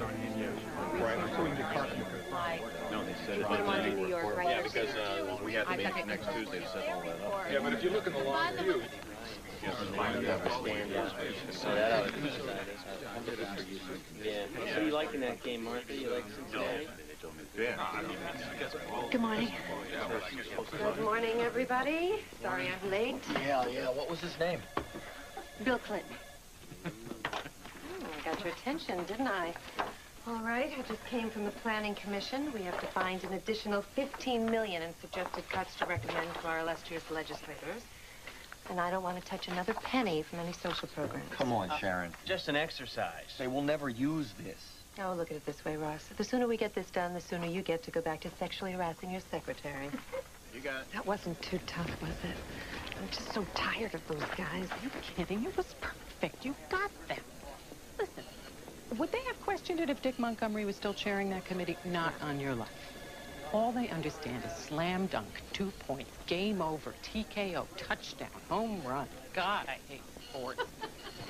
Right, according to Carpenter. No, they said in New York, right? Yeah, because we had the meeting next Tuesday to set all that up. Yeah, but if you look in the long view, yeah. So you liking that game, Martha? You like Cincinnati? Good morning. Good morning, everybody. Sorry I'm late. Yeah. What was his name? Bill Clinton. I got your attention, didn't I? All right, I just came from the Planning Commission. We have to find an additional $15 million in suggested cuts to recommend to our illustrious legislators. And I don't want to touch another penny from any social program. Come on, Sharon. Just an exercise. They will never use this. Oh, look at it this way, Ross. The sooner we get this done, the sooner you get to go back to sexually harassing your secretary. You got it. That wasn't too tough, was it? I'm just so tired of those guys. Are you kidding? It was perfect. You got them. Listen, would they have questioned it if Dick Montgomery was still chairing that committee? Not on your life. All they understand is slam dunk, 2 points, game over, TKO, touchdown, home run. God, I hate sports.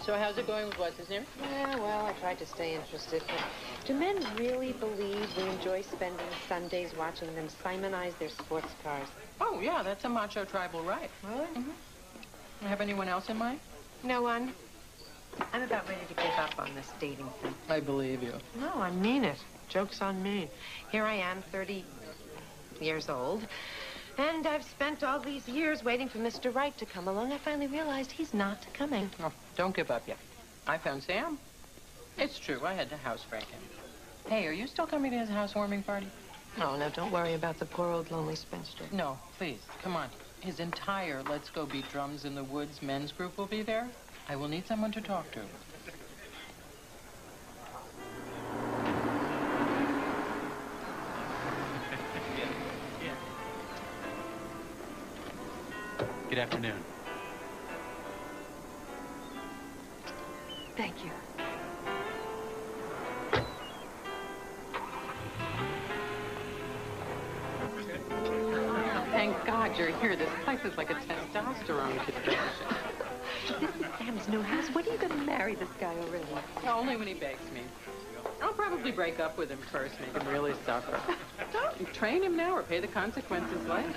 So how's it going with what's his name? Yeah, well, I tried to stay interested. But do men really believe they enjoy spending Sundays watching them simonize their sports cars? Oh, yeah, that's a macho tribal right. Really? Mm-hmm. Have anyone else in mind? No one. I'm about ready to give up on this dating thing. I believe you. No, I mean it. Joke's on me. Here I am, 30... years old, and I've spent all these years waiting for Mr. Wright to come along. I finally realized he's not coming. Oh, don't give up yet. I found Sam. It's true, I had to housebreak him. Hey, are you still coming to his housewarming party? Oh, no, don't worry about the poor old lonely spinster. No, please, come on. His entire Let's Go Beat Drums in the Woods men's group will be there. I will need someone to talk to. Good afternoon. Thank you. Thank God you're here. This place is like a testosterone convention. This is Sam's new house. When are you going to marry this guy already? No, only when he begs me. I'll probably break up with him first, make him really suffer. Don't train him now or pay the consequences later.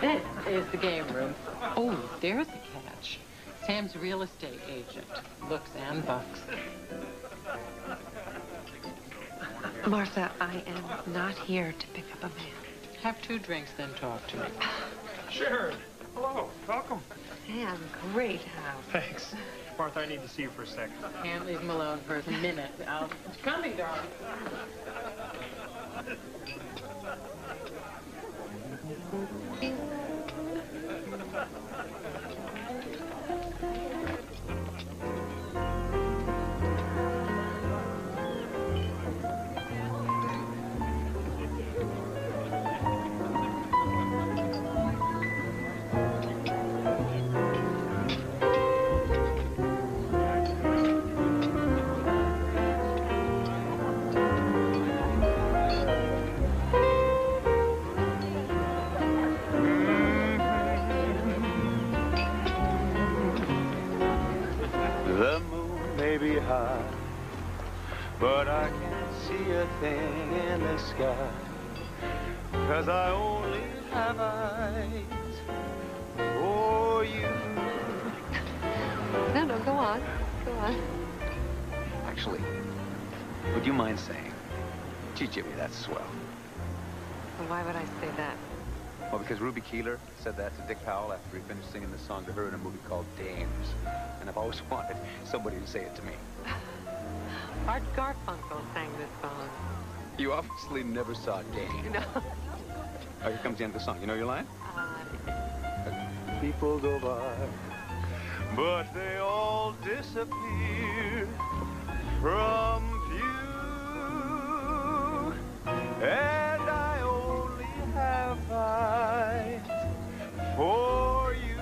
This is the game room. Oh, there's a catch. Sam's real estate agent. Looks and bucks. Martha, I am not here to pick up a man. Have two drinks, then talk to me. Sharon, hello. Welcome. Sam, great house. Thanks. Martha, I need to see you for a second. Can't leave him alone for a minute. I'll... Coming, darling. But I can't see a thing in the sky, 'cause I only have eyes for you. No, go on. Go on. Actually, would you mind saying, gee, Jimmy, that's swell? Well, why would I say that? Well, because Ruby Keeler said that to Dick Powell after he finished singing the song to her in a movie called Dames. And I've always wanted somebody to say it to me. Art Garfunkel sang this song. You obviously never saw Dames. No. Oh, here comes the end of the song. You know your line? People go by, but they all disappear from view. And I only have eyes for you.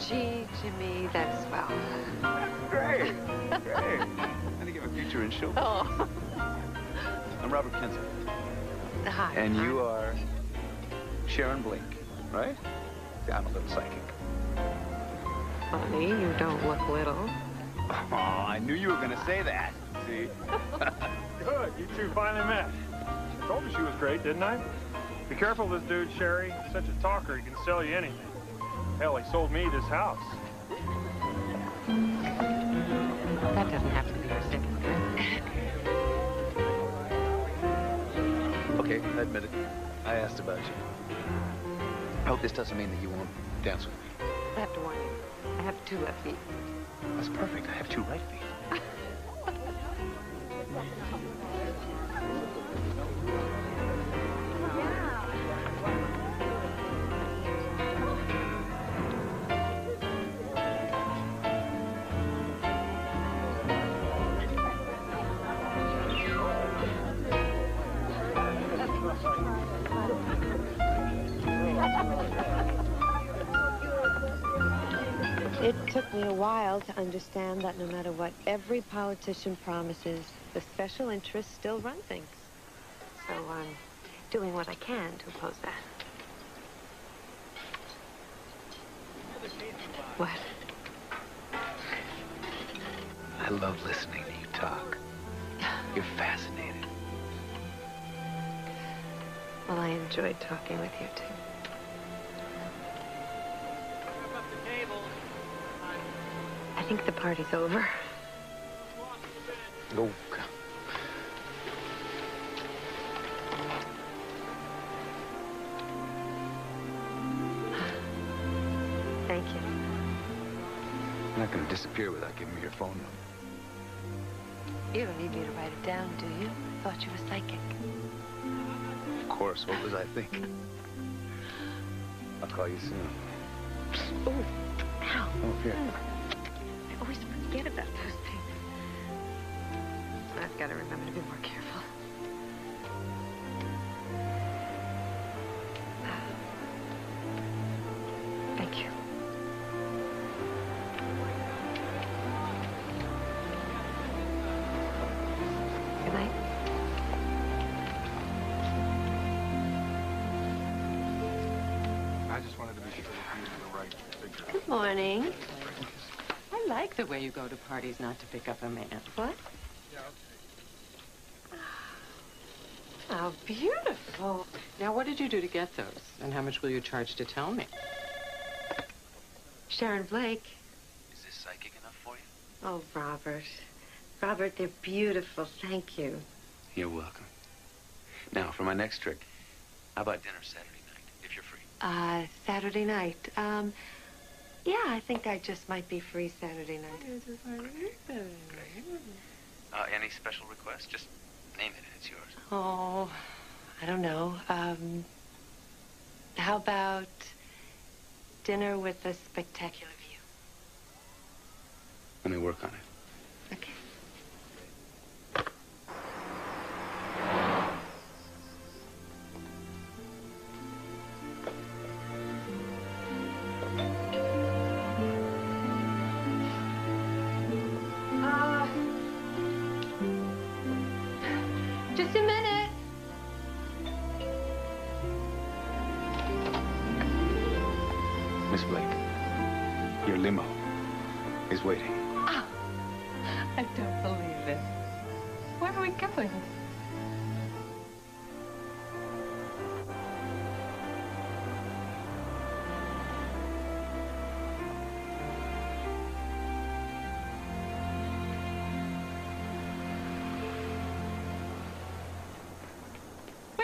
Gee, Jimmy, that's swell. Great. Great. I think you have a future in show. Oh. I'm Robert Kinzer. Hi. And you are Sharon Blake, right? Yeah, I'm a little psychic. honey. You don't look little. Oh, I knew you were going to say that. See? Good. You two finally met. I told you she was great, didn't I? Be careful of this dude, Sherry. He's such a talker, he can sell you anything. Hell, he sold me this house. That doesn't have to be your second time. Okay, I admit it. I asked about you. I hope this doesn't mean that you won't dance with me. I have to warn you. I have two left feet. That's perfect. I have two right feet. It took me a while to understand that no matter what every politician promises, the special interests still run things. So I'm doing what I can to oppose that. What? I love listening to you talk. You're fascinating. Well, I enjoyed talking with you, too. I think the party's over. Oh. Thank you. You're not going to disappear without giving me your phone number. You don't need me to write it down, do you? I thought you were psychic. Of course. What was I thinking? I'll call you soon. Oh, ow. Oh, here. Mm. Always forget about those things. I've got to remember to be more careful. Thank you. Good night. I just wanted to be sure that you were the right figure. Good morning. I like the way you go to parties not to pick up a man. What? Oh, beautiful. Now, what did you do to get those? And how much will you charge to tell me? Sharon Blake. Is this psychic enough for you? Oh, Robert. Robert, they're beautiful. Thank you. You're welcome. Now, for my next trick, how about dinner Saturday night, if you're free? Saturday night. Yeah, I think I just might be free Saturday night. Great. Any special requests? Just name it and it's yours. Oh, I don't know. How about dinner with a spectacular view? Let me work on it. Okay.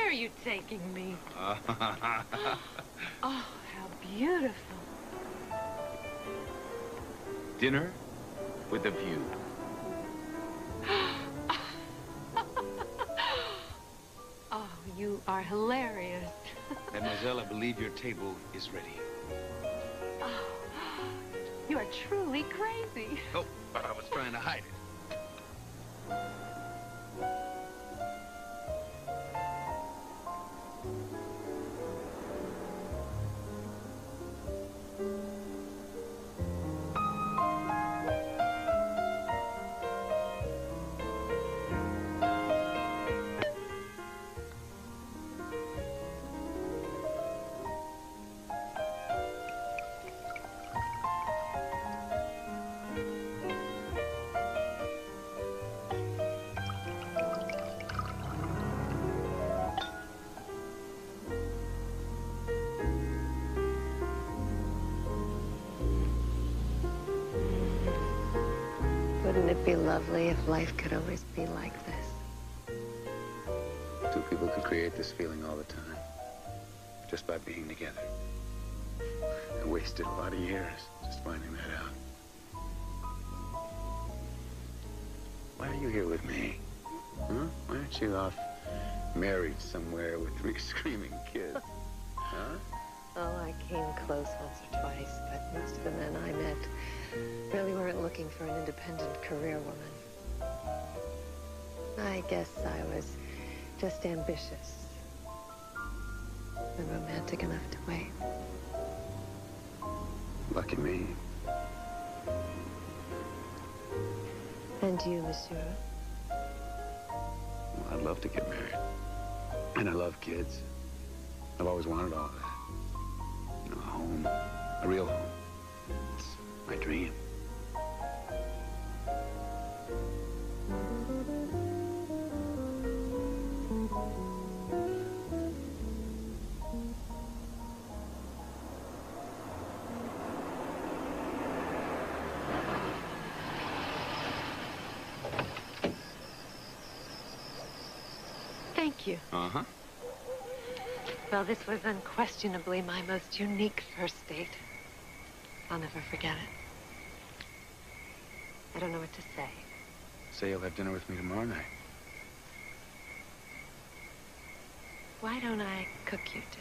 Are you taking me? Oh, how beautiful. Dinner with a view. Oh, you are hilarious. Mademoiselle, I believe your table is ready. Oh, you are truly crazy. Oh, but I was trying to hide it. Wouldn't it be lovely if life could always be like this? Two people could create this feeling all the time, just by being together. I wasted a lot of years just finding that out. Why are you here with me? Huh? Why aren't you off married somewhere with 3 screaming kids? Huh? Oh, I came close once or twice, but most of the men I met really weren't looking for an independent career woman. I guess I was just ambitious and romantic enough to wait. Lucky me. And you, monsieur? Well, I'd love to get married. And I love kids. I've always wanted all of that. You know, a home, a real home. It's my dream. Thank you. Uh-huh. Well, this was unquestionably my most unique first date. I'll never forget it. I don't know what to say. Say you'll have dinner with me tomorrow night. Why don't I cook you dinner .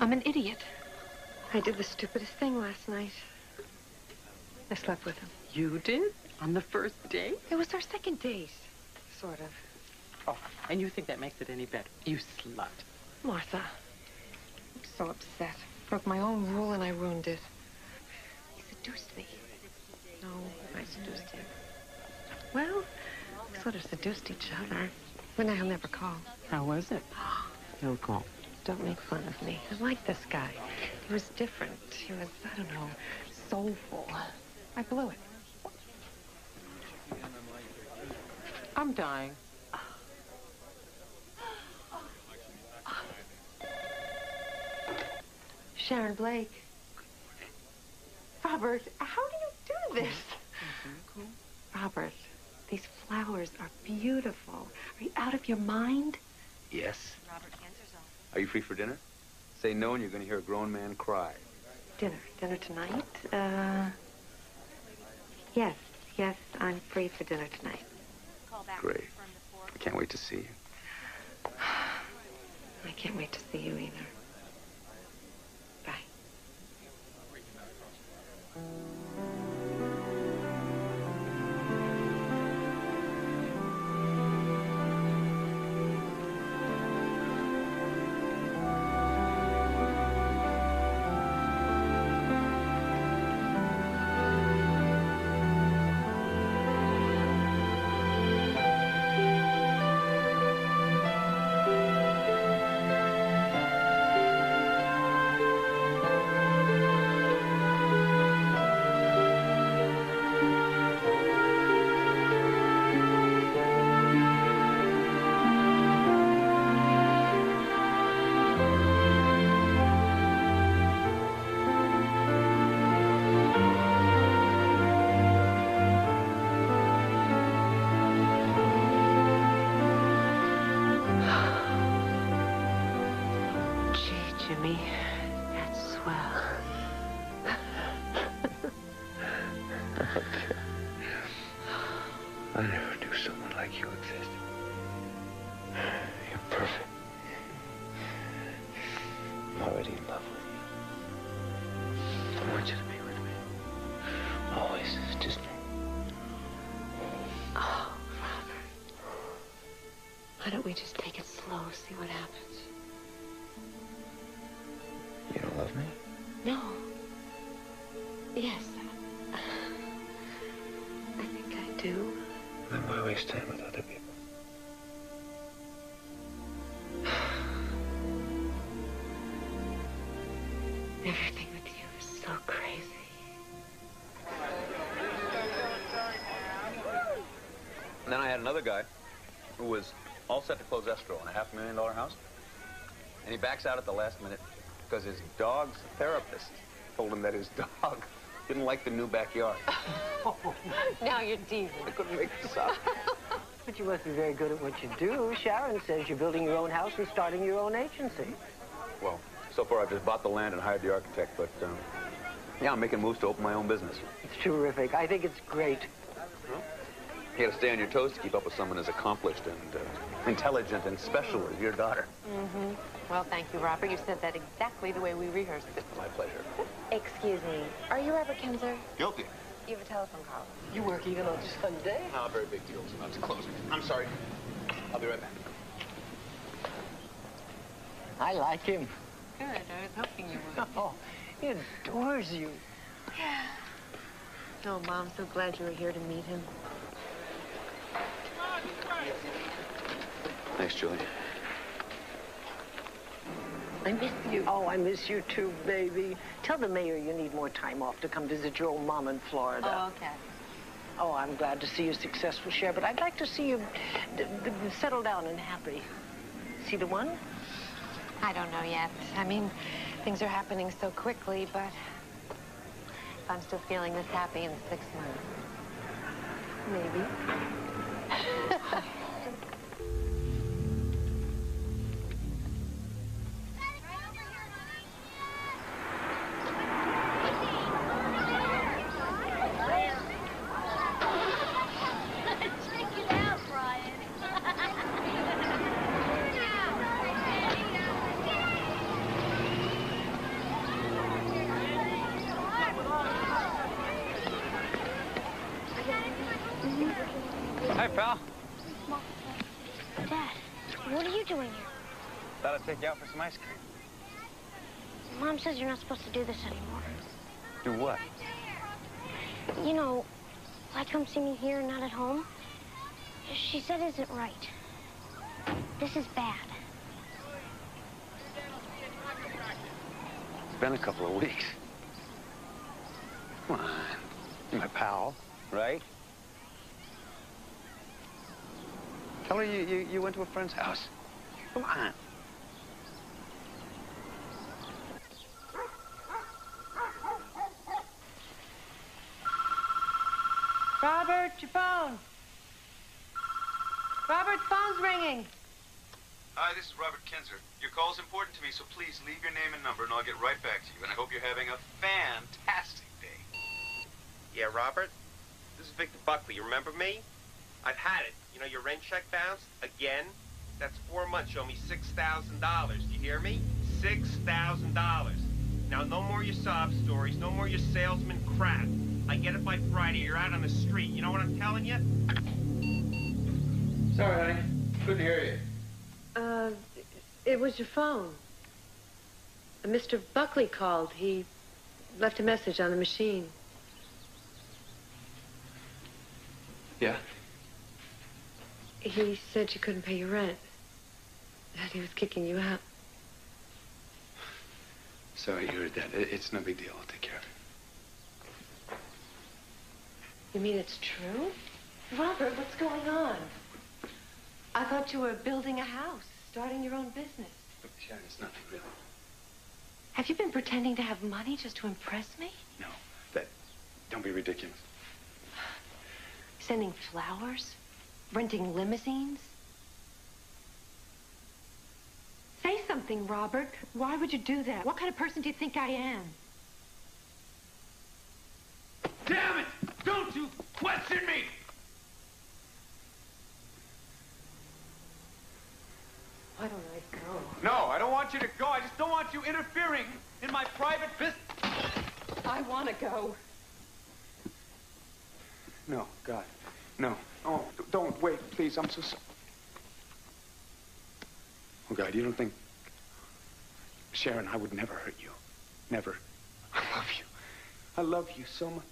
I'm an idiot. I did the stupidest thing last night. I slept with him. You did? On the first date? It was our second date, sort of. Oh, and you think that makes it any better? You slut. Martha, I'm so upset. Broke my own rule and I ruined it. He seduced me. No, I seduced him. Well, we sort of seduced each other. But now he'll never call. How was it? He'll call. Don't make fun of me. I like this guy. He was different. He was, I don't know, soulful. I blew it. I'm dying. Sharon Blake. Robert, how do you do this? Robert, these flowers are beautiful. Are you out of your mind? Yes. Robert Kinzer. Are you free for dinner? Say no and you're going to hear a grown man cry. Dinner? Dinner tonight? Yes. Yes, I'm free for dinner tonight. Great. I can't wait to see you. I can't wait to see you either. Bye. I never knew someone like you existed. Why don't we just take it slow, see what happens? You don't love me? No. Yes. I think I do. Then why waste time with other people? Everything with you is so crazy. And then I had another guy who was all set to close escrow on a $500,000 house. And he backs out at the last minute because his dog's therapist told him that his dog didn't like the new backyard. Oh, now you're teasing. I couldn't make this up. But you must be very good at what you do. Sharon says you're building your own house and starting your own agency. Well, so far I've just bought the land and hired the architect, but yeah, I'm making moves to open my own business. It's terrific. I think it's great. Well, you gotta stay on your toes to keep up with someone as accomplished and intelligent and special as your daughter. Mm-hmm. Well, thank you, Robert. You said that exactly the way we rehearsed. It's my pleasure. Excuse me. Are you Robert Kinzer? Guilty. You have a telephone call. You work even on Sunday? No, very big deal. It's about to close. I'm sorry. I'll be right back. I like him. Good. I was hoping you would. Oh, he adores you. Yeah. Oh, Mom, so glad you were here to meet him. Thanks, Julie. I miss you. Oh, I miss you too, baby. Tell the mayor you need more time off to come visit your old mom in Florida. Oh, okay. Oh, I'm glad to see you successful, Cher, but I'd like to see you settle down and happy. See the one? I don't know yet. I mean, things are happening so quickly, but if I'm still feeling this happy in 6 months, maybe. Some ice cream. Mom says you're not supposed to do this anymore. Do what? You know, why come see me here and not at home? She said it isn't right. This is bad. It's been a couple of weeks. Come on. You're my pal, right? Tell her you went to a friend's house. Come on. Robert, your phone. Robert, phone's ringing. Hi, this is Robert Kinzer. Your call's important to me, so please leave your name and number, and I'll get right back to you. And I hope you're having a fantastic day. Yeah, Robert? This is Victor Buckley. You remember me? I've had it. You know, your rent check bounced again. That's 4 months. You owe me $6,000. Do you hear me? $6,000. Now, no more your sob stories. No more your salesman crap. I get it by Friday. You're out on the street. You know what I'm telling you? Sorry, honey. Couldn't hear you. It was your phone. Mr. Buckley called. He left a message on the machine. Yeah? He said you couldn't pay your rent. That he was kicking you out. Sorry you heard that. It's no big deal. I'll take care of it. You mean it's true? Robert, what's going on? I thought you were building a house, starting your own business. Look, Sharon, it's nothing really. Have you been pretending to have money just to impress me? No, don't be ridiculous. Sending flowers? Renting limousines? Say something, Robert. Why would you do that? What kind of person do you think I am? Damn it! Don't you question me! Why don't I go? No, I don't want you to go. I just don't want you interfering in my private business. I want to go. No, God, no. Oh, don't wait, please. I'm so sorry. Oh, God, you don't think... Sharon, I would never hurt you. Never. I love you. I love you so much.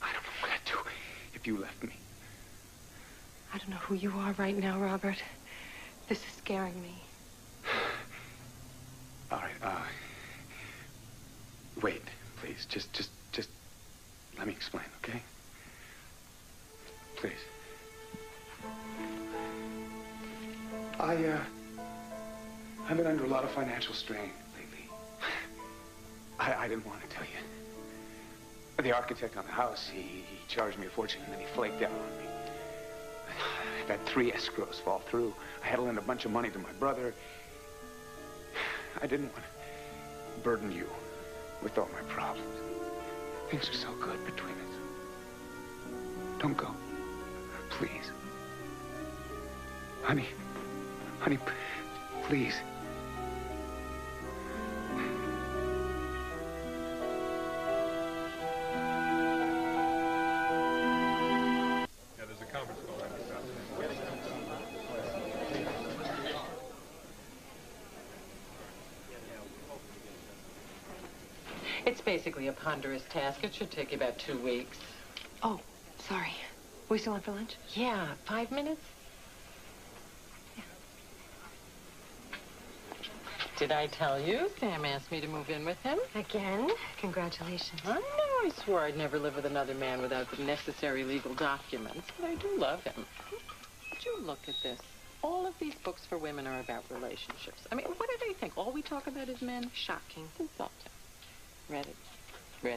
I don't know what I'd do if you left me. I don't know who you are right now, Robert. This is scaring me. All right, wait, please. Just let me explain, okay? Please. I've been under a lot of financial strain lately. I didn't want to tell you. The architect on the house, he charged me a fortune and then he flaked out on me. I've had 3 escrows fall through. I had to lend a bunch of money to my brother. I didn't want to burden you with all my problems. Things are so good between us. Don't go. Please. Honey. Honey, please. Yeah, there's a conference call after that. It's basically a ponderous task. It should take you about 2 weeks. Oh, sorry. We still on for lunch? Yeah, 5 minutes. Did I tell you? Sam asked me to move in with him. Again? Congratulations. I know. I swore I'd never live with another man without the necessary legal documents, but I do love him. Would you look at this? All of these books for women are about relationships. I mean, what did I think? All we talk about is men? Shocking. Insulting. Read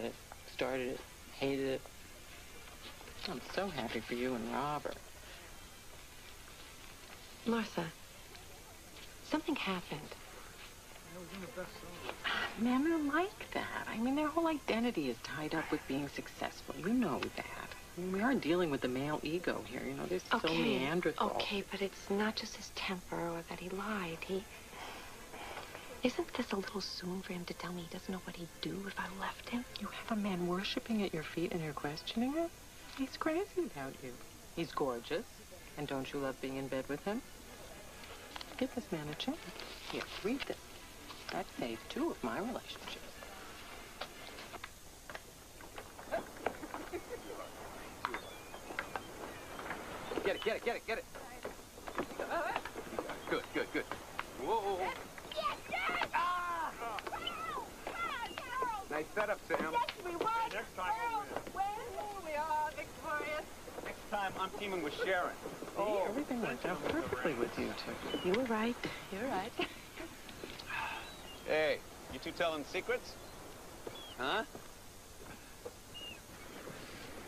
it. Started it. Hated it. I'm so happy for you and Robert. Martha, something happened. Men are like that. I mean, their whole identity is tied up with being successful. You know that. I mean, we are dealing with the male ego here. You know, there's so Neanderthal. Okay, but it's not just his temper or that he lied. He... Isn't this a little soon for him to tell me he doesn't know what he'd do if I left him? You have a man worshiping at your feet and you're questioning him? He's crazy about you. He's gorgeous. And don't you love being in bed with him? Give this man a chance. Here, read this. That saved 2 of my relationships. Get it, get it. Good, good. Whoa. Yes! Ah! Wow! Wow, nice setup, Sam. Yes, we won. Hey, next time we are victorious. Next time I'm teaming with Sharon. Oh, see, everything worked out perfectly with you two. You were right. You're right. Hey, you two telling secrets? Huh?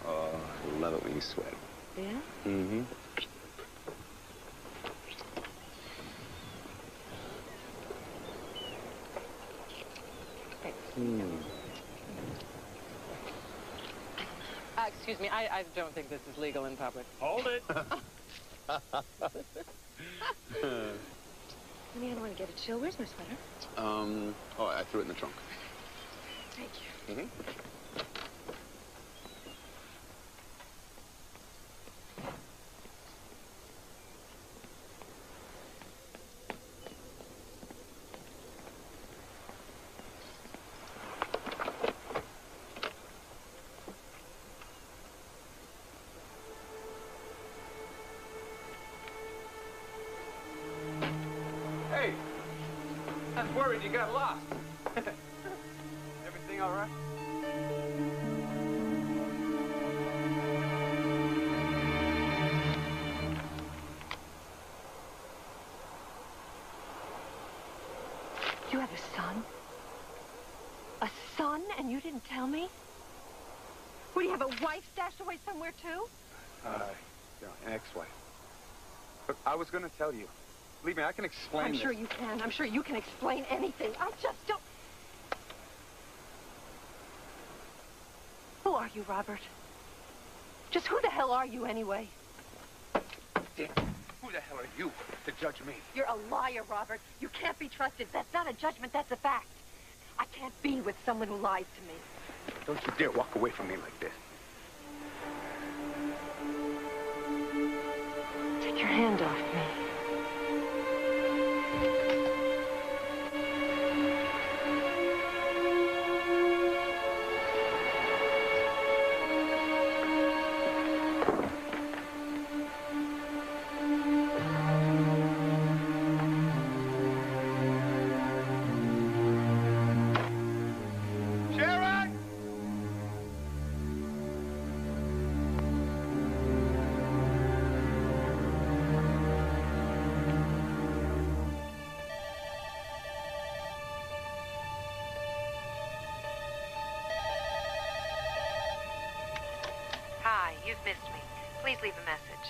Oh, I love it when you sweat. Yeah? Mm-hmm. Excuse me, I don't think this is legal in public. Hold it! I mean, I don't want to get a chill. Where's my sweater? Oh, I threw it in the trunk. Thank you. You got lost. Everything all right? You have a son? A son, and you didn't tell me? What, do you have a wife stashed away somewhere, too? Yeah, an ex-wife. Look, I was going to tell you. Believe me, I can explain this. I'm sure you can. I'm sure you can explain anything. I just don't... Who are you, Robert? Just who the hell are you, anyway? Dick, who the hell are you to judge me? You're a liar, Robert. You can't be trusted. That's not a judgment. That's a fact. I can't be with someone who lies to me. Don't you dare walk away from me like this. Take your hand off me. Hi, you've missed me. Please leave a message.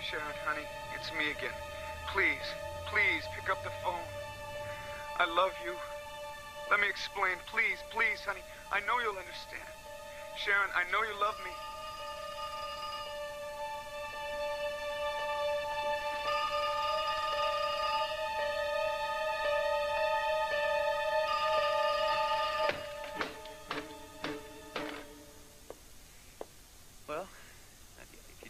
Sharon, honey, it's me again. Please, please pick up the phone. I love you. Let me explain. Please, please, honey. I know you'll understand. Sharon, I know you love me.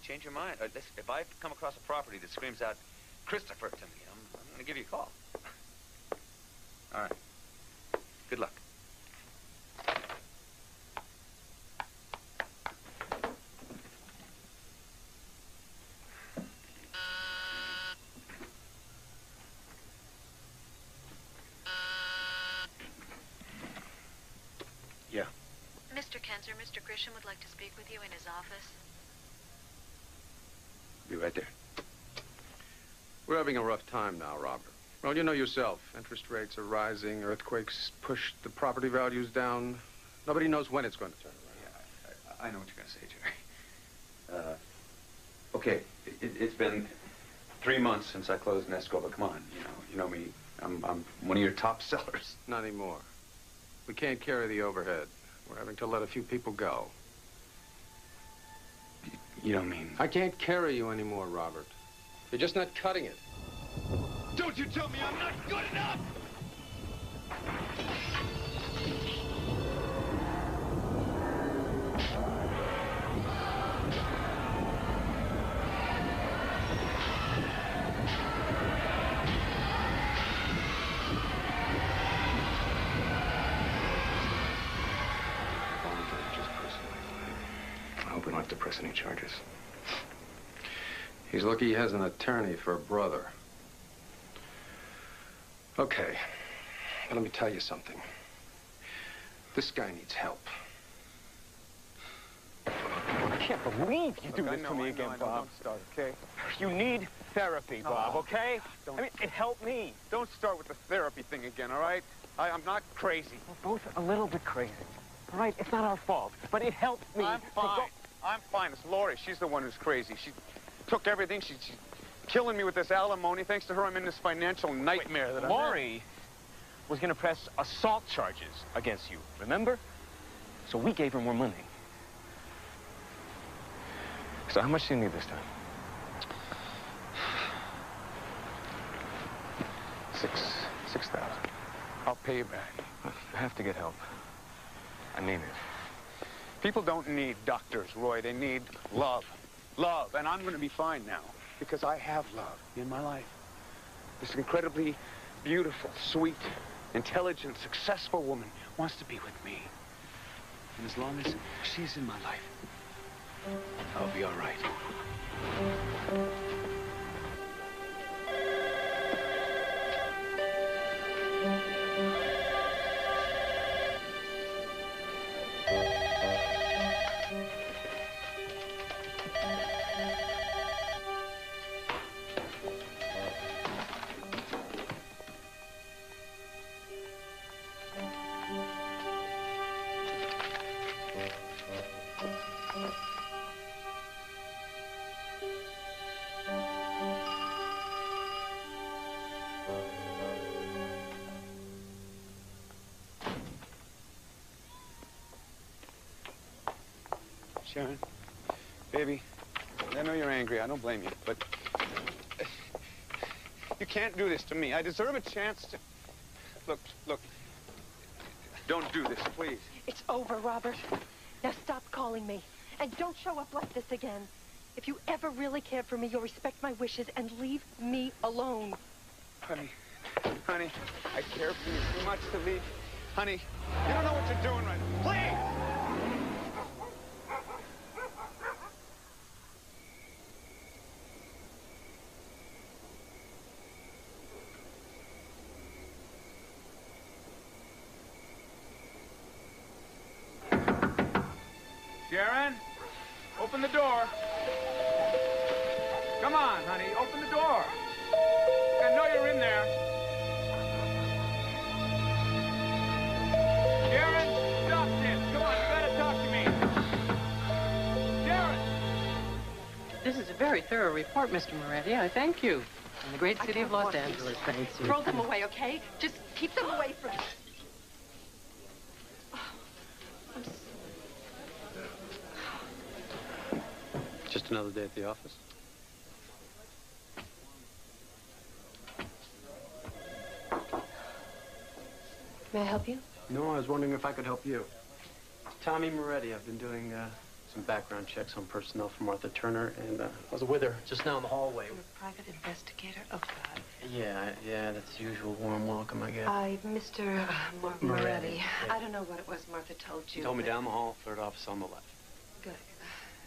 Change your mind. Listen, if I come across a property that screams out Christopher to me, I'm going to give you a call. All right. Good luck. Yeah. Mr. Kinzer, Mr. Grisham would like to speak with you in his office. Be right there. We're having a rough time now, Robert. Well, you know yourself. Interest rates are rising. Earthquakes pushed the property values down. Nobody knows when it's going to turn around. Yeah, I know what you're going to say, Jerry. Okay, it's been 3 months since I closed Nesco, but come on, you know me. I'm one of your top sellers. Not anymore. We can't carry the overhead. We're having to let a few people go. You don't mean... I can't carry you anymore, Robert. You're just not cutting it. Don't you tell me I'm not good enough! Any charges? He's lucky he has an attorney for a brother. Okay, but let me tell you something. This guy needs help. I can't believe you do this to me again, Bob. Don't start, okay? You need therapy, Bob, okay? I mean, it helped me. Don't start with the therapy thing again, all right? I'm not crazy. We're both a little bit crazy, all right? It's not our fault, but it helped me. I'm fine. I'm fine. It's Lori. She's the one who's crazy. She took everything. She's killing me with this alimony. Thanks to her, I'm in this financial nightmare that I'm in. Lori was going to press assault charges against you, remember? So we gave her more money. So how much do you need this time? 6,000. I'll pay you back. I have to get help. I need it. People don't need doctors, Roy. They need love. Love. And I'm going to be fine now because I have love in my life. This incredibly beautiful, sweet, intelligent, successful woman wants to be with me. And as long as she's in my life, I'll be all right. Sharon, baby, I know you're angry. I don't blame you, but you can't do this to me. I deserve a chance to... Look, don't do this, please. It's over, Robert. Now stop calling me, and don't show up like this again. If you ever really care for me, you'll respect my wishes and leave me alone. Honey, I care for you too much to leave. Honey, you don't know what you're doing right now. Please! Sharon, open the door. Come on, honey, open the door. I know you're in there. Sharon, stop this. Come on, you better talk to me. very thorough report, Mr. Moretti. I thank you. And the great city of Los Angeles thanks you. Throw them away, okay? Just keep them away from us. Just another day at the office. May I help you? No, I was wondering if I could help you. Tommy Moretti, I've been doing some background checks on personnel for Martha Turner, and I was with her just now in the hallway. You're a private investigator? Oh, God. Yeah, that's the usual warm welcome I get. Mr. Moretti. Yeah. I don't know what it was Martha told you. She told me down the hall, third office on the left. Good.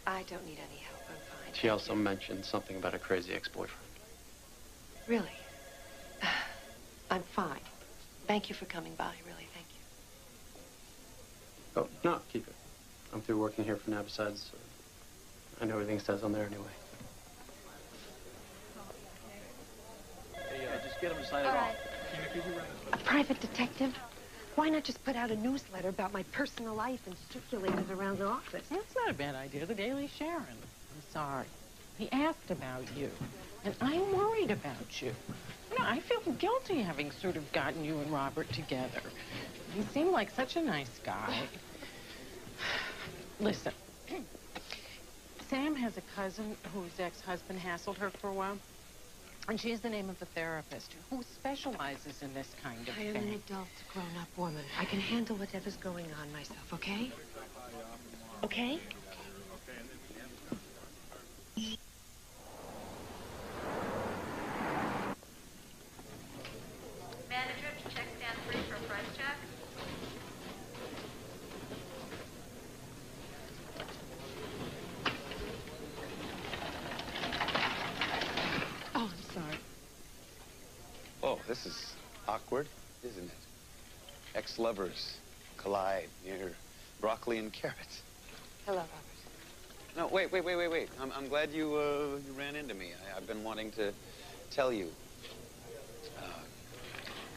I don't need any help. I'm fine. She also mentioned something about a crazy ex-boyfriend. Really? I'm fine. Thank you for coming by, really, thank you. Oh, no, keep it. I'm through working here for now, besides, I know everything says on there anyway. Hey, just get him to sign it off. A private detective? Why not just put out a newsletter about my personal life and circulate it around the office? That's not a bad idea. The Daily Sharon. I'm sorry. He asked about you, and I'm worried about you. No, I feel guilty having sort of gotten you and Robert together. You seem like such a nice guy. Listen, Sam has a cousin whose ex-husband hassled her for a while. And she's the name of a therapist who specializes in this kind of thing. I am an adult, grown-up woman. I can handle whatever's going on myself, okay? Okay? Manager, check stand 3 for a price check. This is awkward, isn't it? Ex-lovers collide near broccoli and carrots. Hello, Robert. No, wait. I'm glad you you ran into me. I've been wanting to tell you.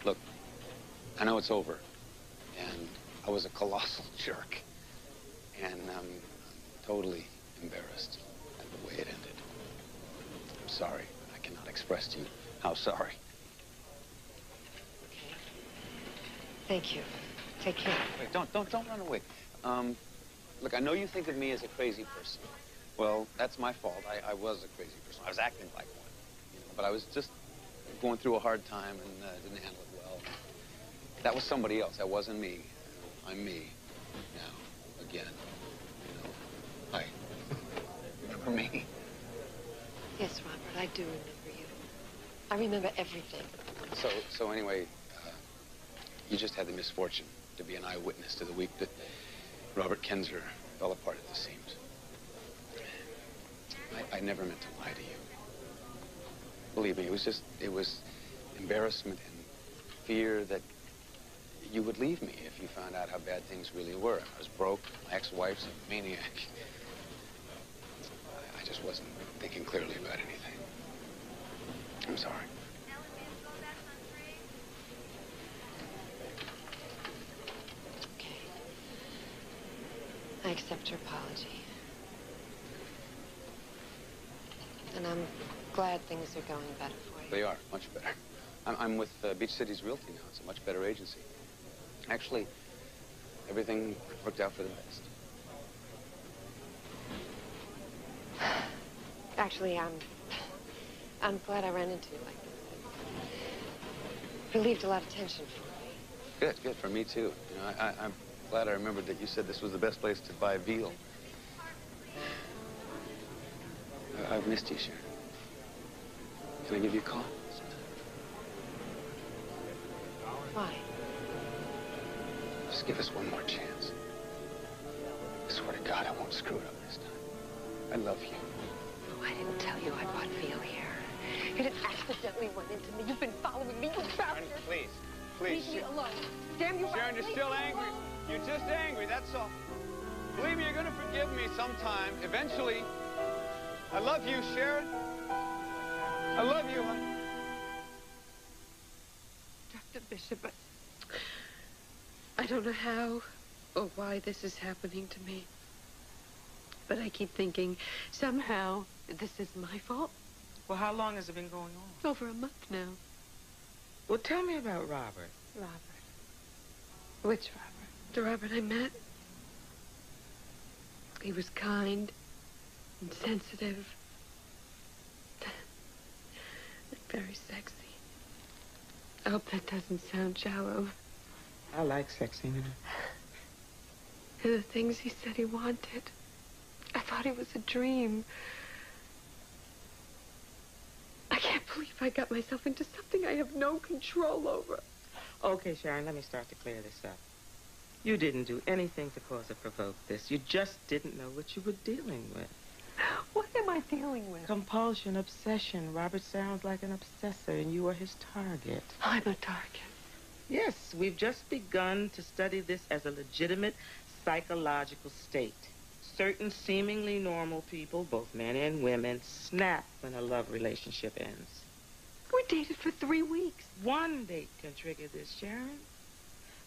Look, I know it's over, and I was a colossal jerk, and I'm totally embarrassed at the way it ended. I'm sorry. I cannot express to you how sorry. Thank you. Take care. Wait, don't run away. Look, I know you think of me as a crazy person. Well, that's my fault. I was a crazy person. I was acting like one, you know, but I was just going through a hard time and didn't handle it well. That was somebody else. That wasn't me. I'm me now, again. You know, I remember me. Yes, Robert, I do remember you. I remember everything. So anyway. You just had the misfortune to be an eyewitness to the week that Robert Kinzer fell apart at the seams. I never meant to lie to you. Believe me, it was embarrassment and fear that you would leave me if you found out how bad things really were. I was broke, my ex-wife's a maniac. I just wasn't thinking clearly about anything. I'm sorry. I accept your apology. And I'm glad things are going better for you. They are, much better. I'm with Beach Cities Realty now. It's a much better agency. Actually, everything worked out for the best. Actually, I'm glad I ran into you like this. It's relieved a lot of tension for me. Good, for me too. You know, I'm glad I remembered that you said this was the best place to buy veal. I've missed you, Sharon. Can I give you a call? Why? Just give us one more chance. I swear to God, I won't screw it up this time. I love you. Oh, I didn't tell you I bought veal here. It accidentally went into me. You've been following me. You bastard. Please. Leave me alone. Damn you, Sharon, you're still angry. You're just angry, that's all. Believe me, you're gonna forgive me sometime, eventually. I love you, Sharon. I love you, honey. Dr. Bishop, I don't know how or why this is happening to me. But I keep thinking, somehow, This is my fault. Well, how long has it been going on? Over a month now. Well, tell me about Robert. Robert? Which Robert? The Robert I met. He was kind and sensitive. And very sexy. I hope that doesn't sound shallow. I like sexy, you know. And the things he said he wanted. I thought he was a dream. I can't believe I got myself into something I have no control over. Okay, Sharon, let me start to clear this up. You didn't do anything to cause or provoke this. You just didn't know what you were dealing with. What am I dealing with? Compulsion, obsession. Robert sounds like an obsessor, and you are his target. I'm a target. Yes, we've just begun to study this as a legitimate psychological state. Certain seemingly normal people, both men and women, snap when a love relationship ends. We dated for 3 weeks. One date can trigger this, Sharon.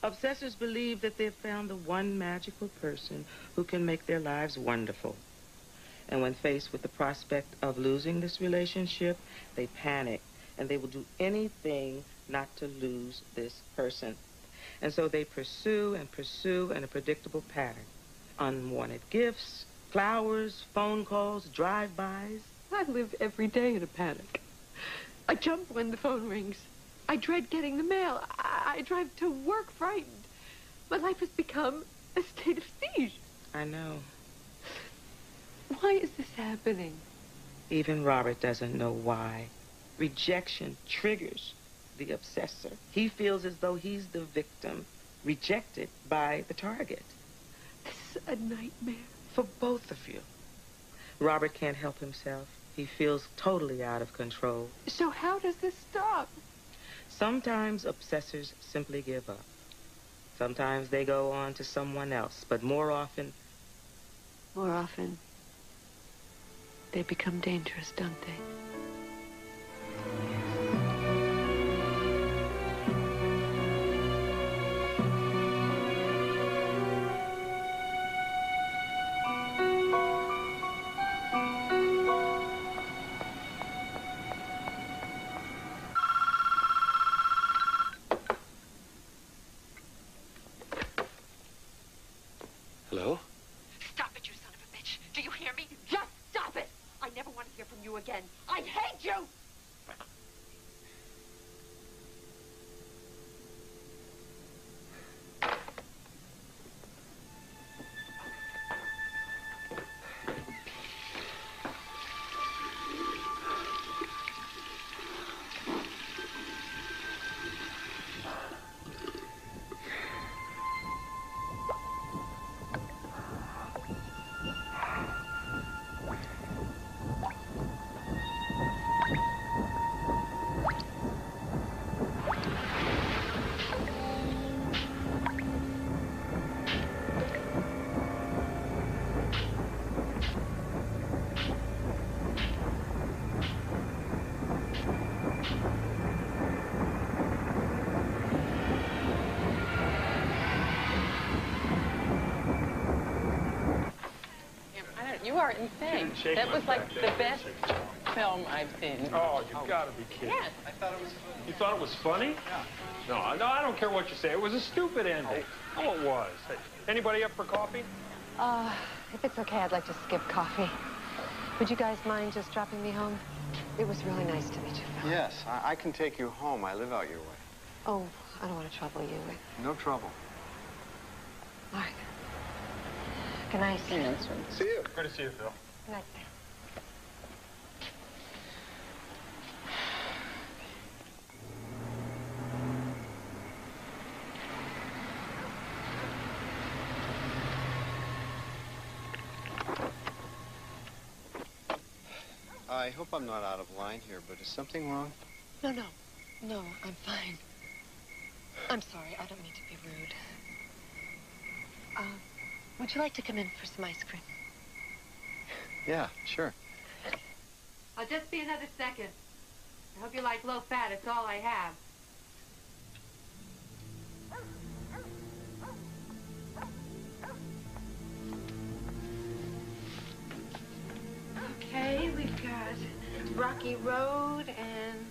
Obsessors believe that they've found the one magical person who can make their lives wonderful. And when faced with the prospect of losing this relationship, they panic, and they will do anything not to lose this person. And so they pursue and pursue in a predictable pattern. Unwanted gifts, flowers, phone calls, drive-bys. I live every day in a panic. I jump when the phone rings. I dread getting the mail. I drive to work frightened. My life has become a state of siege. I know. Why is this happening? Even Robert doesn't know why. Rejection triggers the obsessor. He feels as though he's the victim, rejected by the target. This is a nightmare. For both of you. Robert can't help himself. He feels totally out of control. So how does this stop? Sometimes obsessors simply give up. Sometimes they go on to someone else, but more often, they become dangerous, don't they? You are insane. That was like the best film I've seen. Oh, you've got to be kidding. Yes. I thought it was funny. You thought it was funny? Yeah. No, I don't care what you say. It was a stupid ending. Oh, it was. Hey, anybody up for coffee? If it's okay, I'd like to skip coffee. Would you guys mind just dropping me home? It was really nice to meet you, Phil. Yes, I can take you home. I live out your way. Oh, I don't want to trouble you with... No trouble. All right. Good night. See you. Good to see you, Phil. Good night. I hope I'm not out of line here, but is something wrong? No, I'm fine. I'm sorry, I don't mean to be rude. Would you like to come in for some ice cream? Yeah, sure. I'll just be another second. I hope you like low fat. It's all I have. Okay, we've Rocky Road and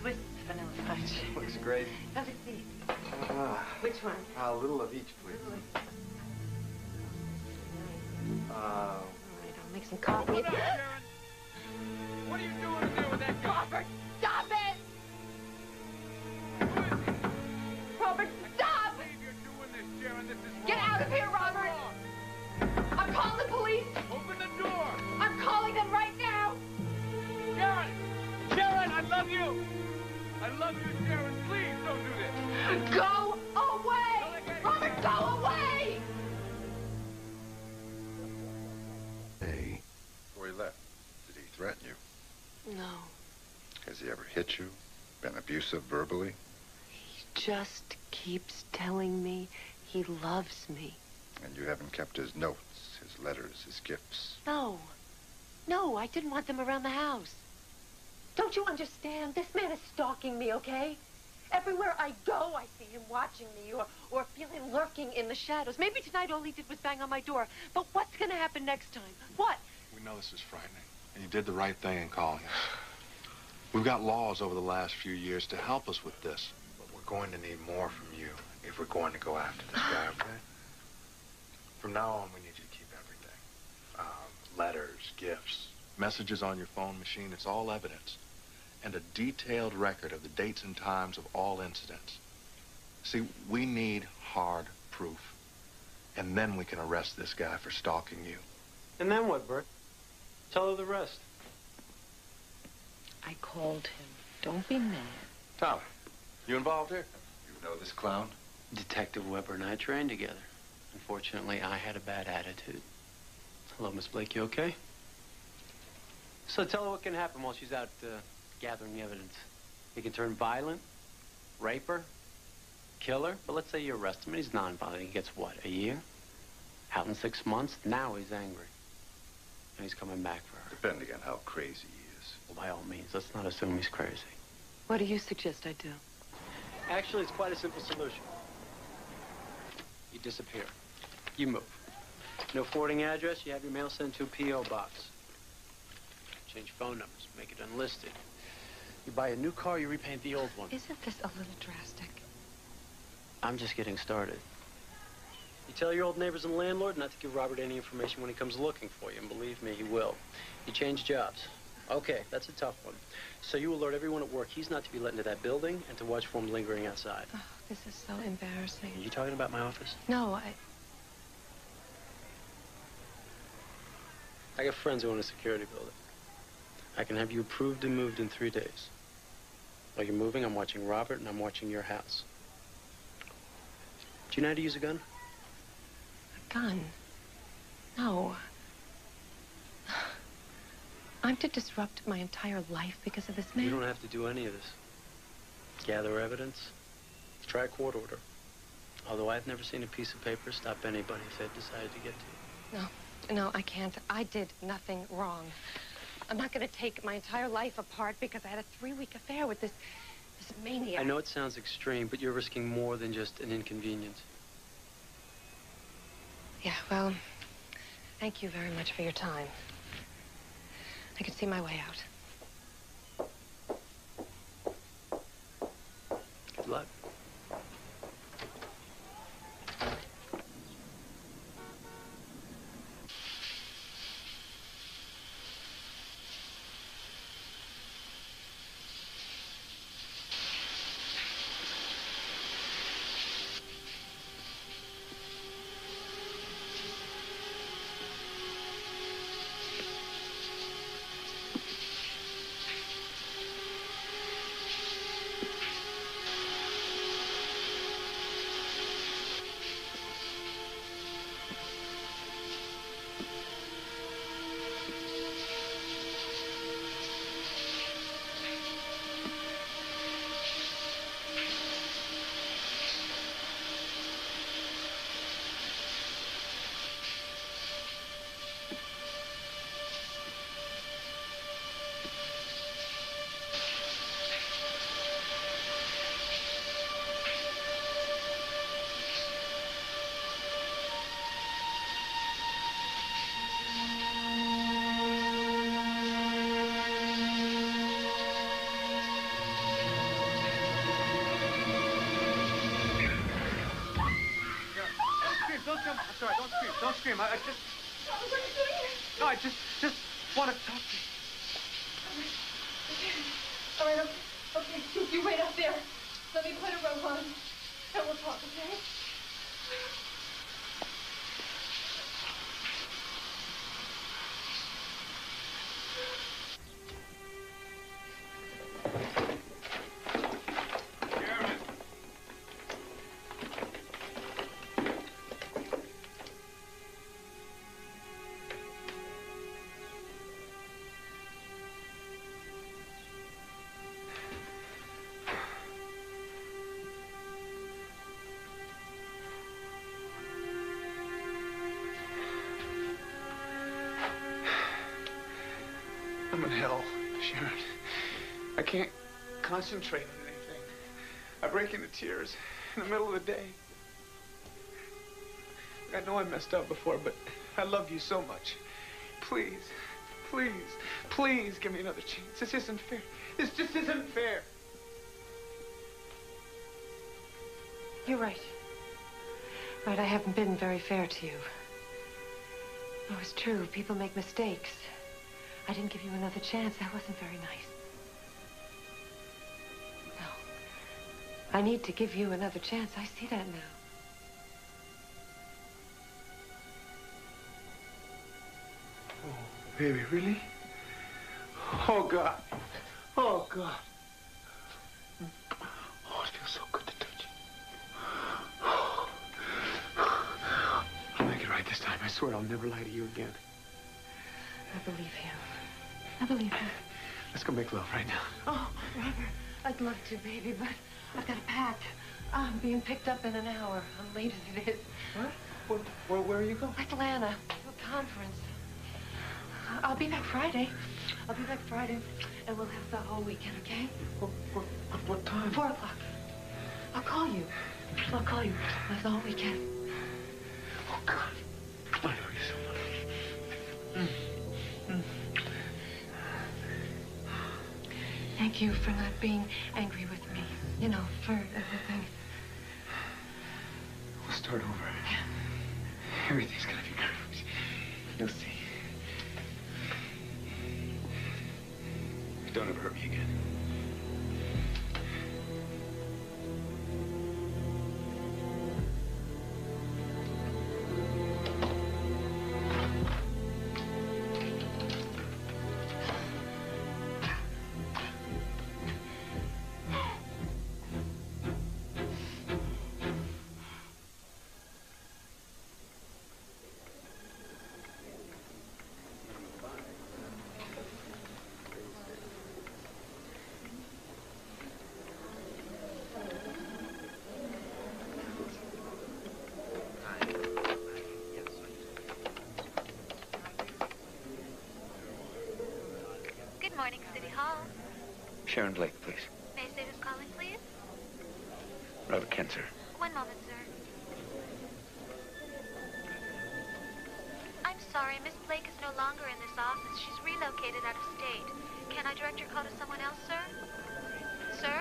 Swiss vanilla fudge. Looks great. How does it be? Which one? A little of each, please. All right, I'll make some coffee. Hold on, Sharon. What are you doing in there with that guy? Robert, stop it! Who is he? Robert, stop! I can't believe you're doing this, Sharon. This is wrong. Get out of here, Robert! I'm calling the police. Open the door. I'm calling them right now. Sharon! Sharon, I love you! I love you, Sharon. Please don't do this. Go away! Robert, go away! Hey. Before he left, did he threaten you? No. Has he ever hit you? Been abusive verbally? He just keeps telling me he loves me. And you haven't kept his notes, his letters, his gifts? No. No, I didn't want them around the house. Don't you understand? This man is stalking me, okay? Everywhere I go, I see him watching me or feel him lurking in the shadows. Maybe tonight all he did was bang on my door. But what's going to happen next time? What? We know this is frightening, and you did the right thing in calling us. We've got laws over the last few years to help us with this. But we're going to need more from you if we're going to go after this guy, okay? From now on, we need you to keep everything. Letters, gifts, messages on your phone machine, it's all evidence. And a detailed record of the dates and times of all incidents. See, we need hard proof. And then we can arrest this guy for stalking you. And then what, Bert? Tell her the rest. I called him. Don't be mad. Tom, you involved here? You know this clown? Detective Weber and I trained together. Unfortunately, I had a bad attitude. Hello, Miss Blake, you okay? So tell her what can happen while she's out, gathering evidence. He can turn violent, rape her, kill her. But let's say you arrest him and he's non-violent. He gets what, a year? Out in 6 months? Now he's angry. And he's coming back for her. Depending on how crazy he is. Well, by all means, let's not assume he's crazy. What do you suggest I do? Actually, it's quite a simple solution. You disappear. You move. No forwarding address, you have your mail sent to a P.O. box. Change phone numbers, make it unlisted. You buy a new car, you repaint the old one. Isn't this a little drastic? I'm just getting started. You tell your old neighbors and landlord not to give Robert any information when he comes looking for you, and believe me, he will. You change jobs. Okay, that's a tough one. So you alert everyone at work he's not to be let into that building and to watch for him lingering outside. Oh, this is so embarrassing. Are you talking about my office? No, I got friends who own a security building. I can have you approved and moved in 3 days. While you're moving, I'm watching Robert and I'm watching your house. Do you know how to use a gun? A gun? No. I'm to disrupt my entire life because of this man? You don't have to do any of this. Gather evidence, try a court order. Although I've never seen a piece of paper stop anybody if they've decided to get to you. No, I can't. I did nothing wrong. I'm not going to take my entire life apart because I had a 3-week affair with this maniac. I know it sounds extreme, but you're risking more than just an inconvenience. Yeah, well, thank you very much for your time. I can see my way out. Good luck. room. I just... Tommy, what are you doing here? No, I just want to talk to you. All right, okay. You wait out there. Let me put a rope on, and we'll talk, okay? Hell, Sharon. I can't concentrate on anything. I break into tears in the middle of the day. I know I messed up before, but I love you so much. Please, please, please give me another chance. This isn't fair. This just isn't fair. You're right. Right, I haven't been very fair to you. Oh, it's true. People make mistakes. I didn't give you another chance. That wasn't very nice. No. I need to give you another chance. I see that now. Oh, baby, really? Oh, God. Oh, God. Oh, it feels so good to touch you. Oh. I'll make it right this time. I swear I'll never lie to you again. I believe him. I believe her. Let's go make love right now. Oh, Robert, I'd love to, baby, but I've got to pack. I'm being picked up in an hour. I'm late as it is. What? Where are you going? Atlanta, to a conference. I'll be back Friday. And we'll have the whole weekend, okay? What time? 4 o'clock. I'll call you. We'll have the whole weekend. Oh, God. I love you so much. Mm. Thank you for not being angry with me, you know, for everything. We'll start over. Yeah. Everything's gonna be perfect. You'll see. Don't ever hurt me again. Sharon Blake, please. May I say who's calling, please? Robert Kinzer. One moment, sir. I'm sorry, Miss Blake is no longer in this office. She's relocated out of state. Can I direct your call to someone else, sir? Sir?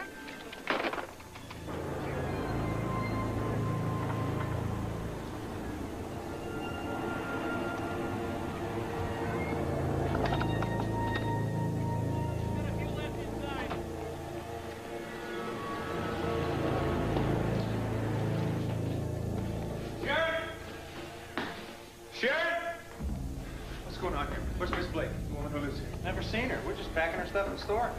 Stuff in the store.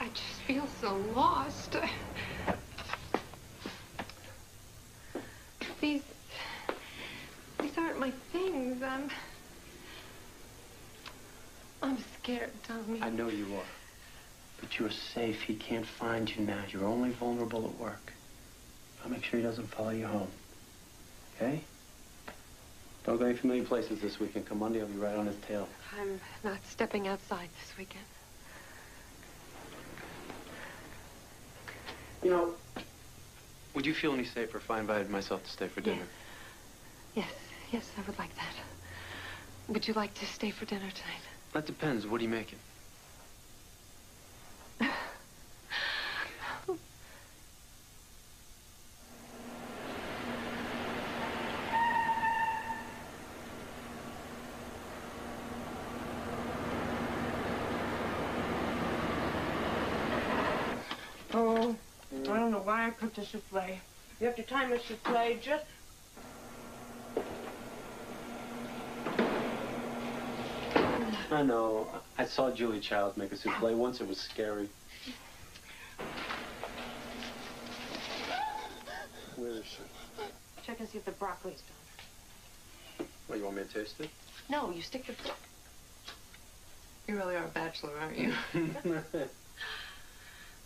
I just feel so lost. Tommy. I know you are, but you're safe. He can't find you now. You're only vulnerable at work. I'll make sure he doesn't follow you home, okay? Don't go any familiar places this weekend. Come Monday, I'll be right on his tail. I'm not stepping outside this weekend. You know, would you feel any safer if I invited myself to stay for dinner? Yes, yes, I would like that. Would you like to stay for dinner tonight? That depends. What do you make it? Oh, I don't know why I cooked a souffle. You have to time a souffle just... I know. I saw Julia Child make a souffle once. It was scary. Where is she? Check and see if the broccoli's done. Well, you want me to taste it? No, you stick your foot. You really are a bachelor, aren't you?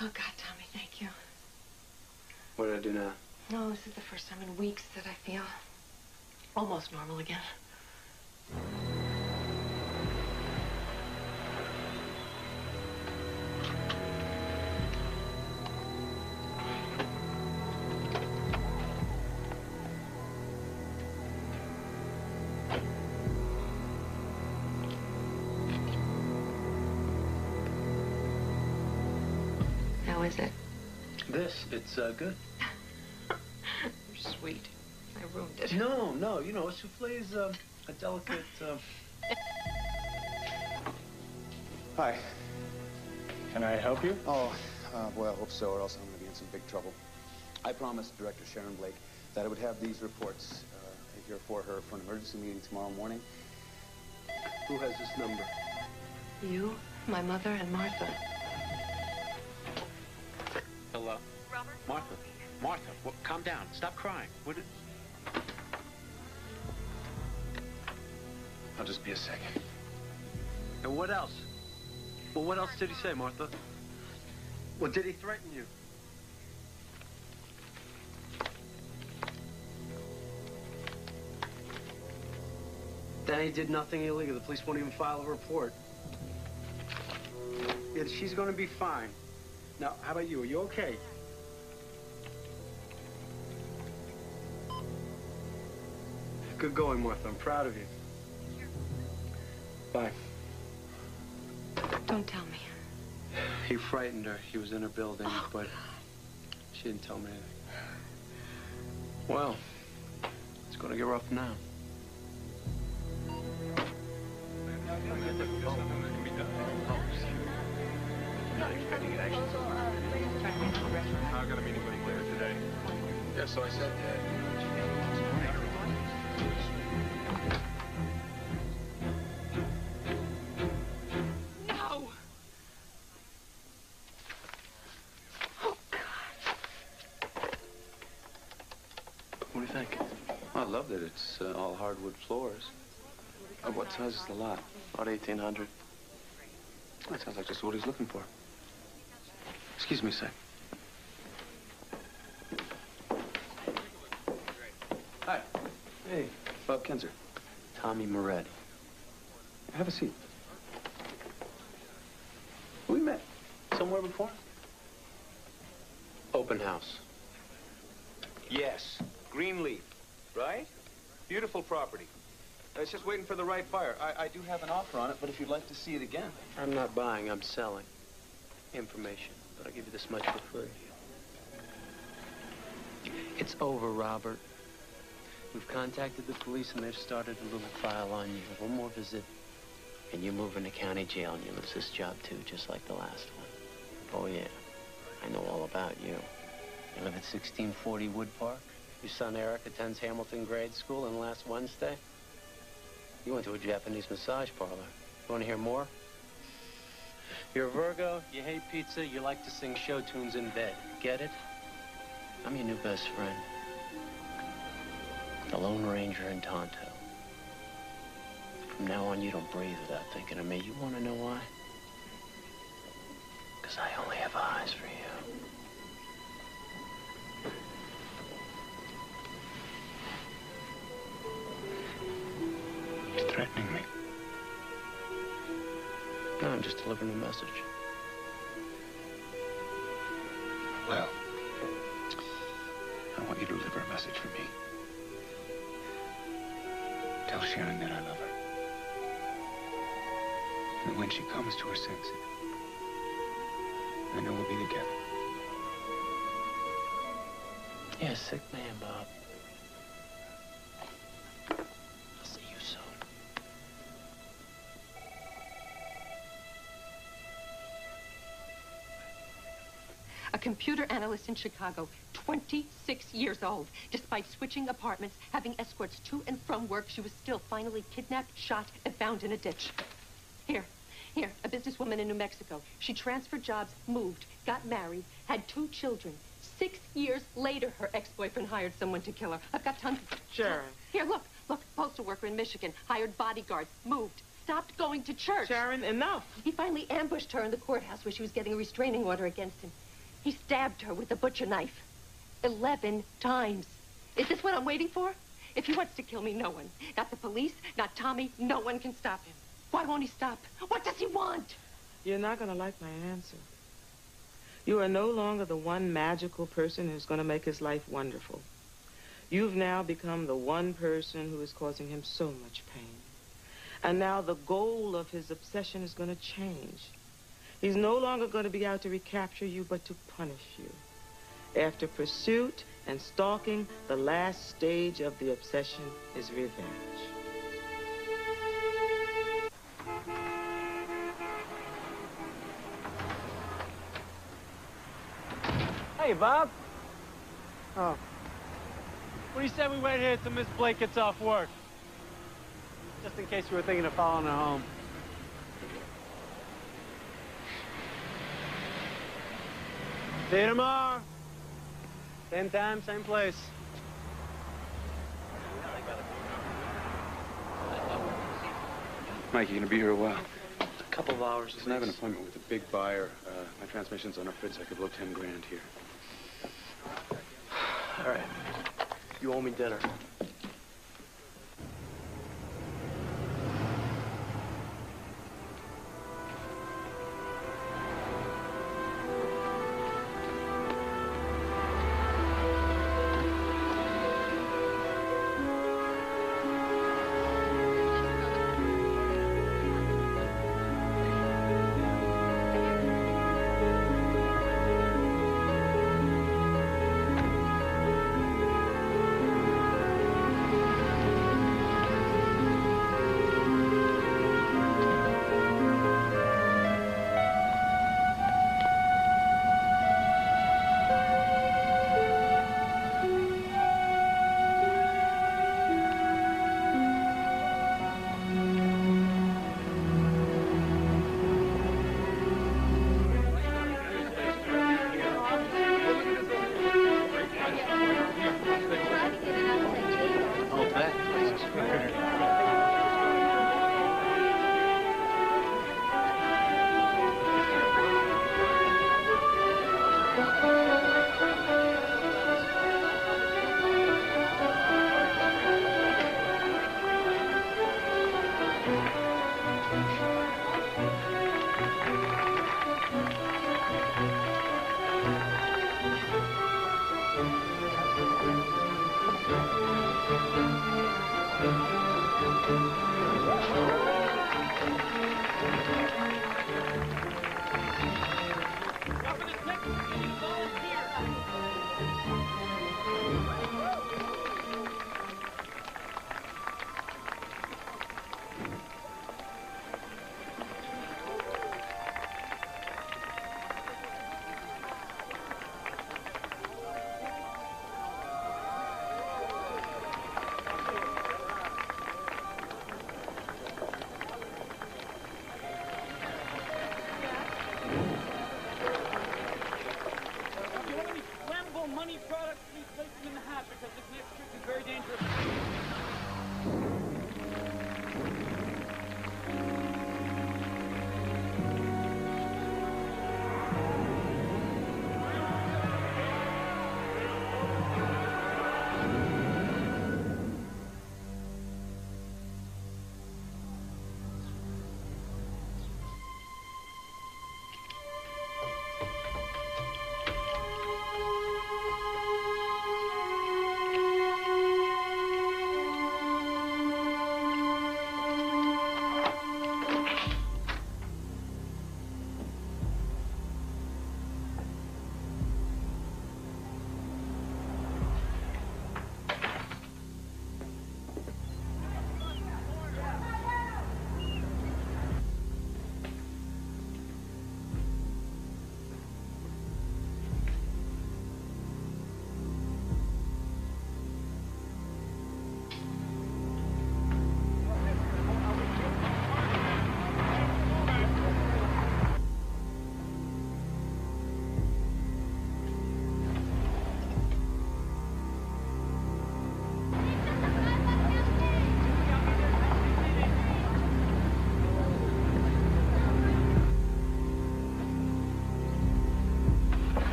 Oh, God, Tommy, thank you. What did I do now? No, this is the first time in weeks that I feel almost normal again. It's good. You're sweet. I ruined it. No, no. You know, a souffle is a delicate... Hi. Can I help you? Oh, boy, I hope so, or else I'm going to be in some big trouble. I promised Director Sharon Blake that I would have these reports here for her for an emergency meeting tomorrow morning. Who has this number? You, my mother, and Martha. Hello? Martha, Martha, well, calm down. Stop crying. What is... I'll just be a second. And what else? Well, what else did he say, Martha? Well, did he threaten you? Then he did nothing illegal. The police won't even file a report. Yeah, she's going to be fine. Now, how about you? Are you okay? Good going, Martha. I'm proud of you. Bye. Don't tell me. He frightened her. He was in her building, but she didn't tell me anything. Well, it's going to get rough now. I got a meeting with him later today. Yeah, so I said that. No! Oh, God. What do you think? Well, I love that it's all hardwood floors. What size is the lot? About 1,800. That sounds like just what he's looking for. Excuse me a sec. Hi. Hey, Bob Kinzer. Tommy Moretti. Have a seat. We met somewhere before. Open house. Yes, Greenleaf, right? Beautiful property. It's just waiting for the right buyer. I do have an offer on it, but if you'd like to see it again. I'm not buying, I'm selling information, but I'll give you this much for free. It's over, Robert. We've contacted the police, and they've started a little file on you. One more visit, and you move into county jail, and you lose this job, too, just like the last one. Oh, yeah. I know all about you. You live at 1640 Wood Park. Your son, Eric, attends Hamilton grade school, and last Wednesday, you went to a Japanese massage parlor. You want to hear more? You're a Virgo, you hate pizza, you like to sing show tunes in bed. Get it? I'm your new best friend. The Lone Ranger in Tonto. From now on, you don't breathe without thinking of me. You want to know why? Because I only have eyes for you. You're threatening me. No, I'm just delivering a message. Well. I want you to deliver a message for me. Tell Sharon that I love her. And when she comes to her senses, I know we'll be together. You're a sick man, Bob. I'll see you soon. A computer analyst in Chicago, 26 years old. Despite switching apartments, having escorts to and from work, she was still finally kidnapped, shot, and found in a ditch. Here, a businesswoman in New Mexico. She transferred jobs, moved, got married, had 2 children. 6 years later, her ex-boyfriend hired someone to kill her. I've got tons of... Sharon. Here, look, postal worker in Michigan, hired bodyguards, moved, stopped going to church. Sharon, enough. He finally ambushed her in the courthouse where she was getting a restraining order against him. He stabbed her with a butcher knife 11 times. Is this what I'm waiting for? If he wants to kill me, no one. Not the police, not Tommy, no one can stop him. Why won't he stop? What does he want? You're not going to like my answer. You are no longer the one magical person who's going to make his life wonderful. You've now become the one person who is causing him so much pain. And now the goal of his obsession is going to change. He's no longer going to be out to recapture you, but to punish you. After pursuit and stalking, the last stage of the obsession is revenge. Hey, Bob. Oh. What do you say we wait here till Miss Blake gets off work? Just in case you were thinking of following her home. See you tomorrow. Same time, same place. Mike, you gonna be here a while? A couple of hours. Listen, I have an appointment with a big buyer. My transmission's unfit, so I could blow 10 grand here. All right. You owe me dinner.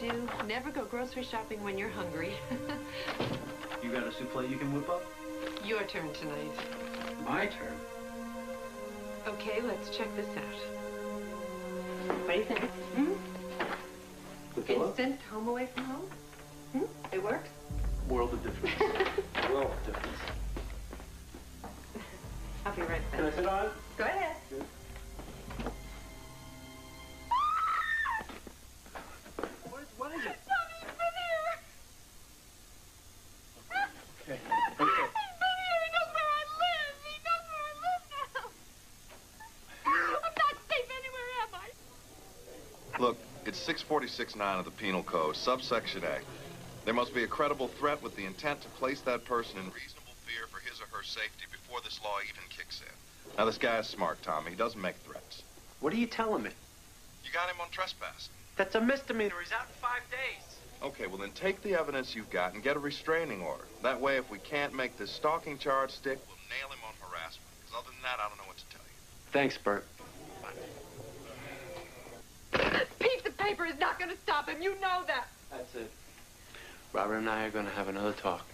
do. Never go grocery shopping when you're hungry. You got a souffle you can whip up? Your turn tonight. My turn? Okay, let's check this out. What do you think? Hmm? Instant home away from home? Hmm? It works? World of difference. World of difference. I'll be right back. Can I sit on? Go ahead. Good. Look, it's 646(9) of the Penal Code, subsection A. There must be a credible threat with the intent to place that person in reasonable fear for his or her safety before this law even kicks in. Now, this guy is smart, Tommy. He doesn't make threats. What are you telling me? You got him on trespass. That's a misdemeanor. He's out in 5 days. Okay, well, then take the evidence you've got and get a restraining order. That way, if we can't make this stalking charge stick, we'll nail him on harassment. Because other than that, I don't know what to tell you. Thanks, Bert. Paper is not going to stop him. You know that. That's it. Robert and I are going to have another talk.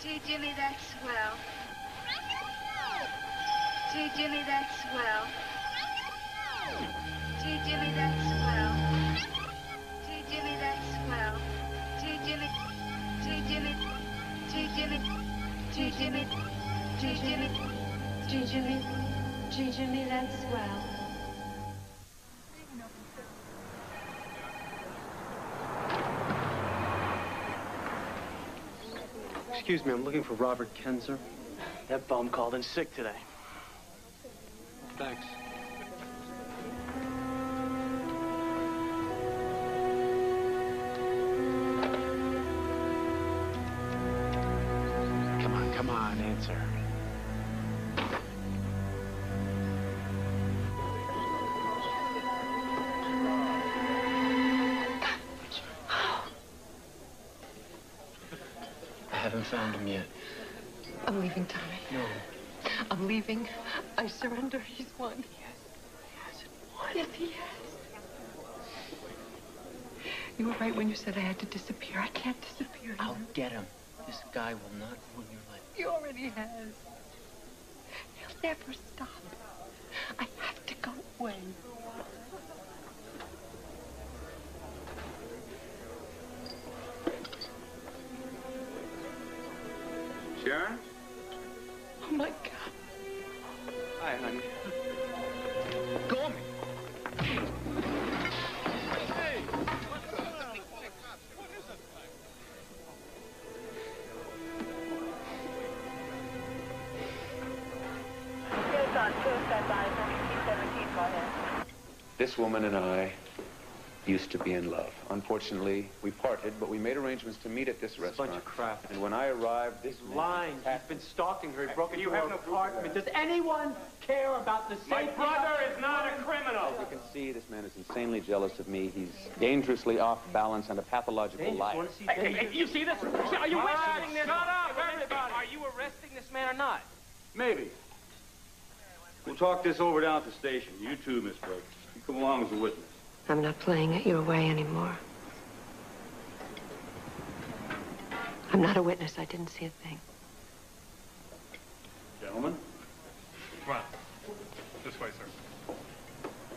Gee, Jimmy, that's swell. Gee, Jimmy, that's swell. Gee, Jimmy, that's swell. Jimmy, that's swell. Excuse me, I'm looking for Robert Kinzer. That bum called in sick today. Thanks. Answer. I haven't found him yet. I'm leaving, Tommy. No. I'm leaving. I surrender. He's won. He hasn't won. Yes, he has. You were right when you said I had to disappear. I can't disappear. I'll get him. This guy will not ruin your life. He already has. He'll never stop. I have to go away. Sharon? Oh, my God. Hi, honey. Go on me. This woman and I used to be in love. Unfortunately, we parted, but we made arrangements to meet at this restaurant. Bunch of crap. And when I arrived, this man... Lying. He's been stalking her. He broke into her apartment. Does anyone care about the safety? My brother is not a criminal. As you can see, this man is insanely jealous of me. He's dangerously off balance and a pathological liar. You see this? Are you arresting this? Shut up, everybody! Are you arresting this man or not? Maybe. We'll talk this over down at the station. You too, Miss Blake. You come along as a witness. I'm not playing it your way anymore. I'm not a witness. I didn't see a thing. Gentlemen? Come on. This way, sir.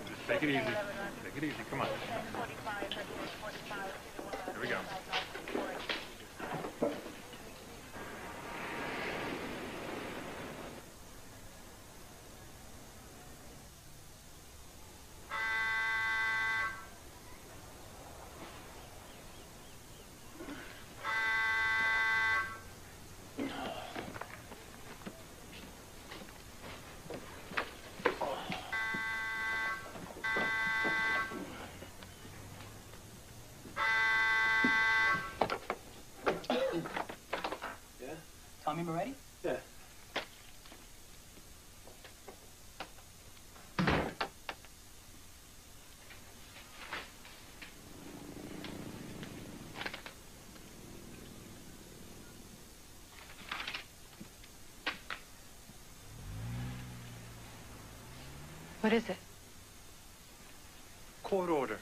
Just take it easy. Take it easy. Come on. Here we go. Tommy Moretti? Yeah. What is it? Court order.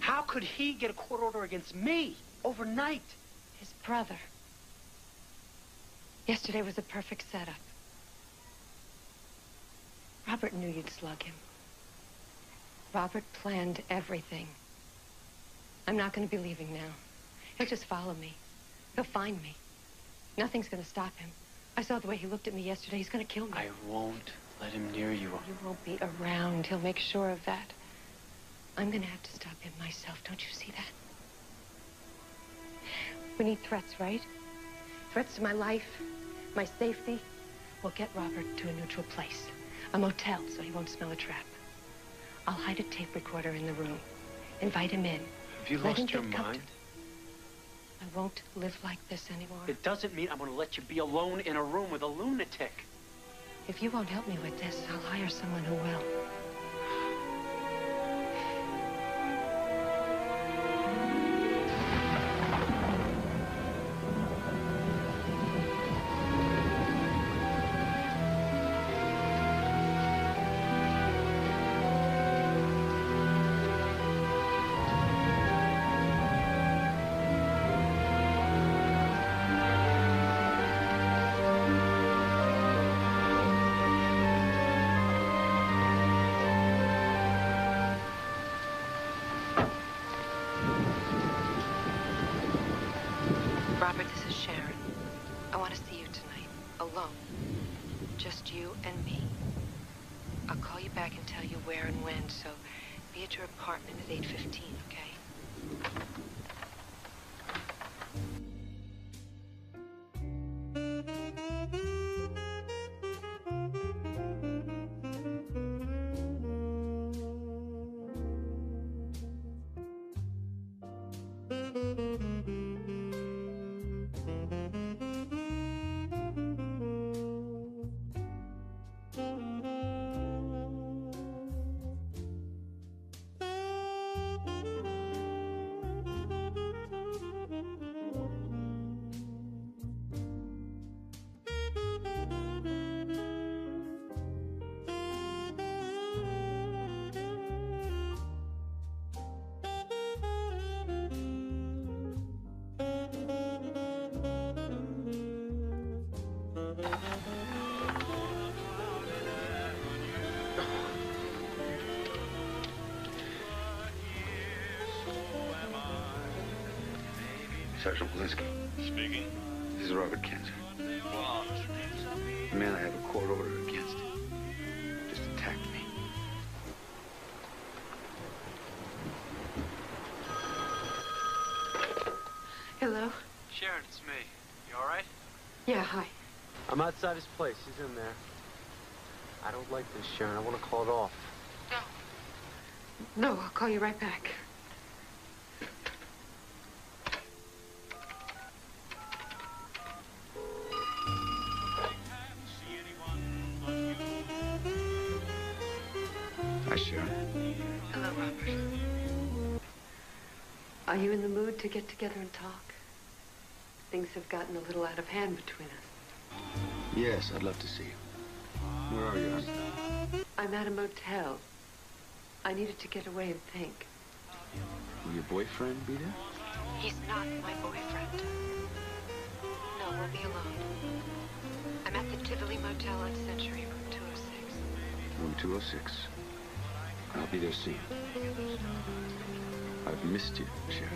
How could he get a court order against me overnight? His brother. Yesterday was a perfect setup. Robert knew you'd slug him. Robert planned everything. I'm not going to be leaving now. He'll just follow me. He'll find me. Nothing's going to stop him. I saw the way he looked at me yesterday. He's going to kill me. I won't let him near you. You won't be around. He'll make sure of that. I'm going to have to stop him myself. Don't you see that? We need threats, right? Threats to my life, my safety. We'll get Robert to a neutral place. A motel, so he won't smell a trap. I'll hide a tape recorder in the room. Invite him in. Have you lost your mind? I won't live like this anymore. It doesn't mean I'm going to let you be alone in a room with a lunatic. If you won't help me with this, I'll hire someone who will. Sergeant Blinsky. Speaking. This is Robert Kinzer. Wow. The man I have a court order against just attacked me. Hello? Sharon, it's me. You all right? Yeah, hi. I'm outside his place. He's in there. I don't like this, Sharon. I want to call it off. No. No, I'll call you right back. Are you in the mood to get together and talk? Things have gotten a little out of hand between us. Yes, I'd love to see you. Where are you? I'm at a motel. I needed to get away and think. Will your boyfriend be there? He's not my boyfriend. No, we'll be alone. I'm at the Tivoli Motel on Century, room 206. Room 206. I'll be there soon. I've missed you, Sharon.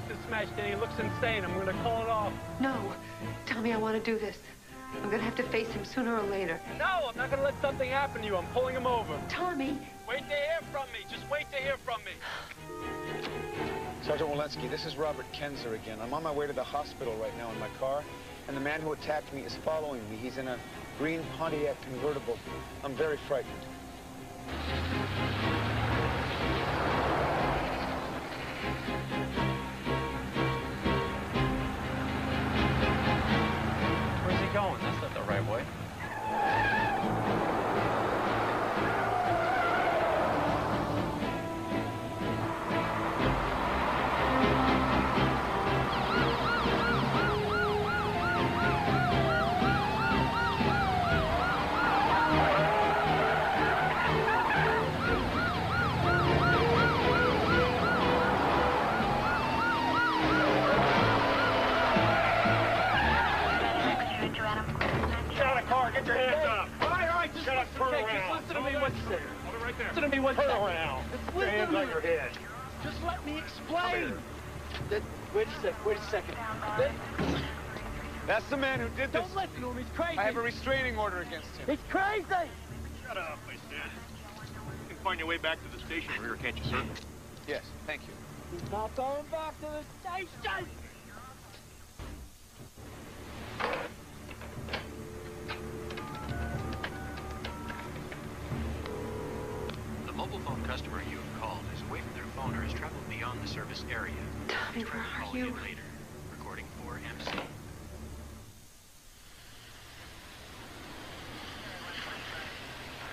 face is smashed and he looks insane. I'm going to call it off. No. Tommy, I want to do this. I'm going to have to face him sooner or later. No, I'm not going to let something happen to you. I'm pulling him over. Tommy. Wait to hear from me. Just wait to hear from me. Sergeant Walensky, this is Robert Kinzer again. I'm on my way to the hospital right now in my car, and the man who attacked me is following me. He's in a green Pontiac convertible. I'm very frightened. Where's he going? That's not the right way. That's the man who did this. Don't listen to him. He's crazy. I have a restraining order against him. He's crazy. Shut up, I said. You can find your way back to the station here, can't you, sir? Yes, thank you. He's not going back to the station. The mobile phone customer you've called is away from their phone or has traveled beyond the service area. Tommy, where are you? Later. Recording for MC.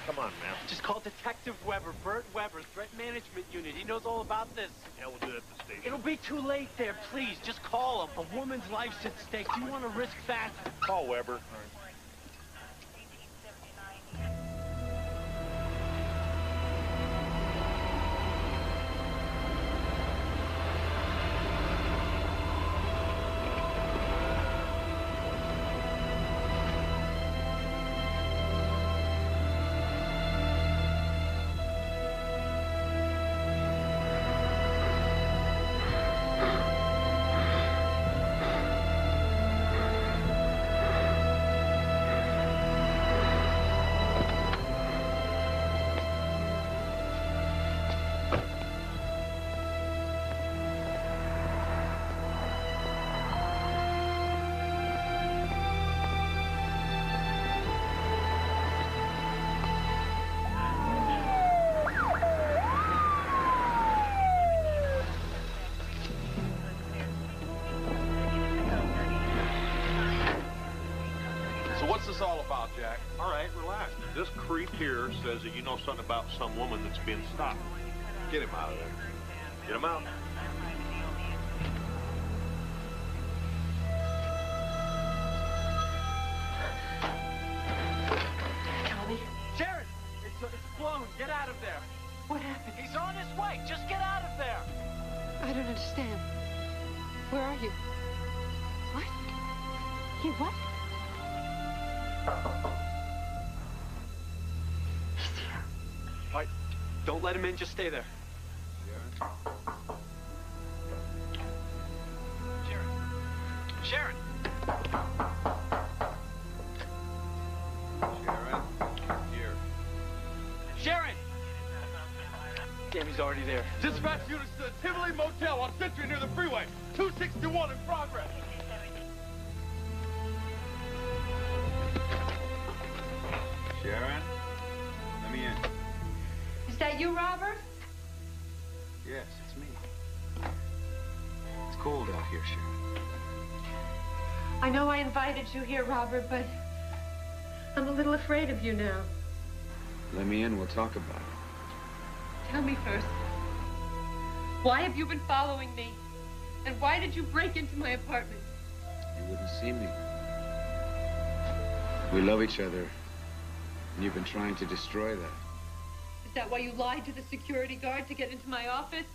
Come on, man. Just call Detective Weber, Bert Weber, Threat Management Unit. He knows all about this. Yeah, we'll do that at the station. It'll be too late there, please. Just call him. A woman's life's at stake. Do you want to risk that? Call Weber. All right. All about, Jack. All right, relax. This creep here says that you know something about some woman that's being stopped. Get him out of there. Get him out. Tommy? Sharon! It's blown. Get out of there. What happened? He's on his way. Just get out of there. I don't understand. Where are you? What? You what? All right, don't let him in, just stay there. Sharon. Sharon. Sharon. Here. Sharon! Damn, he's already there. Dispatch units to the Tivoli Motel on Century near the freeway. 261 in progress. Sharon, let me in. Is that you, Robert? Yes, it's me. It's cold out here, Sharon. I know I invited you here, Robert, but I'm a little afraid of you now. Let me in. We'll talk about it. Tell me first, why have you been following me? And why did you break into my apartment? You wouldn't see me. We love each other. And you've been trying to destroy that. Is that why you lied to the security guard to get into my office?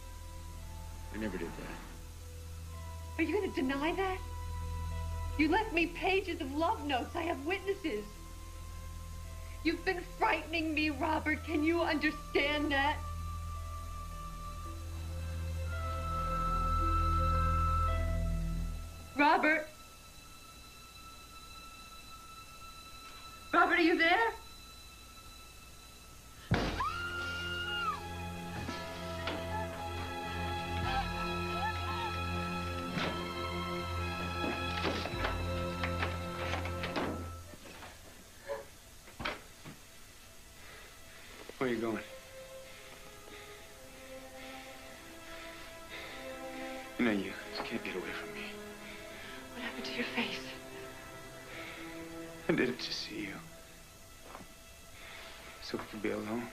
I never did that. Are you going to deny that? You left me pages of love notes. I have witnesses. You've been frightening me, Robert. Can you understand that? Robert? Robert, are you there? Where are you going? You know you can't get away from me. What happened to your face? I did it to see you. So we could be alone.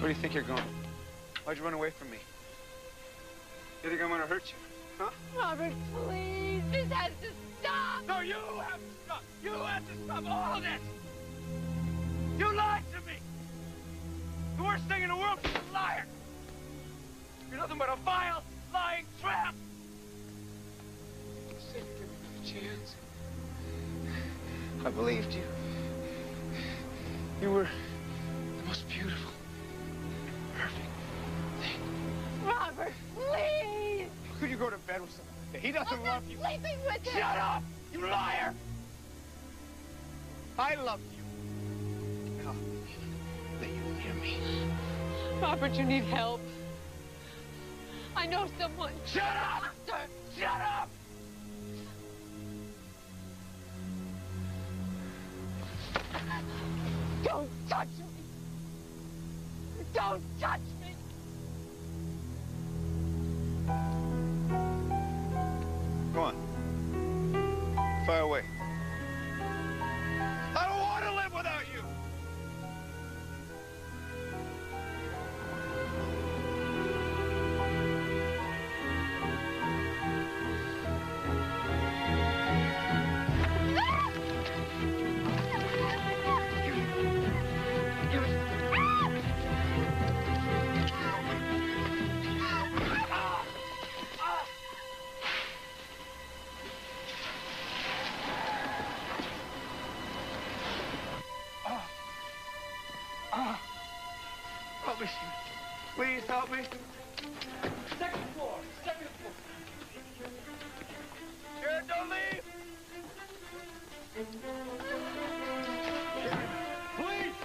Where do you think you're going? Why'd you run away from me? You think I'm gonna hurt you, huh? Robert, please, this has to stop! No, you have to stop! You have to stop all this! You lied to me! The worst thing in the world is a liar! You're nothing but a vile, lying tramp! You said you'd give me another chance. I believed you. You were the most beautiful. Robert, please! How could you go to bed with someone like that? He doesn't love you. I'm not sleeping with him. Shut up, you liar! I love you. Now, that you hear me. Robert, you need help. I know someone. Shut up! Sir. Shut up! Don't touch me! Don't touch me! Go on. Fire away. I don't want to live without you! Please help me. Second floor, second floor. Sharon, don't leave. Sharon, please.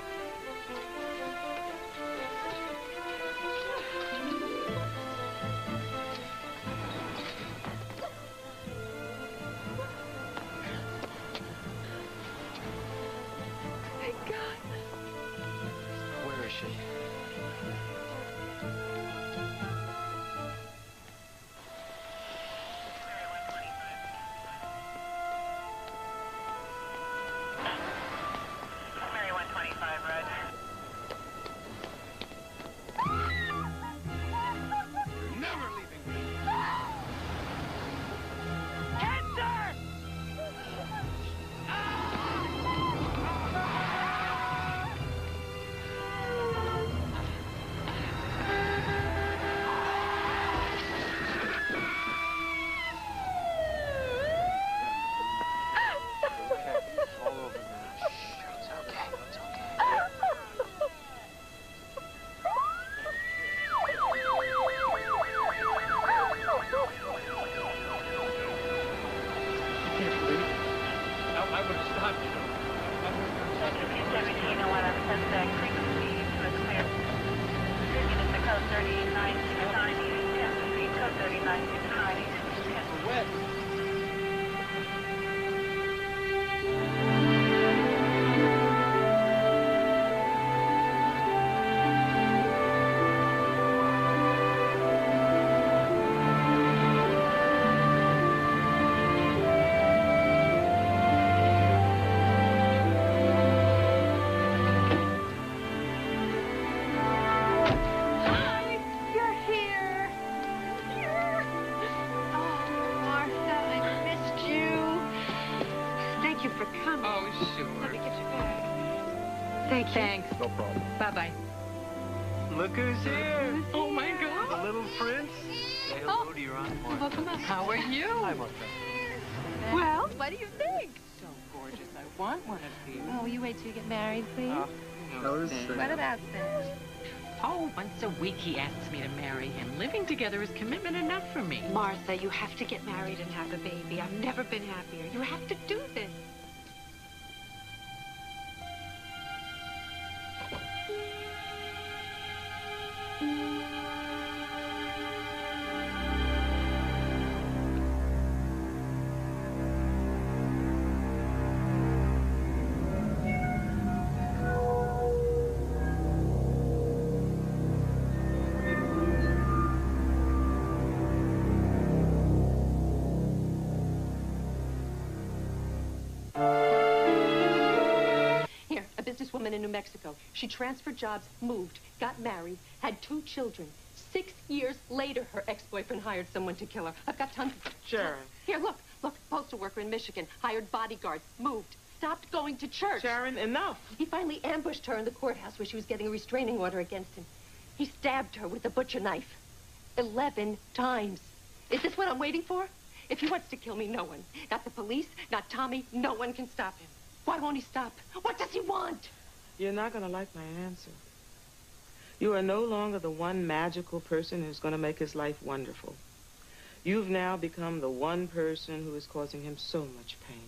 Thanks. No problem. Bye-bye. Look who's here. Oh, my God. Little Prince. Say hello to your Aunt Martha. Welcome up. How are you? Hi, Martha. Well, what do you think? So gorgeous. I want one of you. Oh, you wait till you get married, please. What about that? Oh, once a week he asks me to marry him. Living together is commitment enough for me. Martha, you have to get married and have a baby. I've never been happier. You have to do this. In New Mexico. She transferred jobs, moved, got married, had 2 children. 6 years later, her ex-boyfriend hired someone to kill her. I've got tons of... Sharon. Here, look, look, postal worker in Michigan, hired bodyguards, moved, stopped going to church. Sharon, enough. He finally ambushed her in the courthouse where she was getting a restraining order against him. He stabbed her with a butcher knife 11 times. Is this what I'm waiting for? If he wants to kill me, no one. Not the police, not Tommy, no one can stop him. Why won't he stop? What does he want? You're not going to like my answer. You are no longer the one magical person who's going to make his life wonderful. You've now become the one person who is causing him so much pain.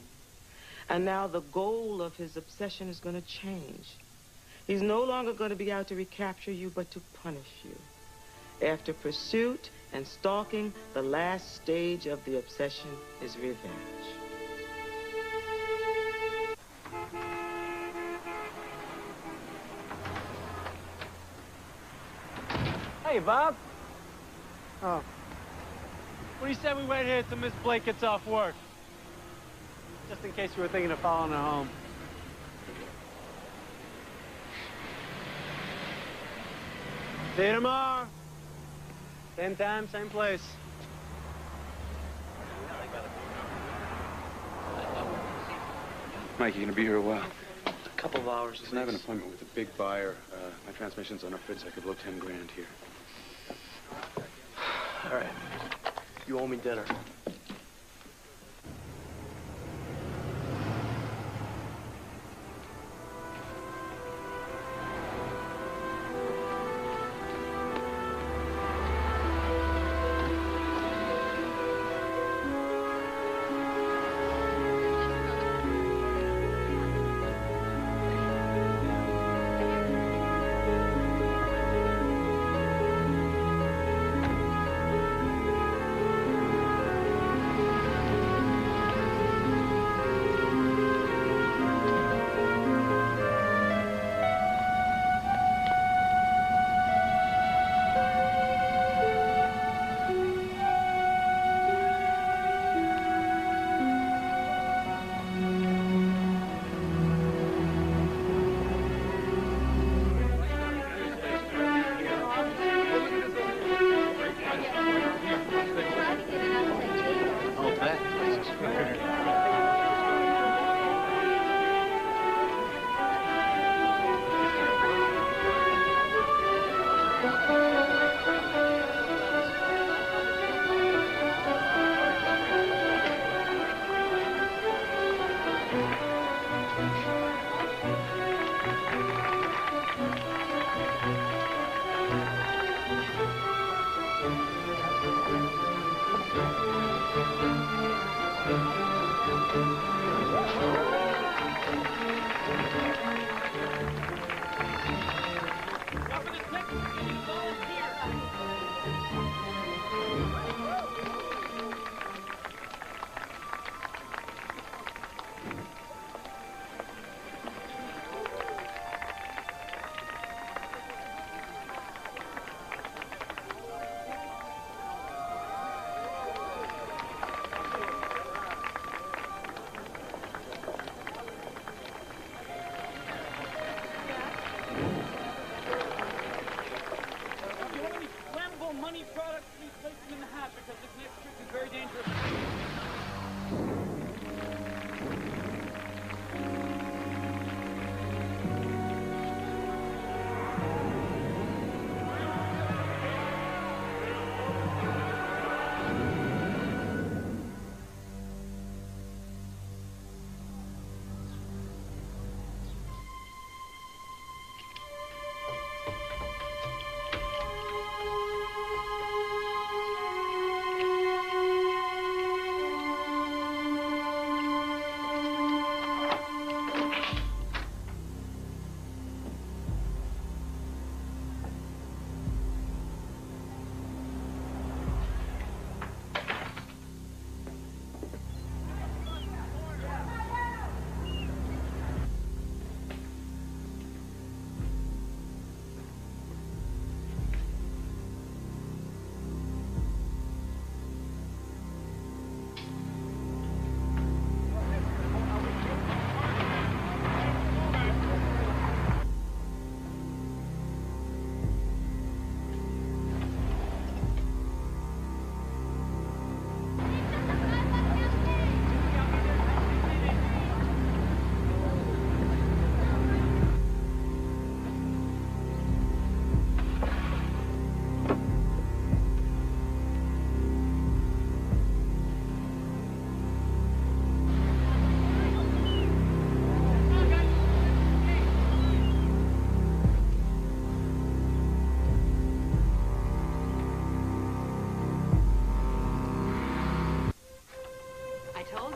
And now the goal of his obsession is going to change. He's no longer going to be out to recapture you, but to punish you. After pursuit and stalking, the last stage of the obsession is revenge. Hey, Bob. Oh. What do you say we wait here till Miss Blake gets off work? Just in case you were thinking of following her home. See you tomorrow. Same time, same place. Mike, you're gonna be here a while. A couple of hours. Listen, I have an appointment with a big buyer. My transmission's unfit, so I could blow 10 grand here. All right. You owe me dinner.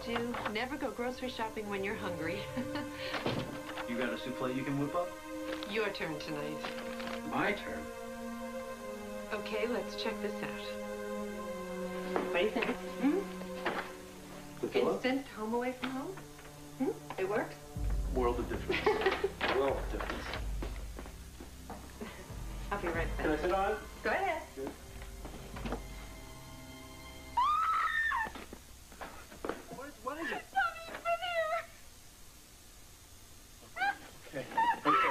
do. Never go grocery shopping when you're hungry. You got a souffle you can whip up? Your turn tonight. My turn? Okay, let's check this out. What do you think? Hmm? Instant home away from home? Hmm? It works? World of difference. World of difference. I'll be right back. Can I sit on? Go ahead. Good. What is it? Tommy's been here. Okay. Okay. He's been here.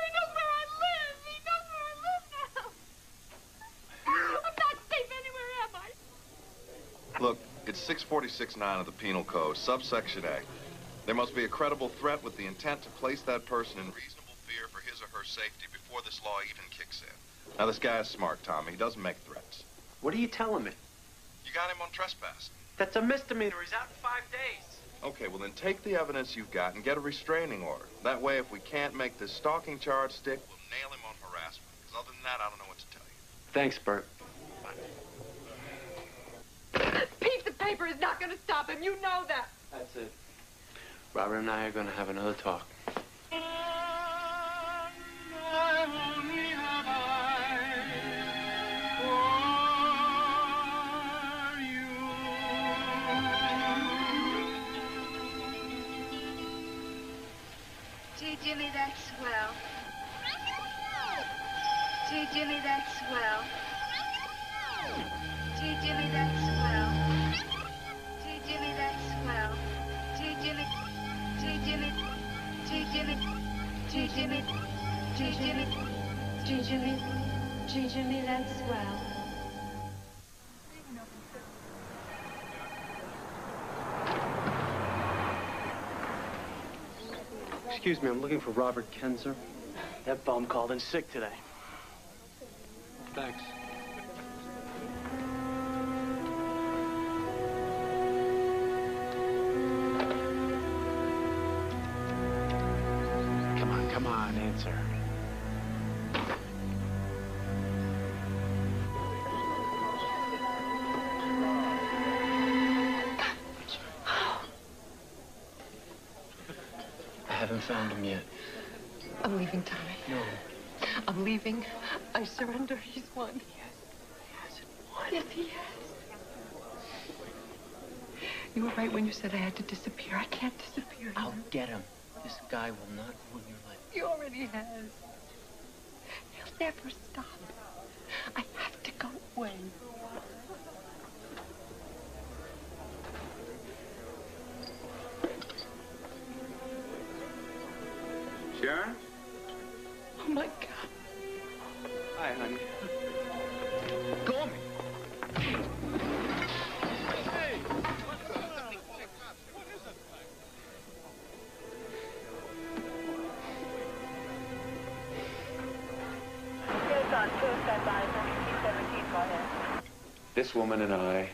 He knows where I live. He knows where I live now. I'm not safe anywhere, am I? Look, it's 646(9) of the Penal Code, subsection A. There must be a credible threat with the intent to place that person in reasonable fear for his or her safety before this law even kicks in. Now, this guy is smart, Tommy. He doesn't make threats. What are you telling me? You got him on trespass. That's a misdemeanor. He's out in 5 days. Okay, well, then take the evidence you've got and get a restraining order. That way, if we can't make this stalking charge stick, we'll nail him on harassment. Because other than that, I don't know what to tell you. Thanks, Bert. Bye. Piece of paper is not going to stop him. You know that. That's it. Robert and I are going to have another talk. Gee, Jimmy, that's swell. Gee, Jimmy, that's swell. Gee, Jimmy, that's swell. Gee, Jimmy, that's swell. Gee, Jimmy. Gee, Jimmy. Gee, Jimmy. Gee, Jimmy. Gee, Jimmy. Gee, Jimmy. Gee, Jimmy, that's swell. Excuse me, I'm looking for Robert Kinzer. That bum called in sick today. Thanks. Come on, answer. Found him yet. I'm leaving, Tommy. No. I'm leaving. I surrender. He's won. He hasn't won. Yes, he has. You were right when you said I had to disappear. I can't disappear. I'll get him. This guy will not ruin your life. He already has. He'll never stop. I have to go away. Sharon? Oh, my God. Hi, honey. Call me. Hey! What is it? This woman and I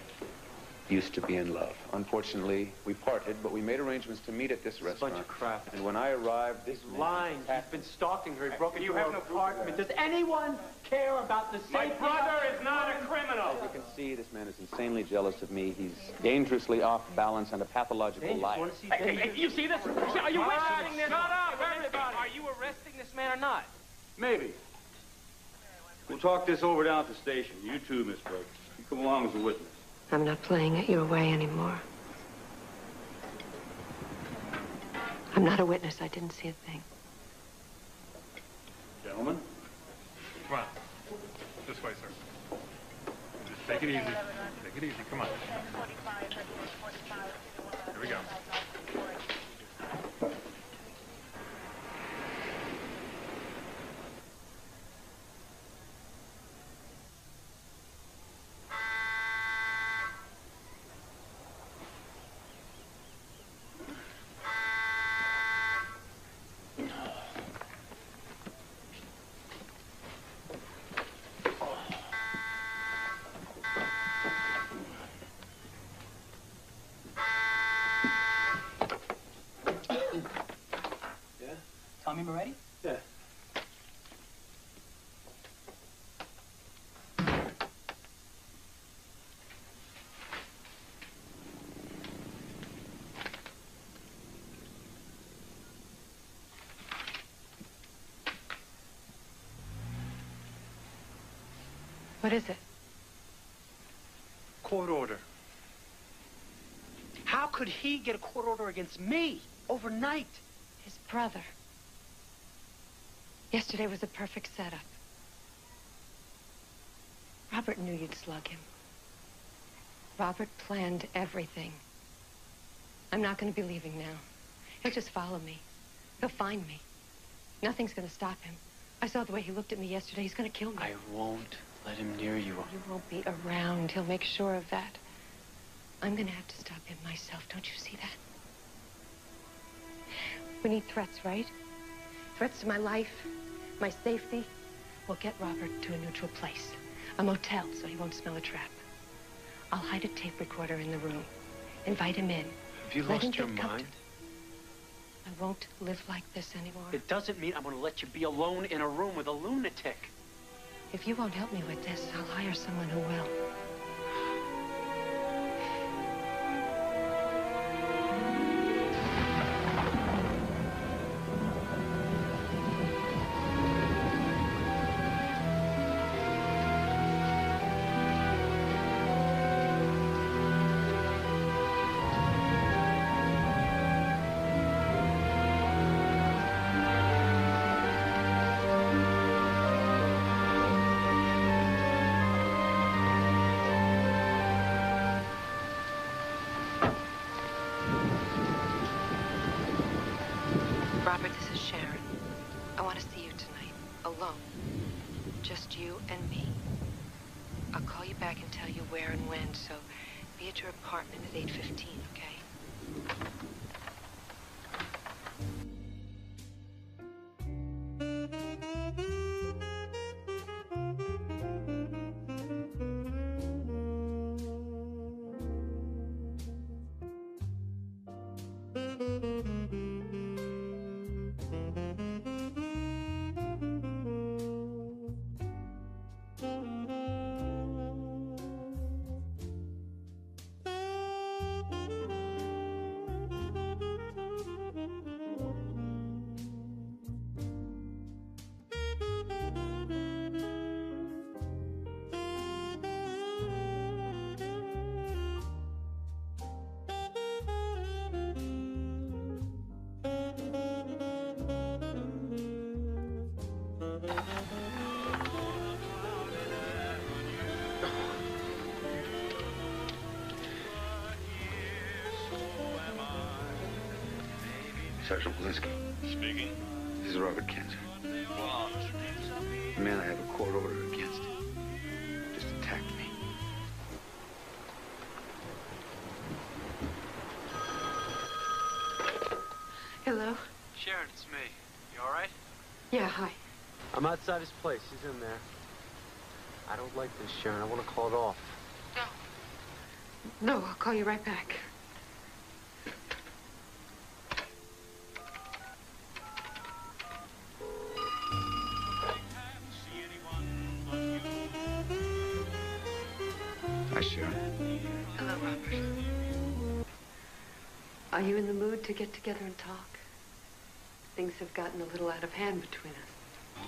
used to be in love. Unfortunately, we parted, but we made arrangements to meet at this restaurant. Bunch of crap. And when I arrived, this man... Lying. He's been stalking her. He broke into her apartment. Does anyone care about the safety? My brother is not a criminal. As you can see, this man is insanely jealous of me. He's dangerously off balance and a pathological liar. You see this? Are you arresting this? Shut up, everybody! Are you arresting this man or not? Maybe. We'll talk this over down at the station. You too, Miss Burke. You come along as a witness. I'm not playing it your way anymore. I'm not a witness. I didn't see a thing. Gentlemen? Come on. This way, sir. Just take it easy. Take it easy. Come on. Here we go. Tommy Moretti? Yeah. What is it? Court order. How could he get a court order against me overnight? His brother. Yesterday was a perfect setup. Robert knew you'd slug him. Robert planned everything. I'm not going to be leaving now. He'll just follow me. He'll find me. Nothing's going to stop him. I saw the way he looked at me yesterday. He's going to kill me. I won't let him near you. You won't be around. He'll make sure of that. I'm going to have to stop him myself. Don't you see that? We need threats, right? Threats to my life, my safety. We'll get Robert to a neutral place. A motel, so he won't smell a trap. I'll hide a tape recorder in the room. Invite him in. Have you lost your mind? I won't live like this anymore. It doesn't mean I'm going to let you be alone in a room with a lunatic. If you won't help me with this, I'll hire someone who will. Sergeant Blinsky. Speaking. This is Robert Kinzer. Wow, Mr. Kinzer. The man I have a court order against just attacked me. Hello? Sharon, it's me. You all right? Yeah, hi. I'm outside his place. He's in there. I don't like this, Sharon. I want to call it off. No. No, I'll call you right back. Are you in the mood to get together and talk? Things have gotten a little out of hand between us.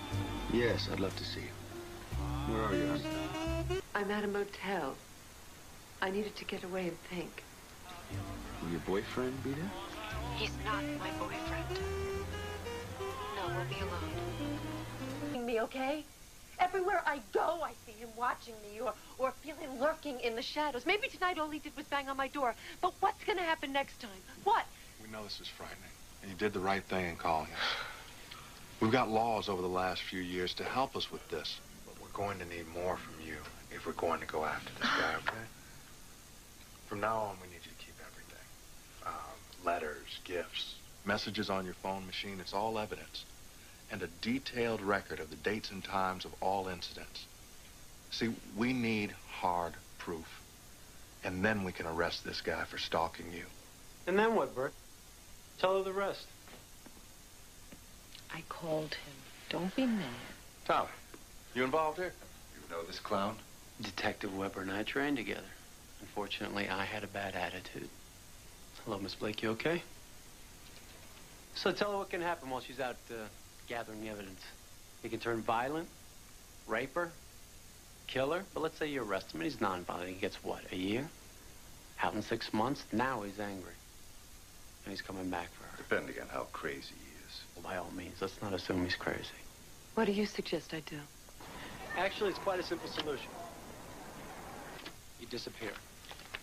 Yes, I'd love to see you. Where are you? I'm at a motel. I needed to get away and think. Will your boyfriend be there? He's not my boyfriend. No, we'll be alone. Me, okay? Everywhere I go, I see him watching me or feel him lurking in the shadows. Maybe tonight all he did was bang on my door. But what's going to happen next time? What? We know this is frightening, and you did the right thing in calling us. We've got laws over the last few years to help us with this. But we're going to need more from you if we're going to go after this guy, okay? From now on, we need you to keep everything. Letters, gifts, messages on your phone machine. It's all evidence. And a detailed record of the dates and times of all incidents. See, we need hard proof. And then we can arrest this guy for stalking you. And then what, Bert? Tell her the rest. I called him. Don't be mad. Tom, you involved here? You know this clown? Detective Weber and I trained together. Unfortunately, I had a bad attitude. Hello, Miss Blake, you okay? So tell her what can happen while she's out, gathering evidence. He can turn violent, rape her, killer, but let's say you arrest him and he's nonviolent. He gets what, a year? Out in 6 months? Now he's angry. And he's coming back for her. Depending on how crazy he is. Well, by all means, let's not assume he's crazy. What do you suggest I do? Actually, it's quite a simple solution. You disappear.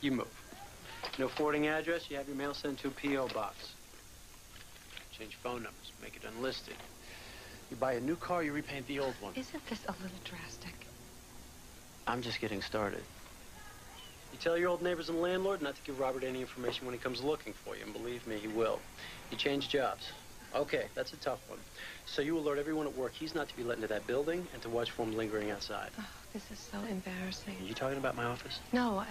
You move. No forwarding address, you have your mail sent to a P.O. box. Change phone numbers, make it unlisted. You buy a new car, you repaint the old one. Isn't this a little drastic? I'm just getting started. You tell your old neighbors and landlord not to give Robert any information when he comes looking for you, and believe me, he will. You change jobs. Okay, that's a tough one. So you alert everyone at work he's not to be let into that building and to watch for him lingering outside. Oh, this is so embarrassing. Are you talking about my office? No,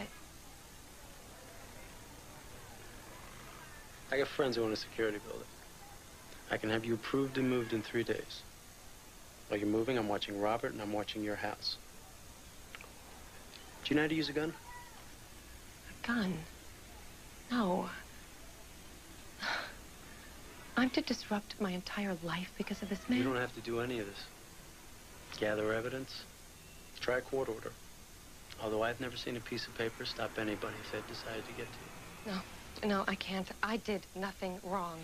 I got friends who own a security building. I can have you approved and moved in 3 days. While you're moving, I'm watching Robert and I'm watching your house. Do you know how to use a gun? A gun? No. I'm to disrupt my entire life because of this man? You don't have to do any of this. Gather evidence, try a court order. Although I've never seen a piece of paper stop anybody if they've decided to get to you. No, I can't. I did nothing wrong.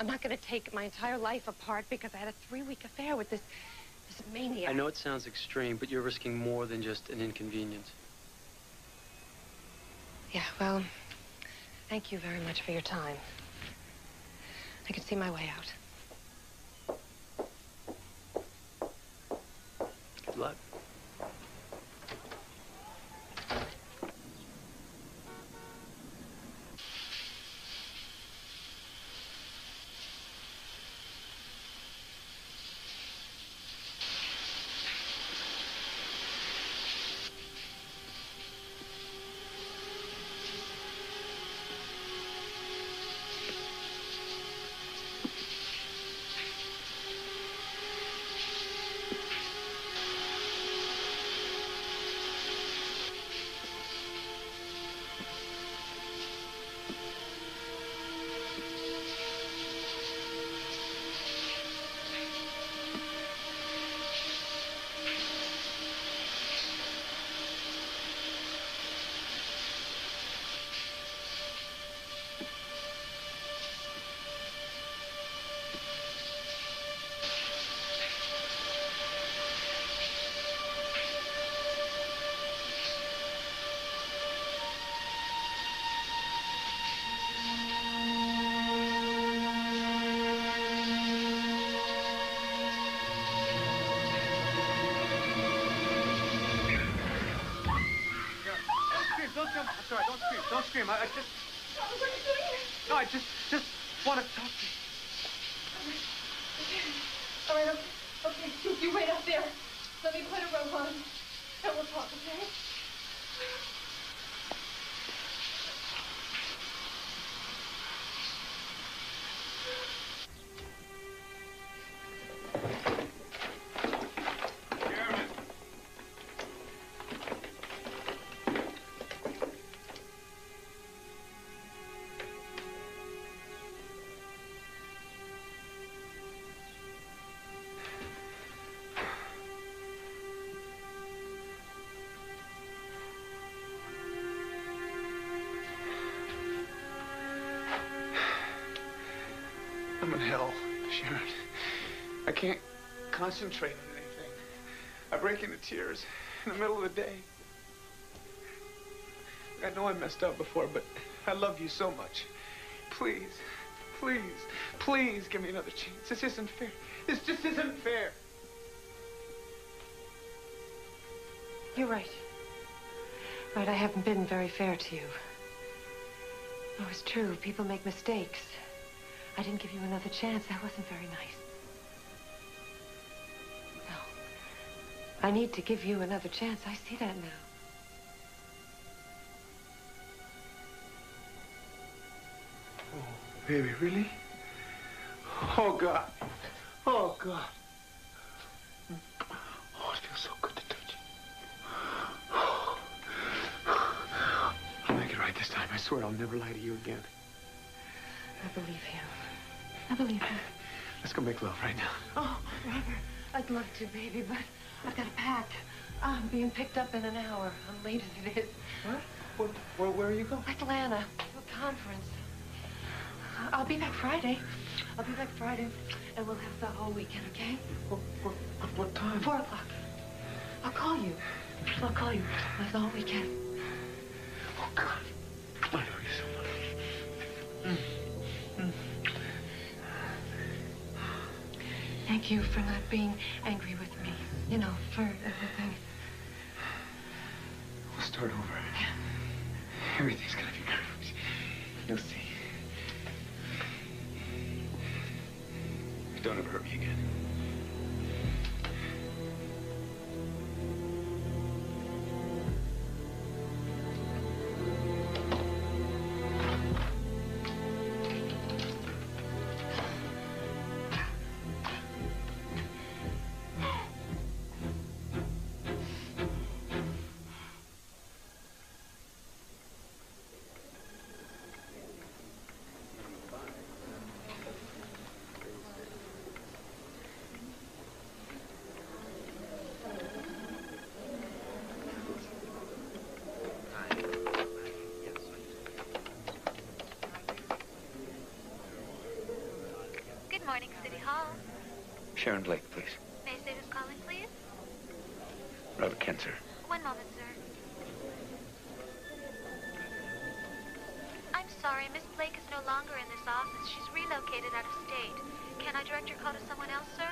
I'm not going to take my entire life apart because I had a 3-week affair with this maniac. I know it sounds extreme, but you're risking more than just an inconvenience. Yeah, well, thank you very much for your time. I can see my way out. Good luck. I just want to talk to you. All right, okay. You wait up there. Let me put a rope on, and we'll talk, okay? Hell, Sharon. I can't concentrate on anything. I break into tears in the middle of the day. I know I messed up before, but I love you so much. Please, please, please give me another chance. This isn't fair. This just isn't fair. You're right. I haven't been very fair to you. Oh, it's true. People make mistakes. I didn't give you another chance. That wasn't very nice. No. I need to give you another chance. I see that now. Oh, baby, really? Oh, God. Oh, God. Oh, it feels so good to touch you. I'll make it right this time. I swear I'll never lie to you again. I believe him. I believe her. Let's go make love right now. Oh, Robert, I'd love to, baby, but I've got to pack. I'm being picked up in an hour. I'm late as it is. What? Where are you going? Atlanta. To a conference. I'll be back Friday. And we'll have the whole weekend, okay? What time? 4 o'clock. I'll call you. We'll have the whole weekend. Oh, God. I love you so much. Thank you for not being angry with me. You know, for everything. We'll start over. Yeah. Everything's gonna be perfect. You'll see. Don't ever hurt me again. Sharon Blake, please. May I say who's calling, please? Robert Kinzer. One moment, sir. I'm sorry, Miss Blake is no longer in this office. She's relocated out of state. Can I direct your call to someone else, sir?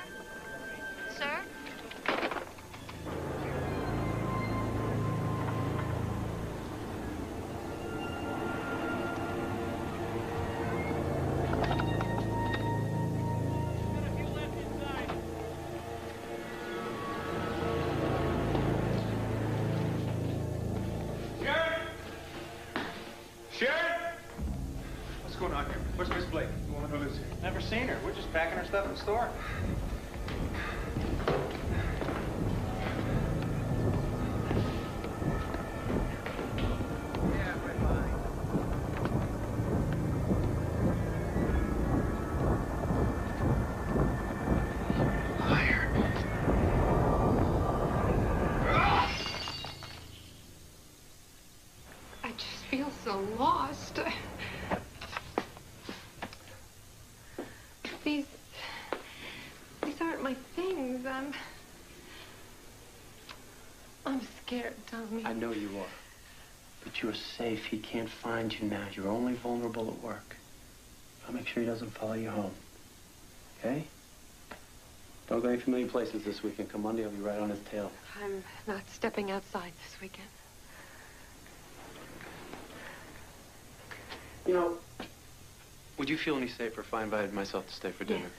Sir? Packing her stuff in the store. I know you are, but you're safe. He can't find you now. You're only vulnerable at work. I'll make sure he doesn't follow you home, okay? Don't go any familiar places this weekend. Come Monday, I'll be right on his tail. I'm not stepping outside this weekend. You know, would you feel any safer if I invited myself to stay for dinner?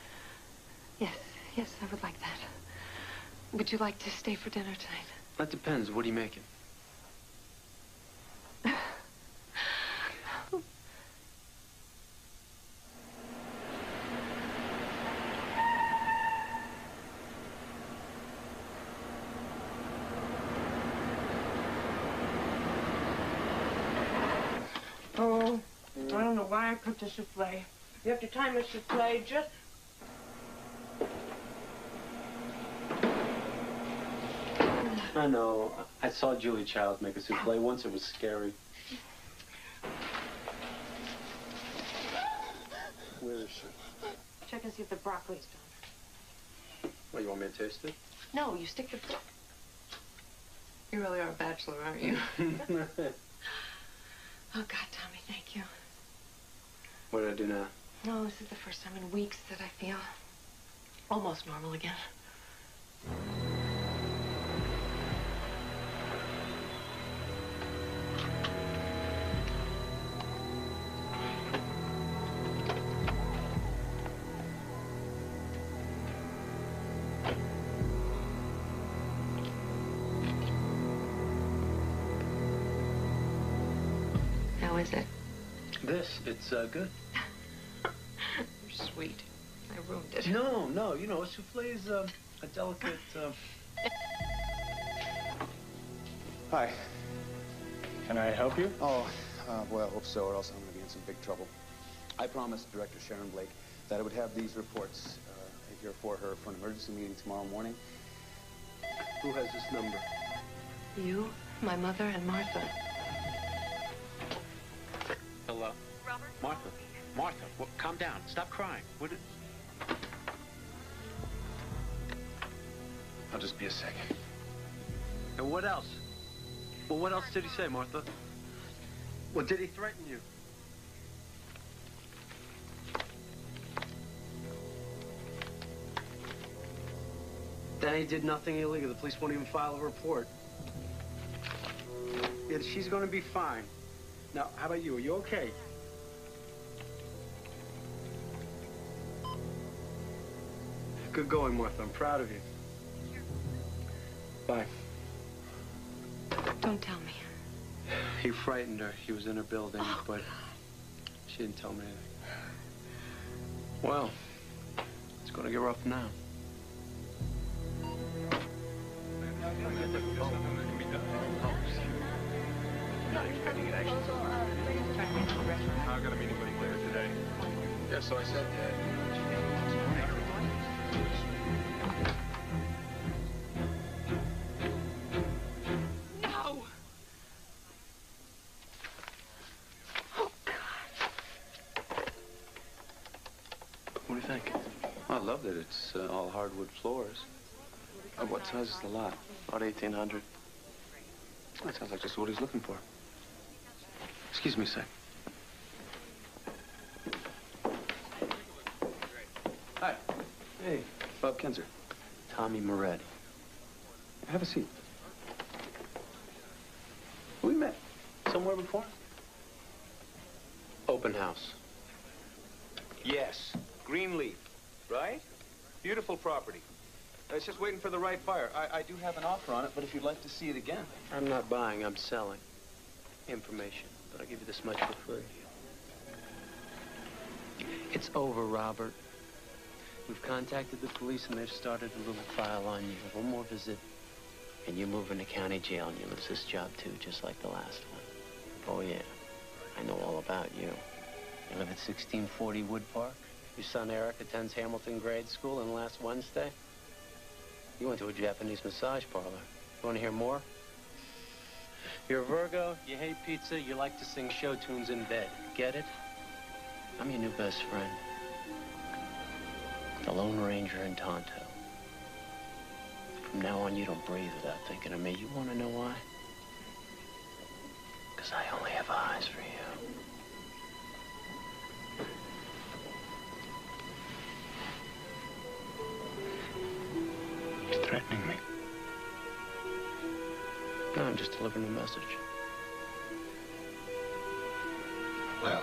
Yes, yes, I would like that. Would you like to stay for dinner tonight? That depends. What are you making? Oh, I don't know why I cooked a souffle. You have to time a souffle just... I know. I saw Julia Child make a souffle once. It was scary. Where is she? Check and see if the broccoli's done. Well, you want me to taste it? No, you stick the... You really are a bachelor, aren't you? Oh, God, Tommy, thank you. What did I do now? No, this is the first time in weeks that I feel almost normal again. It's good. You're sweet. I ruined it. No, no. You know, a souffle is a delicate... Hi. Can I help you? Oh, well, I hope so, or else I'm going to be in some big trouble. I promised Director Sharon Blake that I would have these reports here for her for an emergency meeting tomorrow morning. Who has this number? You, my mother, and Martha. Hello? Robert? Martha. Martha, well, calm down. Stop crying. What is... I'll just be a second. And what else? Well, what else did he say, Martha? Well, did he threaten you? Then he did nothing illegal. The police won't even file a report. Yeah, she's going to be fine. Now, how about you? Are you okay? Good going, Martha. I'm proud of you. Bye. Don't tell me. He frightened her. He was in her building, but she didn't tell me anything. Well, it's going to get rough now. I got a meeting with him later today. Yeah, so I said that. No! Oh, God. What do you think? Well, I love that it's all hardwood floors. What size is the lot? About 1,800. That sounds like just what he's looking for. Excuse me a sec. Hi. Hey, Bob Kinzer. Tommy Moretti. Have a seat. We met somewhere before? Open house. Yes, Greenleaf, right? Beautiful property. It's just waiting for the right buyer. I do have an offer on it, but if you'd like to see it again... I'm not buying, I'm selling. Information, but I'll give you this much for free. It's over, Robert. We've contacted the police and they've started a little file on you. One more visit, and you move into county jail and you lose this job too, just like the last one. Oh yeah, I know all about you. You live at 1640 Wood Park. Your son Eric attends Hamilton grade school, and last Wednesday, you went to a Japanese massage parlor. You want to hear more? You're a Virgo, you hate pizza, you like to sing show tunes in bed. Get it? I'm your new best friend. The Lone Ranger in Tonto. From now on, you don't breathe without thinking of me. You want to know why? Because I only have eyes for you. Threatening me. No, I'm just delivering a message. Well,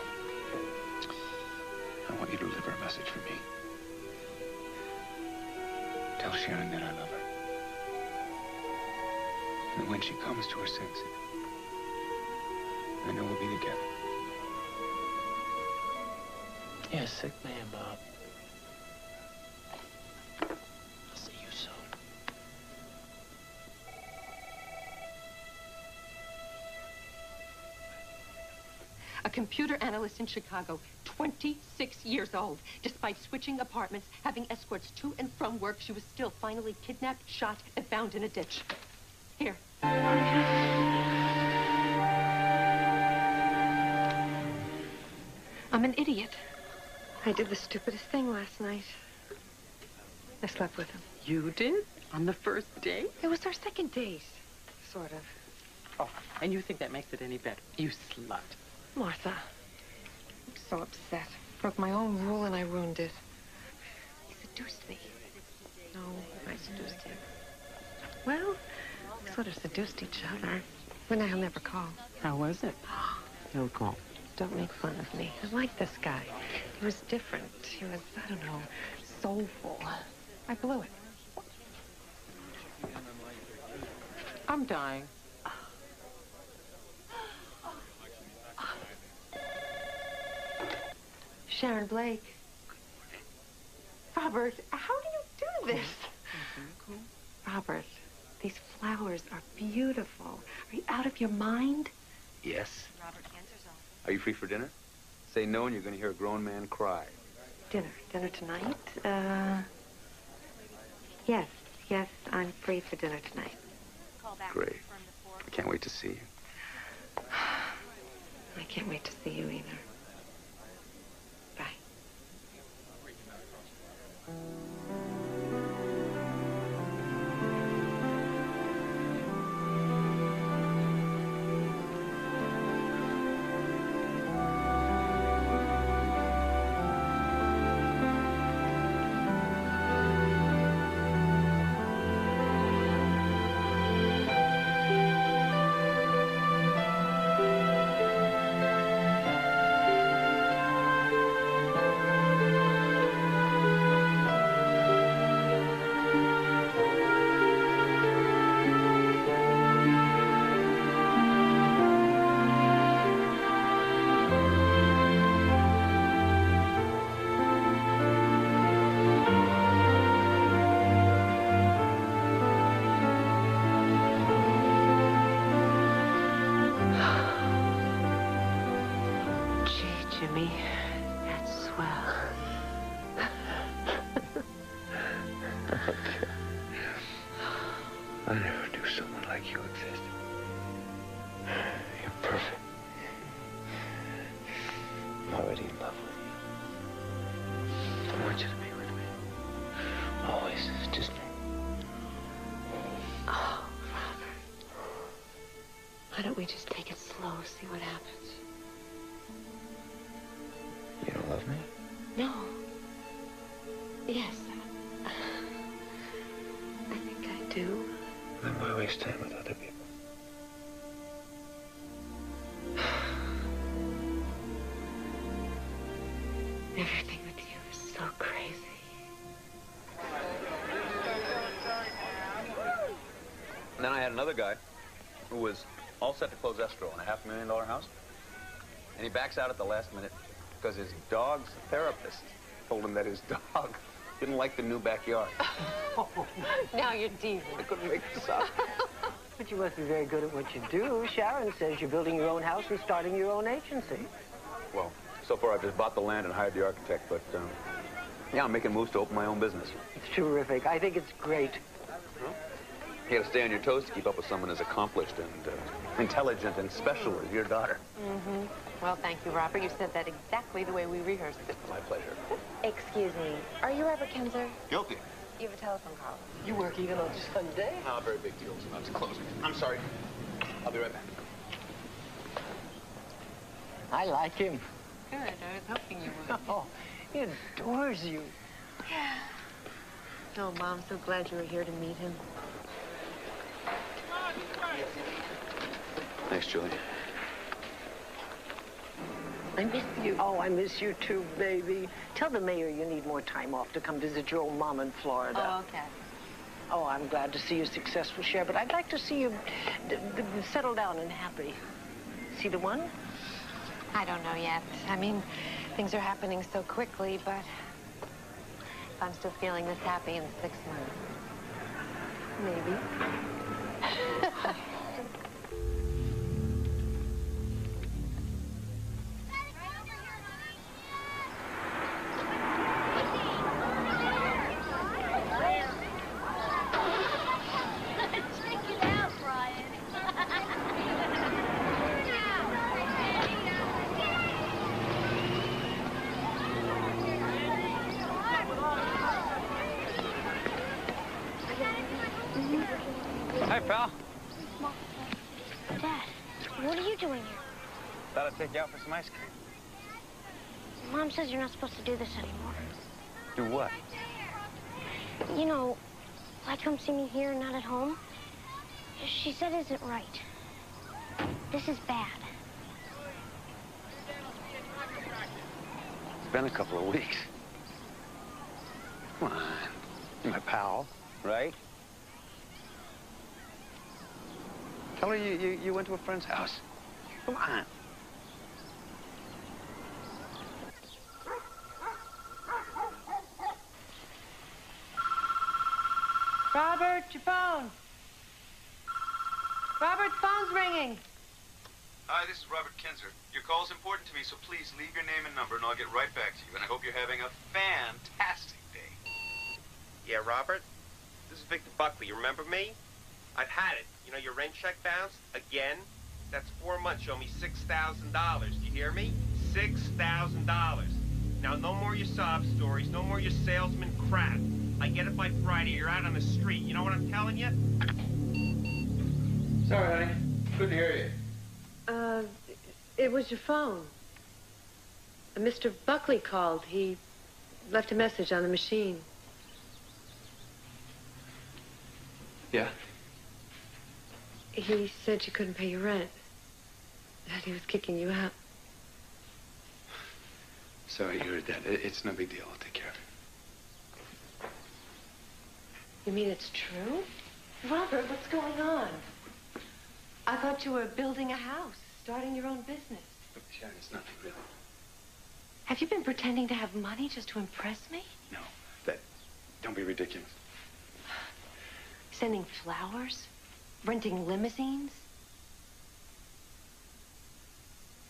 I want you to deliver a message for me. Tell Sharon that I love her. And when she comes to her senses, I know we'll be together. You're a sick man, Bob. Computer analyst in Chicago, 26 years old. Despite switching apartments, having escorts to and from work, she was still finally kidnapped, shot, and bound in a ditch. Here. I'm an idiot. I did the stupidest thing last night. I slept with him. You did? On the first date? It was our second date, sort of. Oh, and you think that makes it any better? You slut. Martha, I'm so upset. Broke my own rule and I ruined it. He seduced me. No, I seduced him. Well, we sort of seduced each other. But now he'll never call. How was it? He'll call. Don't make fun of me. I like this guy. He was different. He was, I don't know, soulful. I blew it. I'm dying. Sharon Blake. Robert, how do you do this? Mm-hmm. Robert, these flowers are beautiful. Are you out of your mind? Yes. Robert Kinzer's office. Are you free for dinner? Say no and you're going to hear a grown man cry. Dinner. Dinner tonight? Yes. Yes, I'm free for dinner tonight. Great. I can't wait to see you. I can't wait to see you either. Bye. We just take it slow, see what happens. You don't love me? No. Yes. I think I do. Then why waste time with other people? Everything with you is so crazy. And then I had another guy who was all set to close escrow on a $500,000 house. And he backs out at the last minute because his dog's therapist told him that his dog didn't like the new backyard. Oh, now you're teasing. I couldn't make this up. But you must be very good at what you do. Sharon says you're building your own house and starting your own agency. Well, so far I've just bought the land and hired the architect, but yeah, I'm making moves to open my own business. It's terrific. I think it's great. You gotta stay on your toes to keep up with someone as accomplished and intelligent and special as your daughter. Mm-hmm. Well, thank you, Robert. You said that exactly the way we rehearsed. It's my pleasure. Excuse me. Are you Robert Kinzer? Guilty. You have a telephone call. You work even on Sunday? No, very big deal. It's about to close. I'm sorry. I'll be right back. I like him. Good. I was hoping you would. Oh, he adores you. Yeah. Oh, Mom, so glad you were here to meet him. Thanks, Julie. I miss you. Oh, I miss you too, baby. Tell the mayor you need more time off to come visit your old mom in Florida. Oh, okay. Oh, I'm glad to see you successful, Cher, but I'd like to see you settle down and happy. See the one? I don't know yet. I mean, things are happening so quickly, but if I'm still feeling this happy in 6 months, maybe. Some ice cream. Mom says you're not supposed to do this anymore. Do what? You know, why come see me here and not at home? She said it isn't right. This is bad. It's been a couple of weeks. Come on. You're my pal, right? Tell her you went to a friend's house. Come on. Robert, your phone. Robert, phone's ringing. Hi, this is Robert Kinzer. Your call's important to me, so please leave your name and number, and I'll get right back to you. And I hope you're having a fantastic day. Yeah, Robert? This is Victor Buckley. You remember me? I've had it. You know, your rent check bounced again. That's 4 months. You owe me $6,000. Do you hear me? $6,000. Now, no more your sob stories. No more your salesman crap. I get it by Friday. You're out on the street. You know what I'm telling you? Sorry, honey. Couldn't hear you. It was your phone. Mr. Buckley called. He left a message on the machine. Yeah? He said you couldn't pay your rent. That he was kicking you out. Sorry you heard that. It's no big deal. I'll take care of it. You mean it's true? Robert, what's going on? I thought you were building a house, starting your own business. Look, Sharon, it's nothing really. Have you been pretending to have money just to impress me? No, don't be ridiculous. Sending flowers? Renting limousines?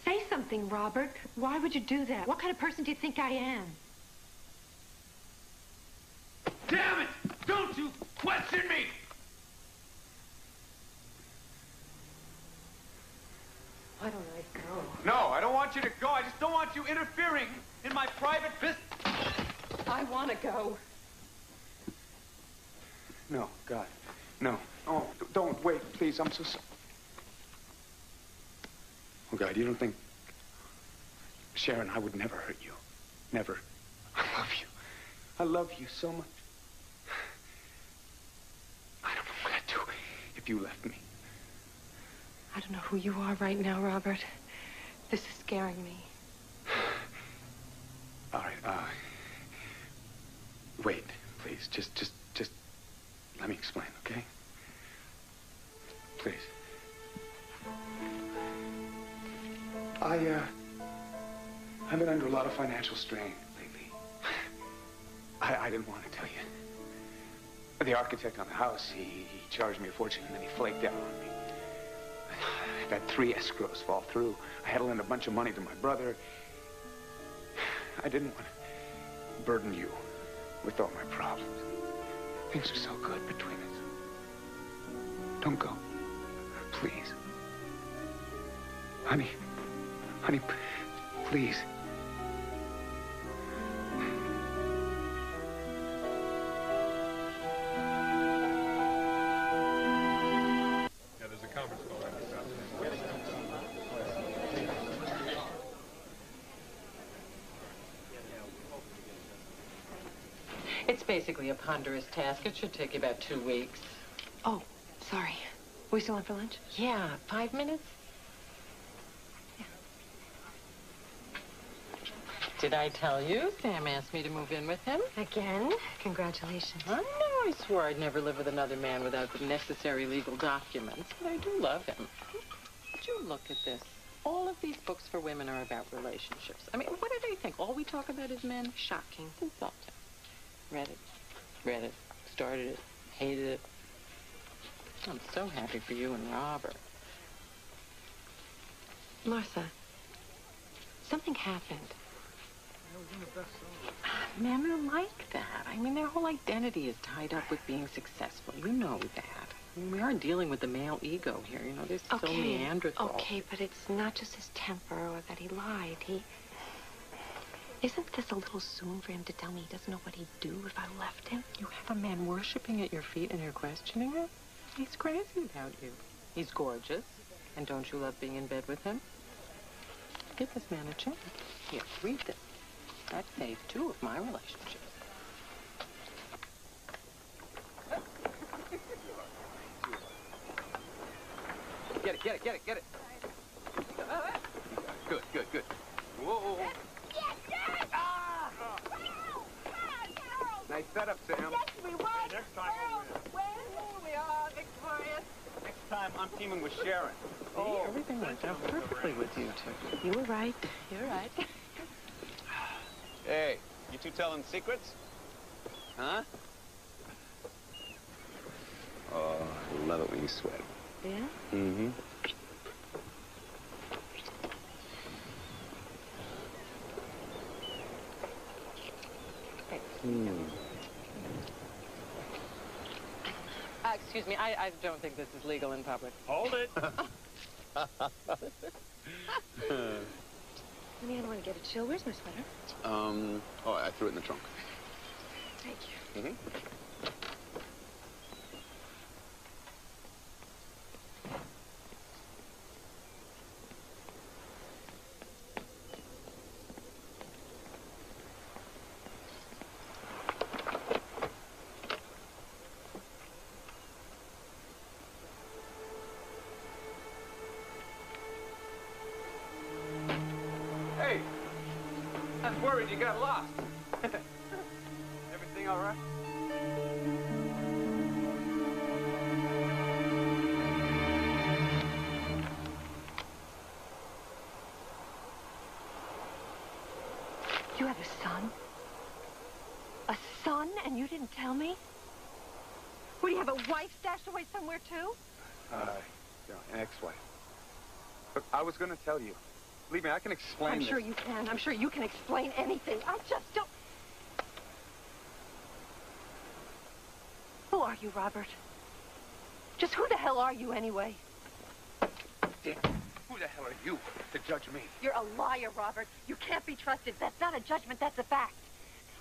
Say something, Robert. Why would you do that? What kind of person do you think I am? Damn it! Don't you question me! Why don't I go? No, I don't want you to go. I just don't want you interfering in my private business. I want to go. No, God, no. Oh, don't wait, please. I'm so sorry. Oh, God, you don't think... Sharon, I would never hurt you. Never. I love you. I love you so much. I don't know what I'd do if you left me. I don't know who you are right now, Robert. This is scaring me. All right, wait, please. Just let me explain, okay? Please. I've been under a lot of financial strain lately. I didn't want to tell you. The architect on the house, he charged me a fortune and then he flaked out on me. I've had 3 escrows fall through. I had to lend a bunch of money to my brother. I didn't want to burden you with all my problems. Things are so good between us. Don't go. Please. Honey, please. Yeah, there's a conference call after that. It's basically a ponderous task. It should take you about 2 weeks. Oh, sorry. We still on for lunch? Yeah, 5 minutes. Yeah. Did I tell you? Sam asked me to move in with him. Again? Congratulations. I know. I swore I'd never live with another man without the necessary legal documents, but I do love him. Would you look at this? All of these books for women are about relationships. I mean, what do they think? All we talk about is men? Shocking. Insulting. Read it. Started it. Hated it. I'm so happy for you and Robert. Martha, something happened. Men are like that. I mean, their whole identity is tied up with being successful. You know that. I mean, we are dealing with the male ego here. You know, there's so Neanderthal. Okay, but it's not just his temper or that he lied. Isn't this a little soon for him to tell me he doesn't know what he'd do if I left him? You have a man worshiping at your feet and you're questioning him? He's crazy about you. He's gorgeous. And don't you love being in bed with him? Give this man a chance. Here, read this. That saved 2 of my relationships. Get it. Good. Whoa. Yes! Ah! Wow! Nice setup, Sam. Yes, we won. Hey, next time we'll win. Next time, I'm teaming with Sharon. Oh, see, everything worked out perfectly with you two. You were right. You're right. Hey, you two telling secrets? Huh? Oh, I love it when you sweat. Yeah? Mm-hmm. Excuse me, I don't think this is legal in public. Hold it. I mean, I don't want to get a chill. Where's my sweater? Oh, I threw it in the trunk. Thank you. Mm-hmm. You got lost. Everything all right? You have a son? A son, and you didn't tell me? What, do you have a wife stashed away somewhere, too? Yeah, an ex-wife. Look, I was going to tell you. Believe me, I can explain this. I'm sure you can. I'm sure you can explain anything. I just don't... Who are you, Robert? Just who the hell are you, anyway? Dick, who the hell are you to judge me? You're a liar, Robert. You can't be trusted. That's not a judgment. That's a fact.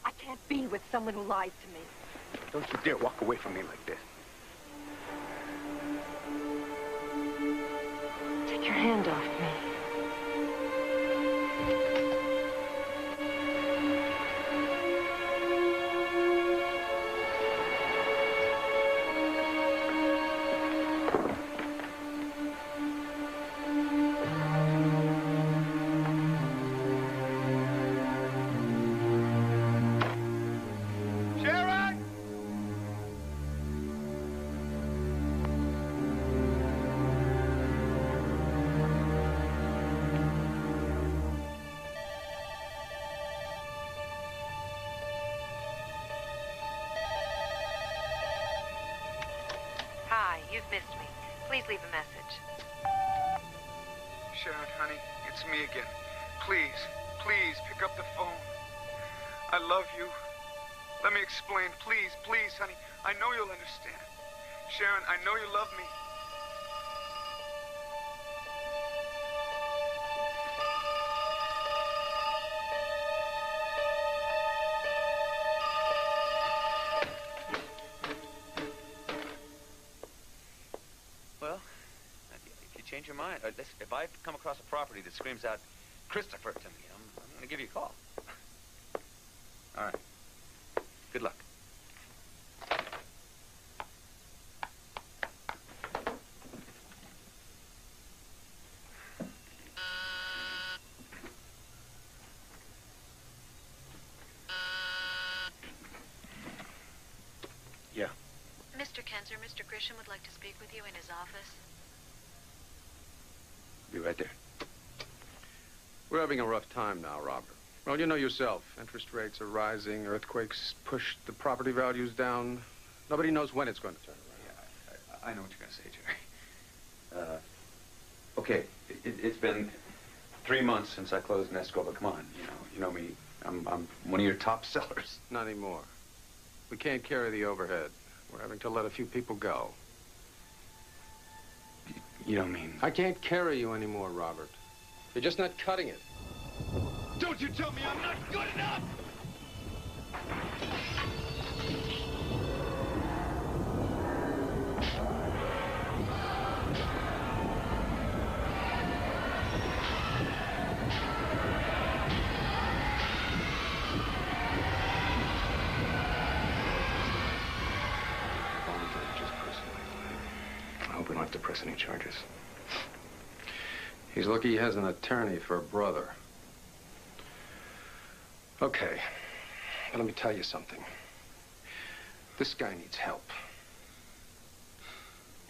I can't be with someone who lies to me. Don't you dare walk away from me like this. Take your hand off me. You've missed me. Please leave a message. Sharon, honey, it's me again. Please, please pick up the phone. I love you. Let me explain. Please, please, honey. I know you'll understand. Sharon, I know you love me. Your mind. Listen, if I come across a property that screams out Christopher to me, I'm going to give you a call. All right. Good luck. Yeah. Mr. Kinzer, Mr. Grisham would like to speak with you in his office. Be right there. We're having a rough time now, Robert. Well, you know yourself. Interest rates are rising. Earthquakes pushed the property values down. Nobody knows when it's going to turn around. Yeah, I know what you're going to say, Jerry. Okay, it's been 3 months since I closed Nesco, but come on, you know me. I'm one of your top sellers. Not anymore. We can't carry the overhead. We're having to let a few people go. You don't mean... I can't carry you anymore, Robert. You're just not cutting it. Don't you tell me I'm not good enough! Any charges? He's lucky he has an attorney for a brother. Okay, but let me tell you something. This guy needs help.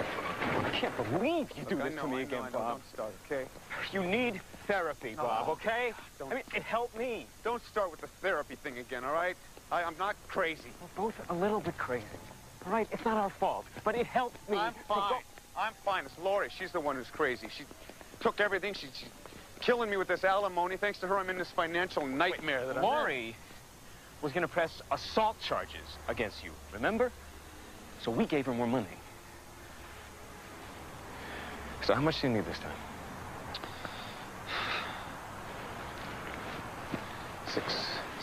I can't believe you do this to me again, Bob. Don't start, okay? You need therapy, Bob, okay? I mean, it helped me. Don't start with the therapy thing again, all right? I'm not crazy. We're both a little bit crazy, all right? It's not our fault, but it helped me. I'm fine. I'm fine. It's Lori. She's the one who's crazy. She took everything. She's killing me with this alimony. Thanks to her, I'm in this financial nightmare that I'm in. Lori was going to press assault charges against you, remember? So we gave her more money. So how much do you need this time?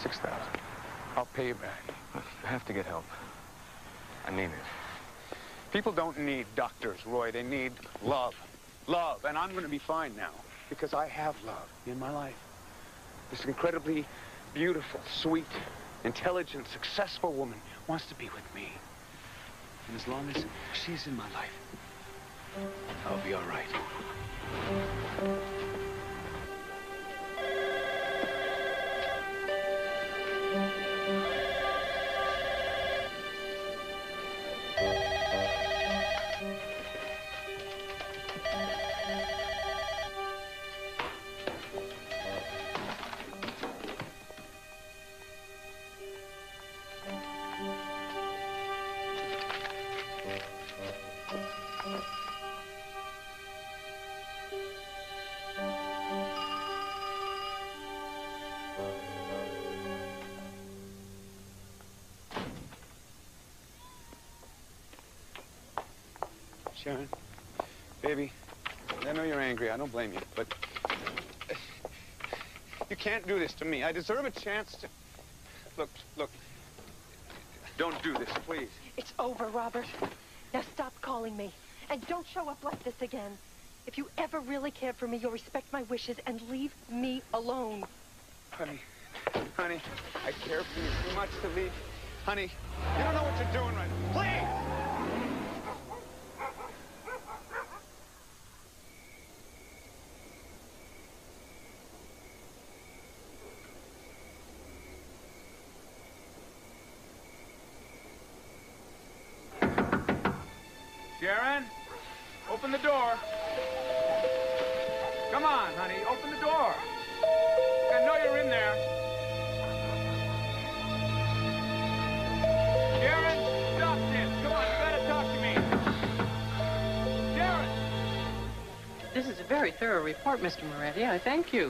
6,000. I'll pay you back. I have to get help. I need it. People don't need doctors, Roy. They need love. Love. And I'm going to be fine now because I have love in my life. This incredibly beautiful, sweet, intelligent, successful woman wants to be with me. And as long as she's in my life, I'll be all right. Sharon, baby, I know you're angry. I don't blame you, but you can't do this to me. I deserve a chance to... Look, don't do this, please. It's over, Robert. Now stop calling me, and don't show up like this again. If you ever really care for me, you'll respect my wishes and leave me alone. Honey, I care for you too much to leave. Honey, you don't know what you're doing right now. Please! Sharon, open the door. Come on, honey, open the door. I know you're in there. Sharon, stop this. Come on, you better talk to me. Sharon! This is a very thorough report, Mr. Moretti. I thank you.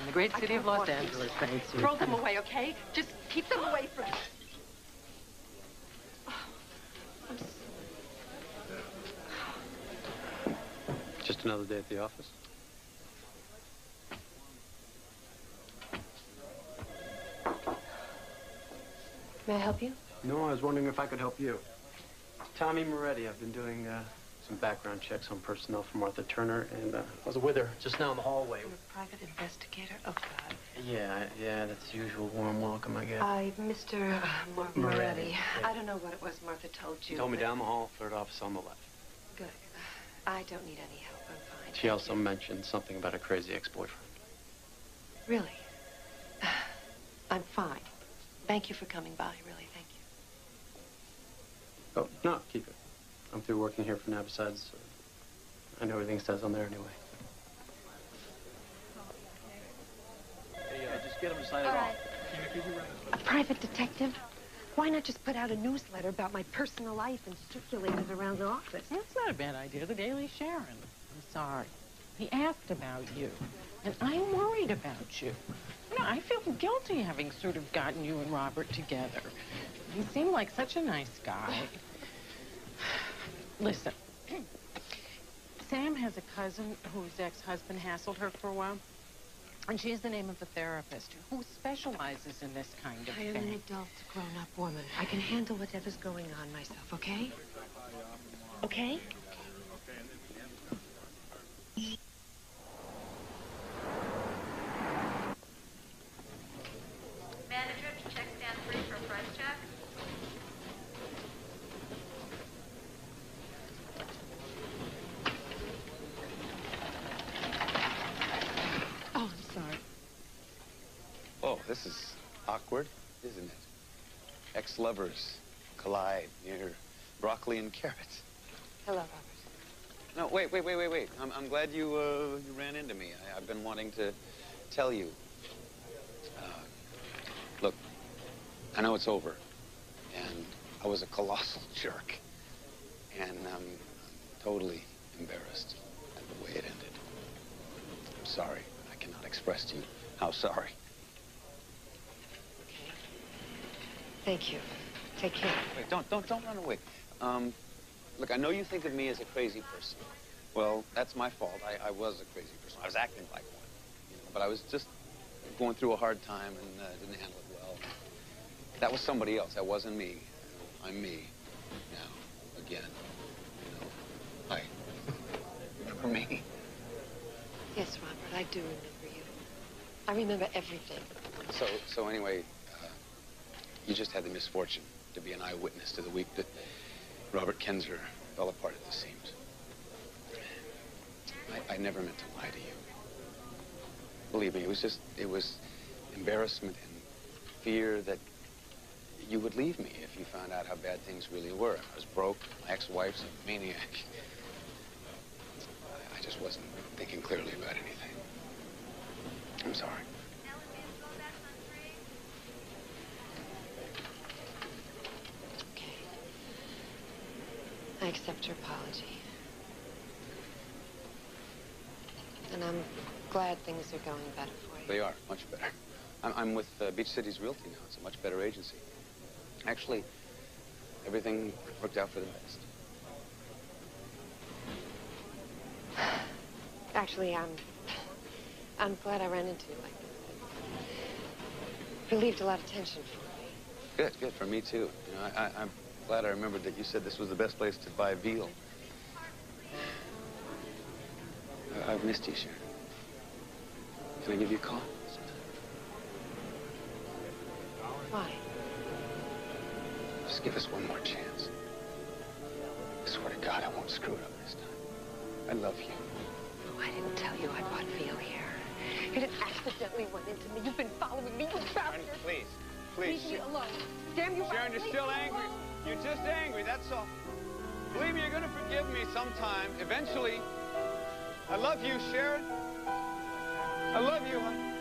In the great city of Los Angeles, thanks. Throw them away, okay? Just keep them away from me. Just another day at the office. May I help you? No, I was wondering if I could help you. Tommy Moretti, I've been doing some background checks on personnel for Martha Turner, and I was with her just now in the hallway. You're a private investigator? Oh, God. Yeah, that's the usual warm welcome I get. Mr. Moretti. Yeah. I don't know what it was Martha told you. She told me down the hall, third office on the left. Good. I don't need any help. I'm fine. She also mentioned something about a crazy ex-boyfriend. Really? I'm fine. Thank you for coming by, really. Thank you. Oh, no, keep it. I'm through working here for now. Besides, I know everything says on there anyway. Hey, just get him to sign it off. A private detective? Why not just put out a newsletter about my personal life and circulate it around the office? That's not a bad idea. The Daily Sharon. I'm sorry. He asked about you, and I'm worried about you. No, I feel guilty having sort of gotten you and Robert together. You seem like such a nice guy. Listen, Sam has a cousin whose ex-husband hassled her for a while. And she's the name of a therapist who specializes in this kind of thing. I am an adult, grown-up woman. I can handle whatever's going on myself, okay? Okay? Manager, check stand 3 for a price check. This is awkward, isn't it? Ex-lovers collide near broccoli and carrots. Hello, Robert. No, wait. I'm glad you ran into me. I've been wanting to tell you. Look, I know it's over, and I was a colossal jerk, and I'm totally embarrassed at the way it ended. I'm sorry. I cannot express to you how sorry. Thank you. Take care. Wait, don't run away. Look, I know you think of me as a crazy person. Well, that's my fault. I was a crazy person. I was acting like one, you know, but I was just going through a hard time and didn't handle it well. That was somebody else. That wasn't me. I'm me now, again. You know, I remember me. Yes, Robert, I do remember you. I remember everything. So anyway, you just had the misfortune to be an eyewitness to the week that Robert Kinzer fell apart at the seams. I never meant to lie to you. Believe me, it was embarrassment and fear that you would leave me if you found out how bad things really were. I was broke. My ex-wife's a maniac. I just wasn't thinking clearly about anything. I'm sorry. Okay. I accept your apology. And I'm glad things are going better for you. They are, much better. I'm with Beach Cities Realty now. It's a much better agency. Actually, everything worked out for the best. Actually, I'm glad I ran into you like this. It's relieved a lot of tension for me. Good, good, for me too. You know, I'm glad I remembered that you said this was the best place to buy veal. I've missed you, Sharon. Can I give you a call? Why? Just give us one more chance. I swear to God, I won't screw it up this time. I love you. Oh, I didn't tell you I bought veal here. You didn't accidentally run into me. You've been following me. You bastard. Sharon, please. Please. Leave me alone. Damn you, Sharon, you're still angry. You're just angry, that's all. Believe me, you're going to forgive me sometime. Eventually. I love you, Sharon. I love you, honey.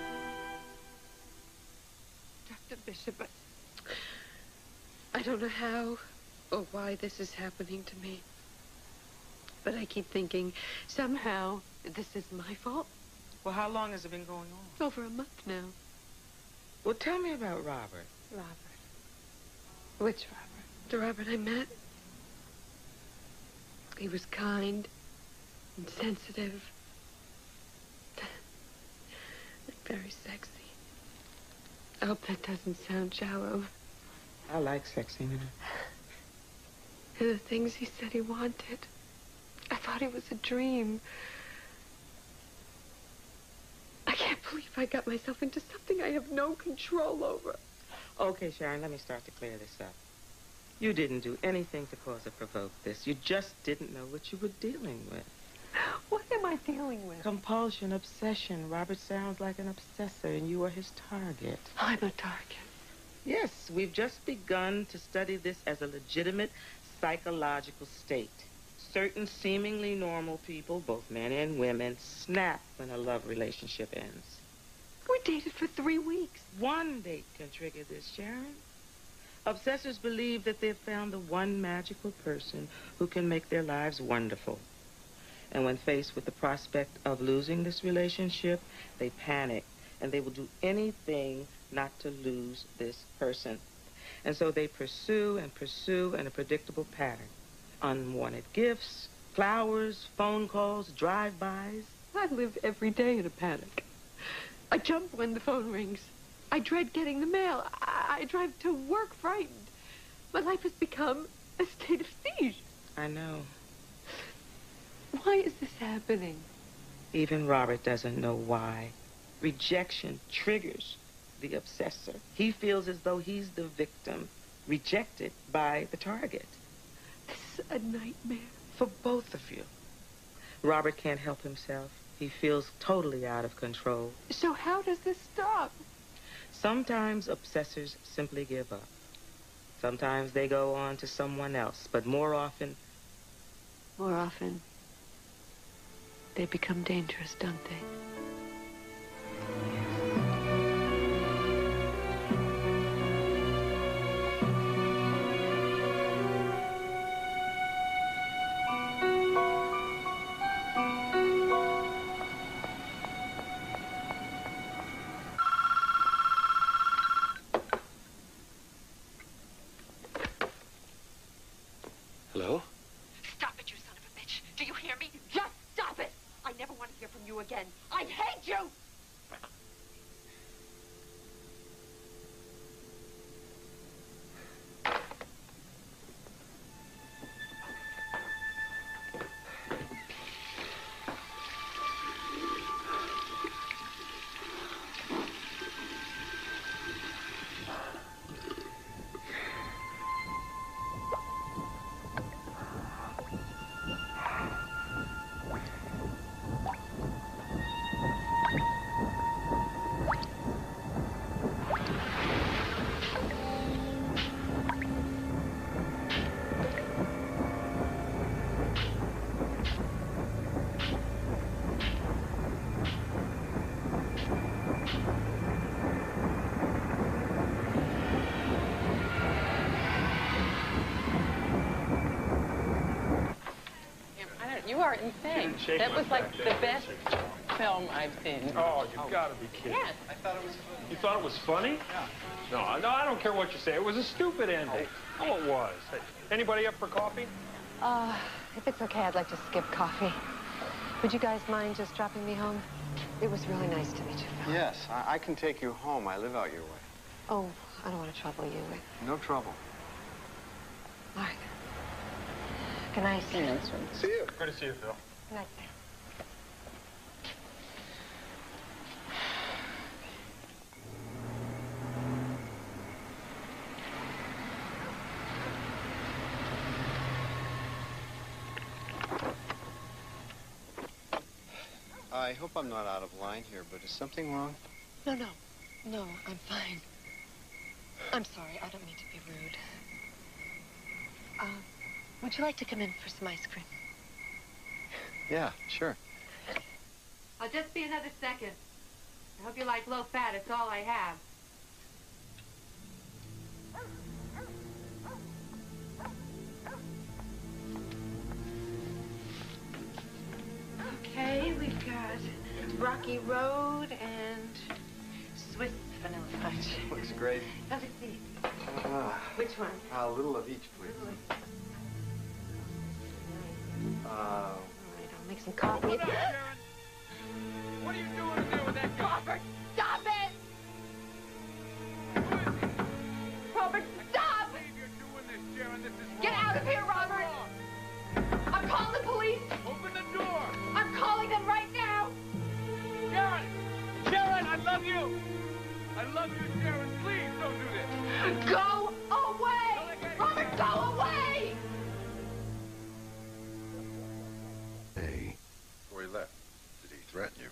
Dr. Bishop, I don't know how or why this is happening to me. But I keep thinking, somehow, this is my fault. Well, how long has it been going on? Over a month now. Well, tell me about Robert. Robert? Which Robert? The Robert I met. He was kind. And sensitive. And very sexy. I hope that doesn't sound shallow. I like sexy men. And the things he said he wanted. I thought it was a dream. I can't believe I got myself into something I have no control over. Okay, Sharon, let me start to clear this up. You didn't do anything to cause or provoke this. You just didn't know what you were dealing with. What am I dealing with? Compulsion, obsession. Robert sounds like an obsessor, and you are his target. I'm a target. Yes, we've just begun to study this as a legitimate psychological state. Certain seemingly normal people, both men and women, snap when a love relationship ends. We dated for 3 weeks. One date can trigger this, Sharon. Obsessors believe that they've found the one magical person who can make their lives wonderful. And when faced with the prospect of losing this relationship, they panic, and they will do anything not to lose this person. And so they pursue and pursue in a predictable pattern. Unwanted gifts, flowers, phone calls, drive-bys. I live every day in a panic. I jump when the phone rings. I dread getting the mail. I drive to work frightened. My life has become a state of siege. I know. Why is this happening? Even Robert doesn't know why. Rejection triggers the obsessor. He feels as though he's the victim, rejected by the target. This is a nightmare. For both of you. Robert can't help himself. He feels totally out of control. So how does this stop? Sometimes obsessors simply give up. Sometimes they go on to someone else, but more often, they become dangerous, don't they? Hello? Stop it, you son of a bitch. Do you hear me? Yes, again. I hate you! You are insane. That was like the best film I've seen. Oh, you've got to be kidding. Yes. I thought it was funny. You thought it was funny? Yeah. No, I don't care what you say. It was a stupid ending. Oh, it was. Hey, anybody up for coffee? If it's okay, I'd like to skip coffee. Would you guys mind just dropping me home? It was really nice to meet you, Phil. Yes, I can take you home. I live out your way. Oh, I don't want to trouble you with... No trouble. All right. Good night. See you. Good to see you, Phil. Good night. I hope I'm not out of line here, but is something wrong? No, I'm fine. I'm sorry, I don't mean to be rude. Would you like to come in for some ice cream? Yeah, sure. I'll just be another second. I hope you like low fat. It's all I have. Okay, we've got Rocky Road and Swiss vanilla fudge. Looks great. Let's see. Which one? A little of each, please. All right, I'll make some coffee. What up, Sharon? What are you doing in there with that guy? Robert, stop it! Who is he? Robert, stop! I can't believe you're doing this, Sharon. This is wrong. Get out of here, Robert! I'm calling the police. Open the door. I'm calling them right now. Sharon! Sharon, I love you. I love you, Sharon. Please don't do this. Go away! Robert, go away! Before he left, did he threaten you?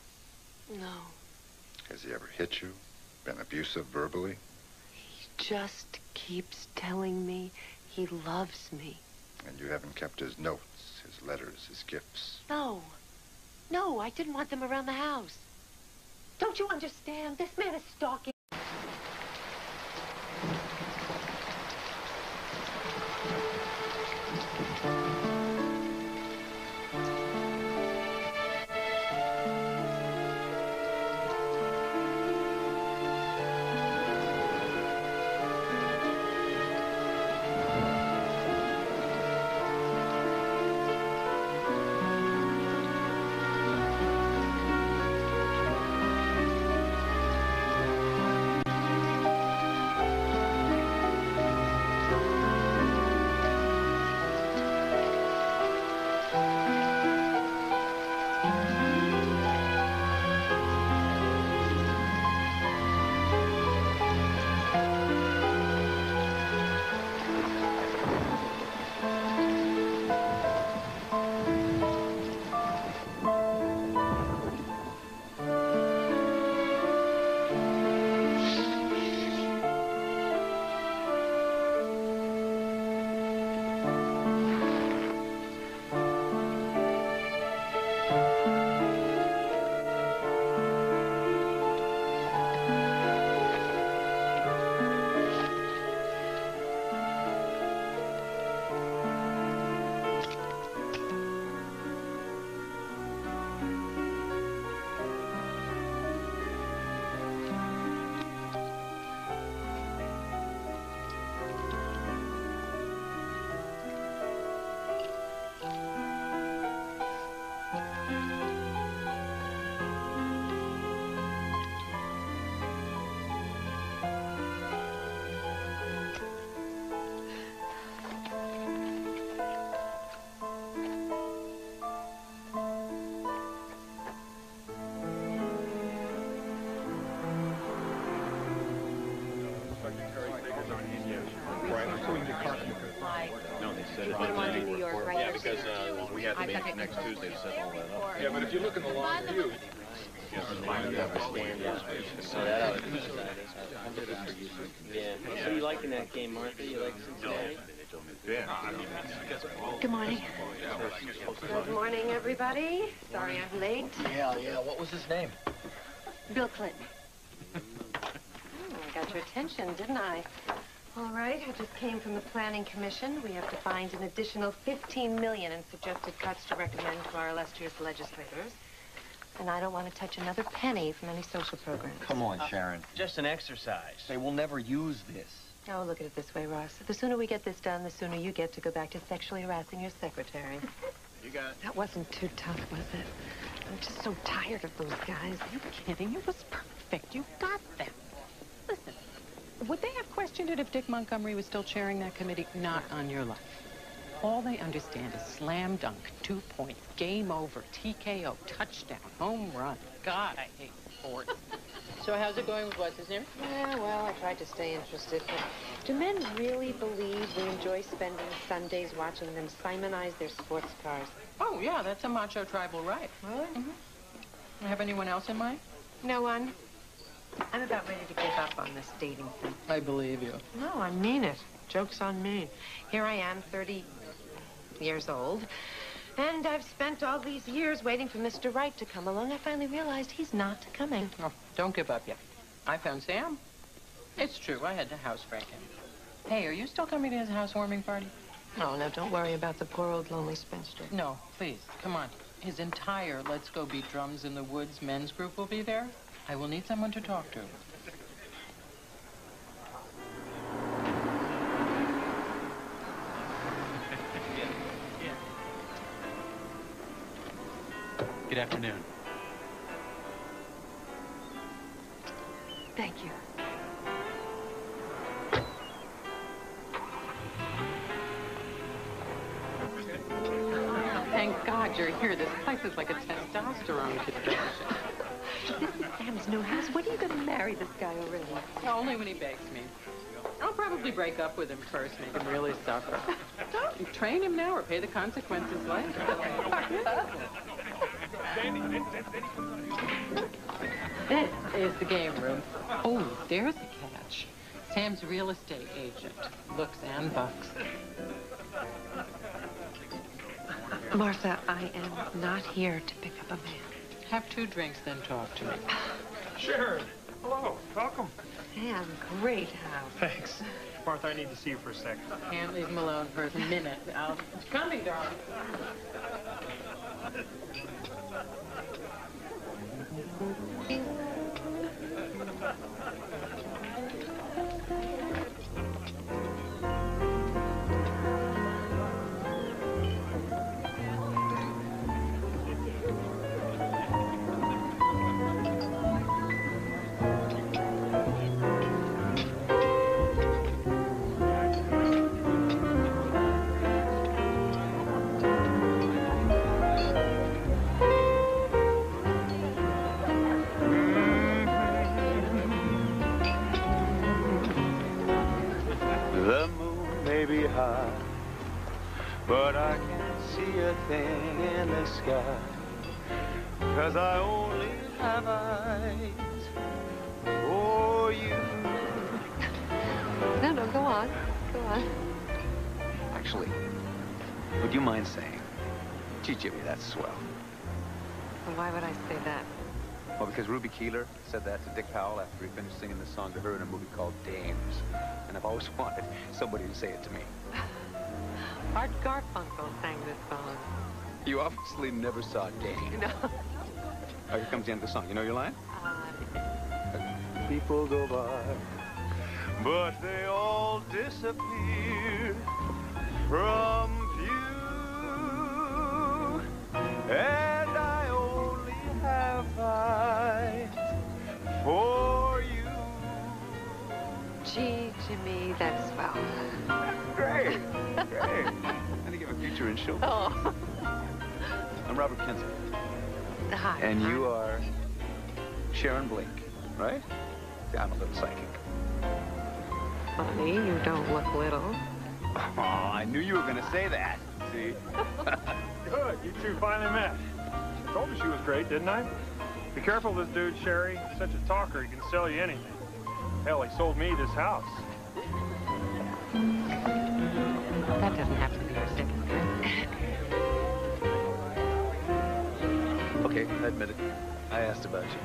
No. Has he ever hit you? Been abusive verbally? He just keeps telling me he loves me. And you haven't kept his notes, his letters, his gifts? No, I didn't want them around the house. Don't you understand? This man is stalking. aren't in yet. Right, according to Carpenter. No, they said it wasn't in New York, right? Yeah, because we had the meeting next Tuesday to set all that up. Yeah, but if you look in the long view, yeah. So you liking that game, Martha? You like Cincinnati? Good morning. Good morning, everybody. Sorry I'm late. Yeah. What was his name? Bill Clinton. I got your attention, didn't I? All right, I just came from the Planning Commission. We have to find an additional $15 million in suggested cuts to recommend to our illustrious legislators. And I don't want to touch another penny from any social program. Come on, Sharon. Just an exercise. They will never use this. Oh, look at it this way, Ross. The sooner we get this done, the sooner you get to go back to sexually harassing your secretary. You got it. That wasn't too tough, was it? I'm just so tired of those guys. Are you kidding? It was perfect. You got them. Listen, would they have questioned it if Dick Montgomery was still chairing that committee? Not on your life. All they understand is slam dunk, 2 points, game over, TKO, touchdown, home run. God, I hate sports. So how's it going with what's his name? Yeah, well, I tried to stay interested, but do men really believe they enjoy spending Sundays watching them simonize their sports cars? Oh, yeah, that's a macho tribal right. Really? Mm-hmm. Have anyone else in mind? No one. I'm about ready to give up on this dating thing. I believe you. No, I mean it. Joke's on me. Here I am, 30... years old, and I've spent all these years waiting for Mr. Wright to come along. I finally realized he's not coming. Oh, don't give up yet. I found Sam. It's true, I had to housebreak him. Hey, are you still coming to his housewarming party? Oh, no, don't worry about the poor old lonely spinster. No, please, come on. His entire Let's Go Beat Drums in the Woods men's group will be there. I will need someone to talk to. Good afternoon. Thank you. Oh, thank God you're here. This place is like a testosterone convention. This is Sam's new house. When are you going to marry this guy already? No, only when he begs me. I'll probably break up with him first, make him really suffer. Don't train him now or pay the consequences later. This is the game room. Oh, there's a catch. Sam's real estate agent. Looks and bucks. Martha, I am not here to pick up a man. Have two drinks, then talk to me. Sharon, hello. Welcome. Sam, great house. Thanks. Martha, I need to see you for a second. Can't leave him alone for a minute. I'll... Coming, darling. But I can't see a thing in the sky, 'cause I only have eyes for you. No, go on. Go on. Actually, would you mind saying, gee, Jimmy, that's swell? Well, why would I say that? Well, because Ruby Keeler said that to Dick Powell after he finished singing the song to her in a movie called Dames. And I've always wanted somebody to say it to me. Art Garfunkel sang this song. You obviously never saw Dames. No. Oh, here comes the end of the song. You know your line? People go by, but they all disappear from view. And I only have eyes for you. Gee, Jimmy, that's swell. Great, great. I think you have a future in showbiz. Oh. I'm Robert Kinzer. Hi. And you are Sharon Blake, right? Yeah, I'm a little psychic. funny. You don't look little. Oh, I knew you were going to say that. See? Good. You two finally met. I told you she was great, didn't I? Be careful of this dude, Sherry. He's such a talker, he can sell you anything. Hell, he sold me this house. That doesn't have to be your second time. Okay, I admit it. I asked about you.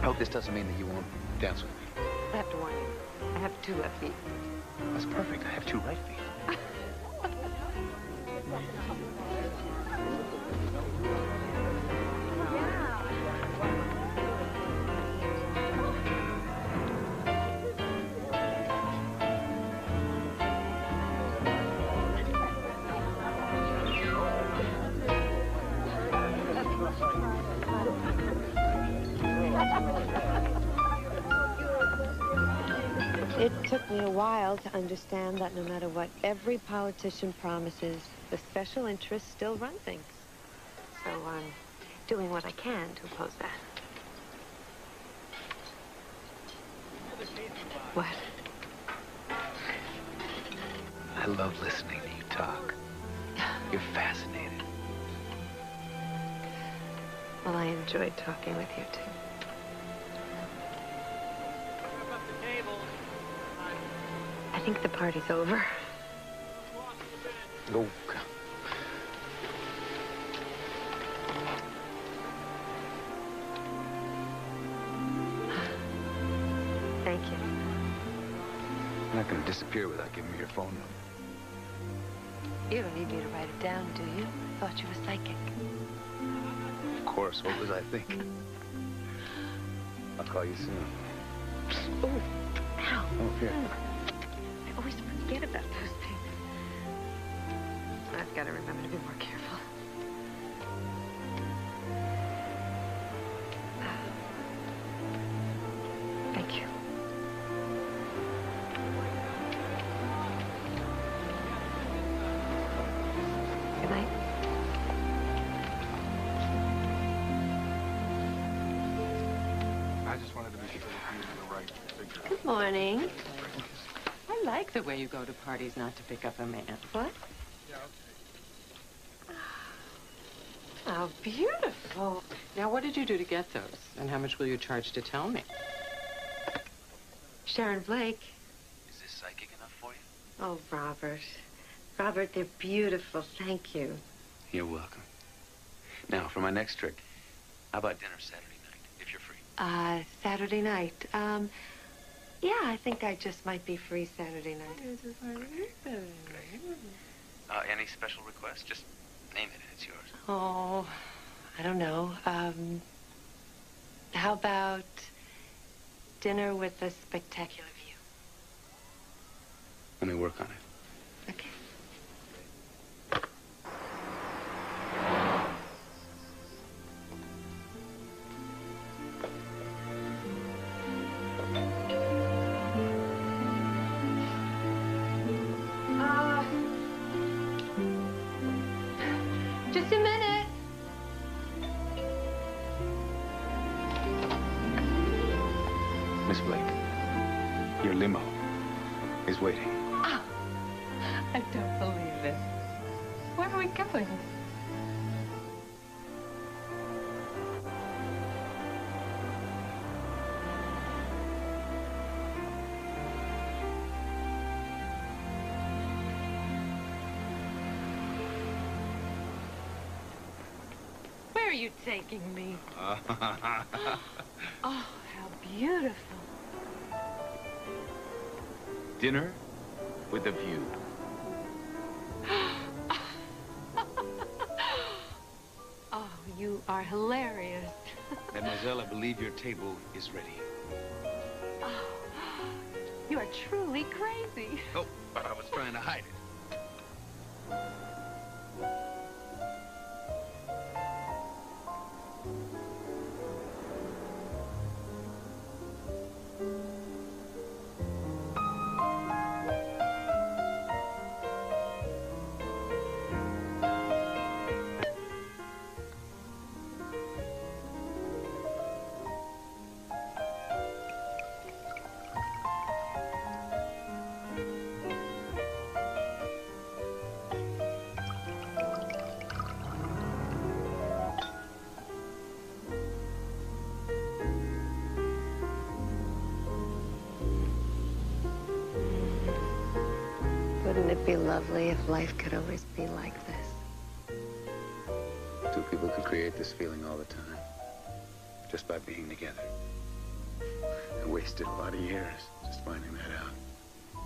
I hope this doesn't mean that you won't dance with me. I have to warn you. I have two left feet. That's perfect. I have two right feet. A while to understand that no matter what every politician promises, the special interests still run things. So I'm doing what I can to oppose that. What? I love listening to you talk. You're fascinating. Well, I enjoyed talking with you, too. I think the party's over. Go. Thank you. You're not going to disappear without giving me your phone number. You don't need me to write it down, do you? I thought you were psychic. Of course. What was I thinking? I'll call you soon. Oh, ow. Oh, here. Always forget about those things. I've got to remember to be more careful. Thank you. Good night. I just wanted to be sure that you were the right figure. Good morning. I like the way you go to parties not to pick up a man. What? How beautiful. Now, what did you do to get those? And how much will you charge to tell me? Sharon Blake. Is this psychic enough for you? Oh, Robert. Robert, they're beautiful. Thank you. You're welcome. Now, for my next trick, how about dinner Saturday night, if you're free? Saturday night. Yeah, I think I just might be free Saturday night. Great. Any special requests? Just name it, it's yours. Oh, I don't know. How about dinner with a spectacular view? Let me work on it. Okay. Where are you taking me? Oh, how beautiful. Dinner with a view. Oh, you are hilarious. Mademoiselle, I believe your table is ready. Oh, you are truly crazy. Oh, I was trying to hide it. Wouldn't it be lovely if life could always be like this? Two people could create this feeling all the time, just by being together. I wasted a lot of years just finding that out.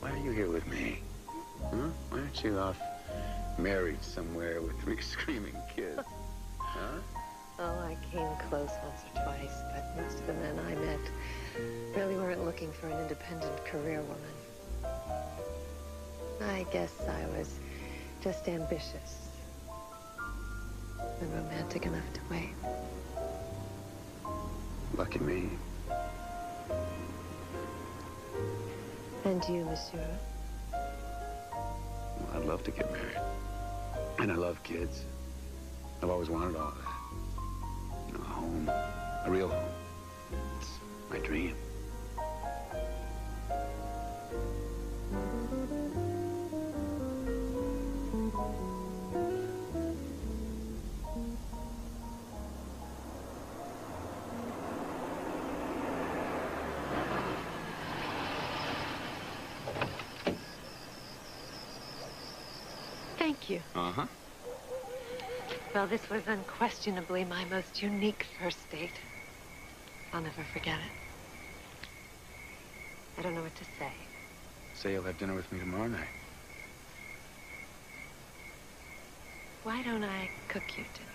Why are you here with me? Huh? Why aren't you off married somewhere with three screaming kids? Huh? Oh, I came close once or twice, but most of the men I met really weren't looking for an independent career woman. I guess I was just ambitious and romantic enough to wait. Lucky me. And you, monsieur? Well, I'd love to get married. And I love kids. I've always wanted all of that. You know, a home, a real home. It's my dream. Thank you. Uh-huh. Well, this was unquestionably my most unique first date. I'll never forget it. I don't know what to say. Say you'll have dinner with me tomorrow night. Why don't I cook you dinner .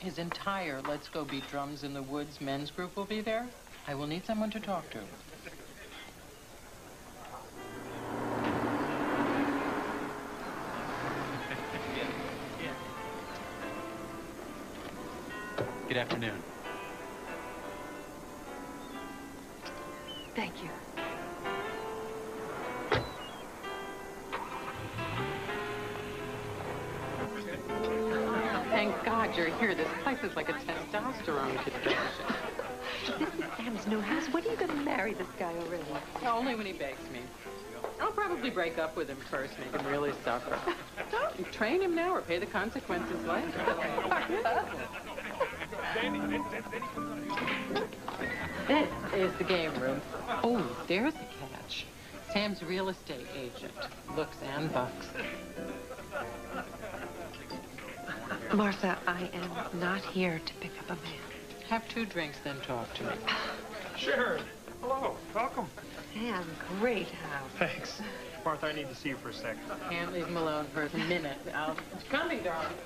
His entire Let's Go Beat Drums in the Woods men's group will be there. I will need someone to talk to. Good afternoon. Thank you. You're here. This place is like a testosterone convention. This is Sam's new house. When are you going to marry this guy already? Only when he begs me. I'll probably break up with him first, make him really suffer. Don't you train him now or pay the consequences later. This is the game room. Oh, there's a catch. Sam's real estate agent. Looks and bucks. Martha, I am not here to pick up a man. Have two drinks, then talk to me. Sharon, hello, welcome. Sam, great house. Thanks. Martha, I need to see you for a second. Can't leave him alone for a minute. I'll... It's coming, darling.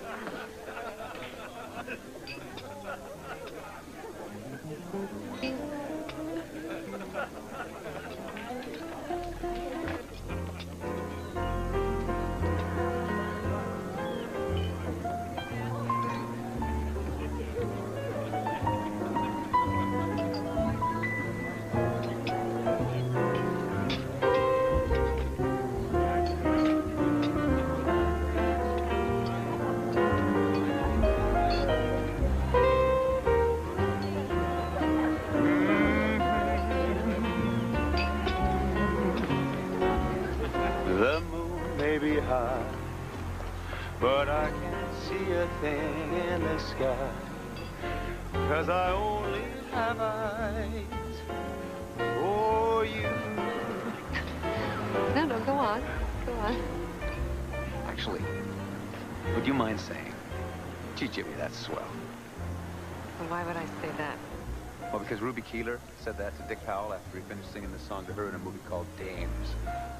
But I can't see a thing in the sky, 'cause I only have eyes for you. No, go on. Go on. Actually, would you mind saying, gee, Jimmy, that's swell? Well, why would I say that? Well, because Ruby Keeler said that to Dick Powell after he finished singing the song to her in a movie called Dames.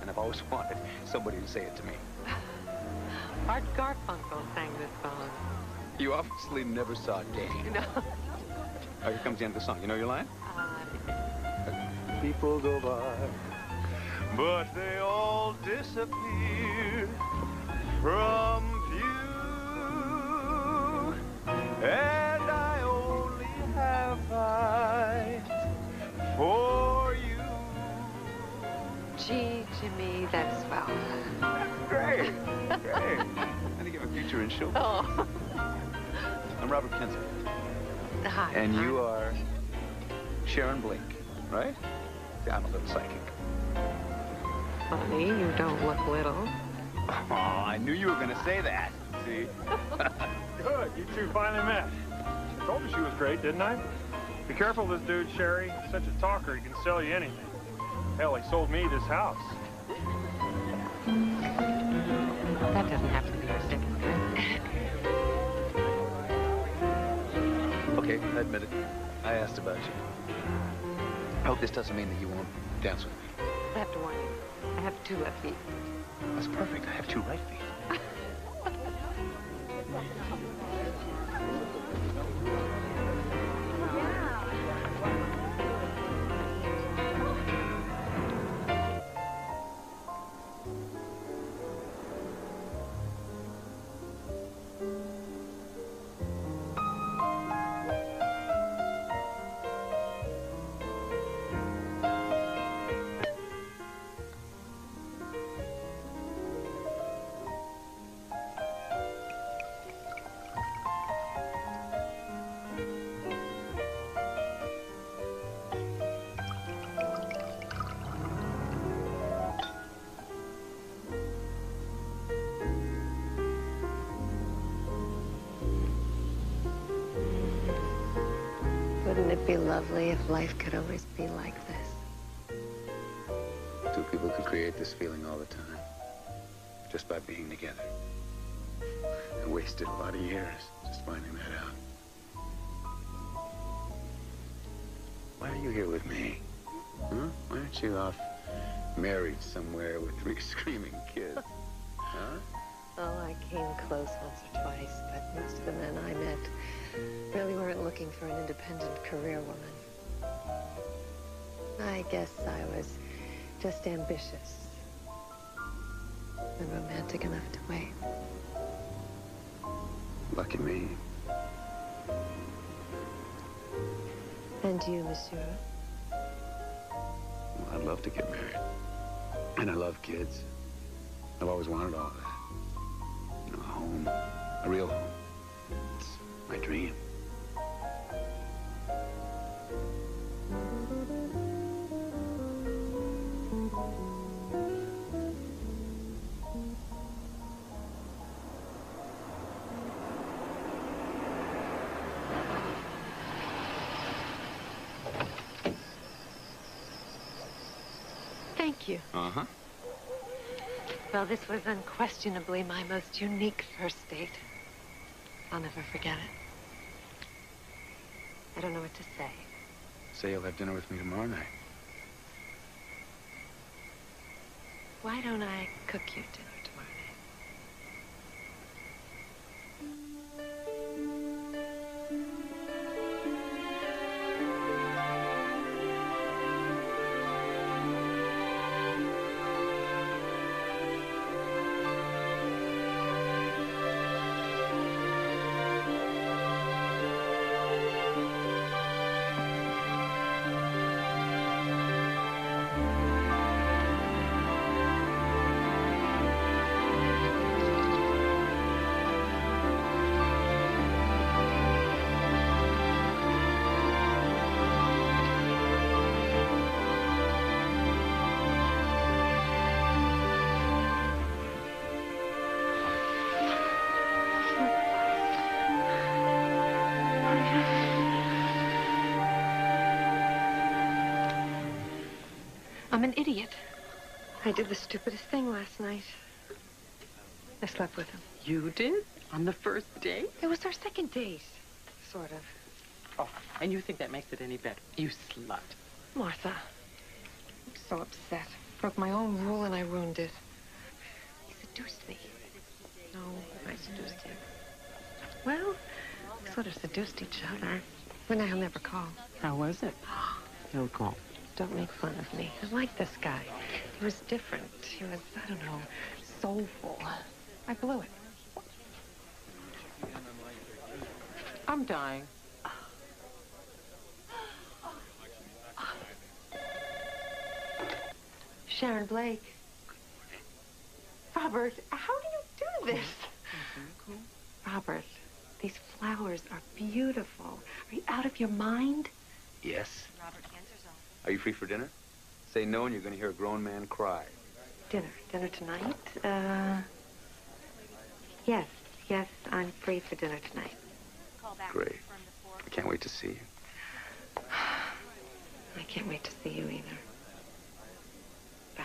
And I've always wanted somebody to say it to me. Art Garfunkel sang this song. You obviously never saw Danny. No. All right, here comes the end of the song. You know your line? People go by, but they all disappear from view. And I only have eyes for you. Gee, Jimmy, that's swell. Great, great. I think you have a future in show. Oh. I'm Robert Kinzer. Hi. And you are Sharon Blake, right? Yeah, I'm a little psychic. Funny, you don't look little. Oh, I knew you were going to say that. See? Good, you two finally met. I told you she was great, didn't I? Be careful of this dude, Sherry. He's such a talker, he can sell you anything. Hell, he sold me this house. That doesn't have to be your second time. Okay, I admit it. I asked about you. I hope this doesn't mean that you won't dance with me. I have to warn you. I have two left feet. That's perfect. I have two right feet. Wouldn't it be lovely if life could always be like this? Two people could create this feeling all the time, just by being together. I wasted a lot of years just finding that out. Why are you here with me? Huh? Why aren't you off married somewhere with three screaming kids? Huh? Oh, I came close once or twice, but most of the men I met really weren't looking for an independent career woman. I guess I was just ambitious and romantic enough to wait. Lucky me. And you, monsieur? Well, I'd love to get married. And I love kids. I've always wanted all of that. You know, a home, a real home. It's my dream. Thank you. Uh-huh. Well, this was unquestionably my most unique first date. I'll never forget it. I don't know what to say. Say you'll have dinner with me tomorrow night. Why don't I cook you dinner? I'm an idiot. I did the stupidest thing last night. I slept with him. You did? On the first date? It was our second date, sort of. Oh, and you think that makes it any better? You slut. Martha, I'm so upset. Broke my own rule and I ruined it. He seduced me. No, I seduced him. Well, we sort of seduced each other. But now he'll never call. How was it? He'll call. Don't make fun of me. I like this guy. He was different. He was, I don't know, soulful. I blew it. I'm dying. Sharon Blake. Robert, how do you do this? Mm-hmm. Robert, these flowers are beautiful. Are you out of your mind? Yes. Robert Kinzer's office. Are you free for dinner? Say no and you're going to hear a grown man cry. Dinner. Dinner tonight? Yes. Yes, I'm free for dinner tonight. Great. I can't wait to see you. I can't wait to see you either. Bye.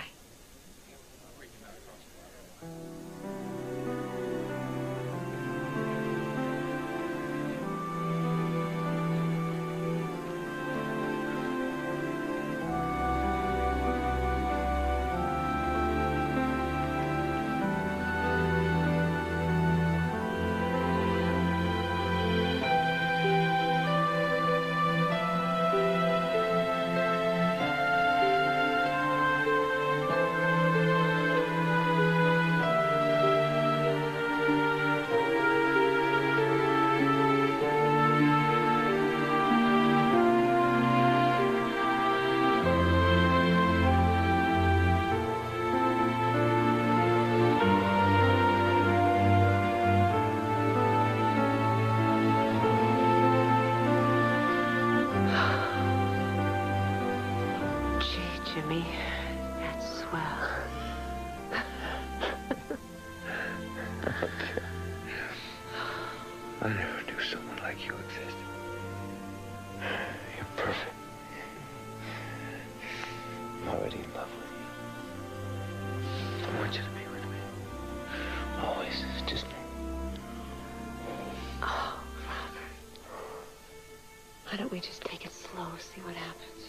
We just take it slow, see what happens.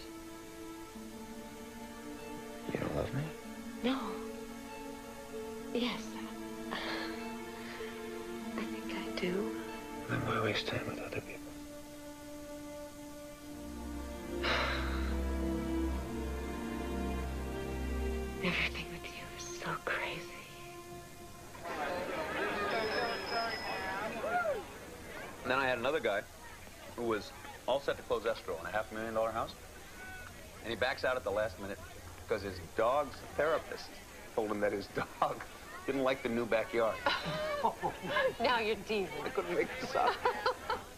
You don't love me? No. Yes. I think I do. Then why waste time with other people? Everything with you is so crazy. And then I had another guy who was all set to close escrow on a $500,000 house. And he backs out at the last minute because his dog's therapist told him that his dog didn't like the new backyard. Oh, now you're teasing. I couldn't make this up.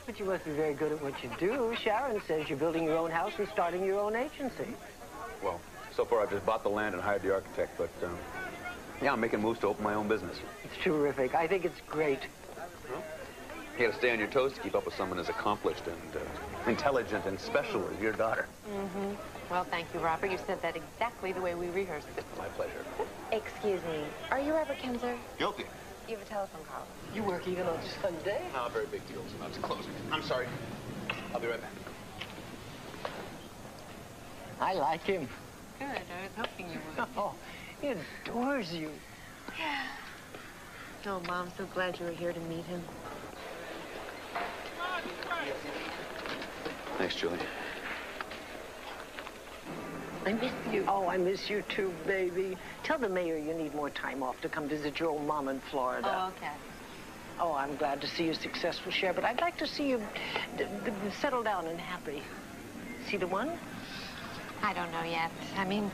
But you must be very good at what you do. Sharon says you're building your own house and starting your own agency. Well, so far I've just bought the land and hired the architect, but yeah, I'm making moves to open my own business. It's terrific. I think it's great. Huh? You gotta stay on your toes to keep up with someone as accomplished and intelligent and special as your daughter. Mm-hmm. Well, thank you, Robert. You said that exactly the way we rehearsed it. My pleasure. Excuse me. Are you Robert Kinzer? Guilty. You have a telephone call. You work even on Sunday? No, very big deals about to close. I'm sorry. I'll be right back. I like him. Good. I was hoping you would. Oh, he adores you. Yeah. Oh, Mom, so glad you were here to meet him. Thanks, Julie. I miss you. Oh, I miss you too, baby. Tell the mayor you need more time off to come visit your old mom in Florida. Oh, okay. Oh, I'm glad to see you successful, Cher, but I'd like to see you settle down and happy. See the one? I don't know yet. I mean,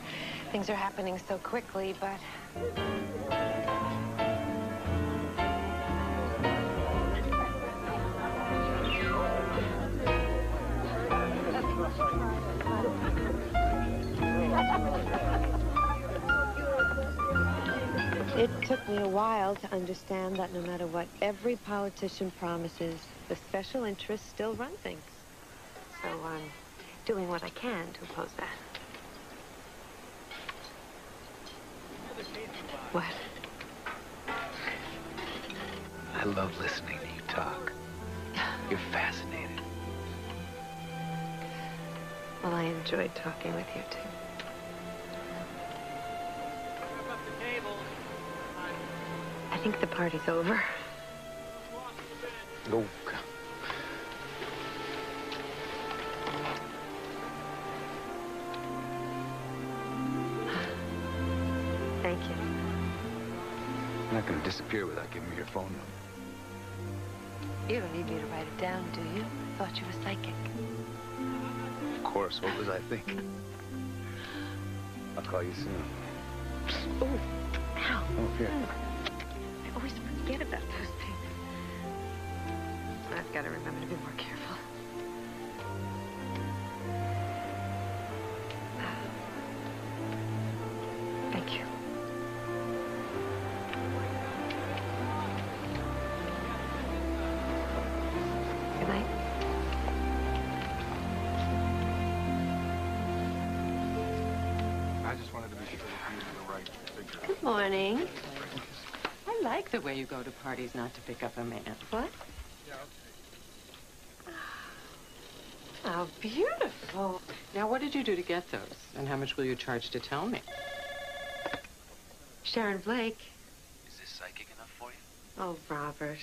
things are happening so quickly, but... It took me a while to understand that no matter what every politician promises, the special interests still run things. So I'm doing what I can to oppose that. What? I love listening to you talk. You're fascinating. Well, I enjoyed talking with you, too. I think the party's over. Luke. Thank you. You're not going to disappear without giving me your phone number. You don't need me to write it down, do you? I thought you were psychic. Of course. What was I thinking? I'll call you soon. Oh, ow. Oh, here. I always forget about those things. I've got to remember to be more careful. Thank you. Morning. I like the way you go to parties not to pick up a man. What? How beautiful. Now, what did you do to get those? And how much will you charge to tell me? Sharon Blake. Is this psychic enough for you? Oh, Robert.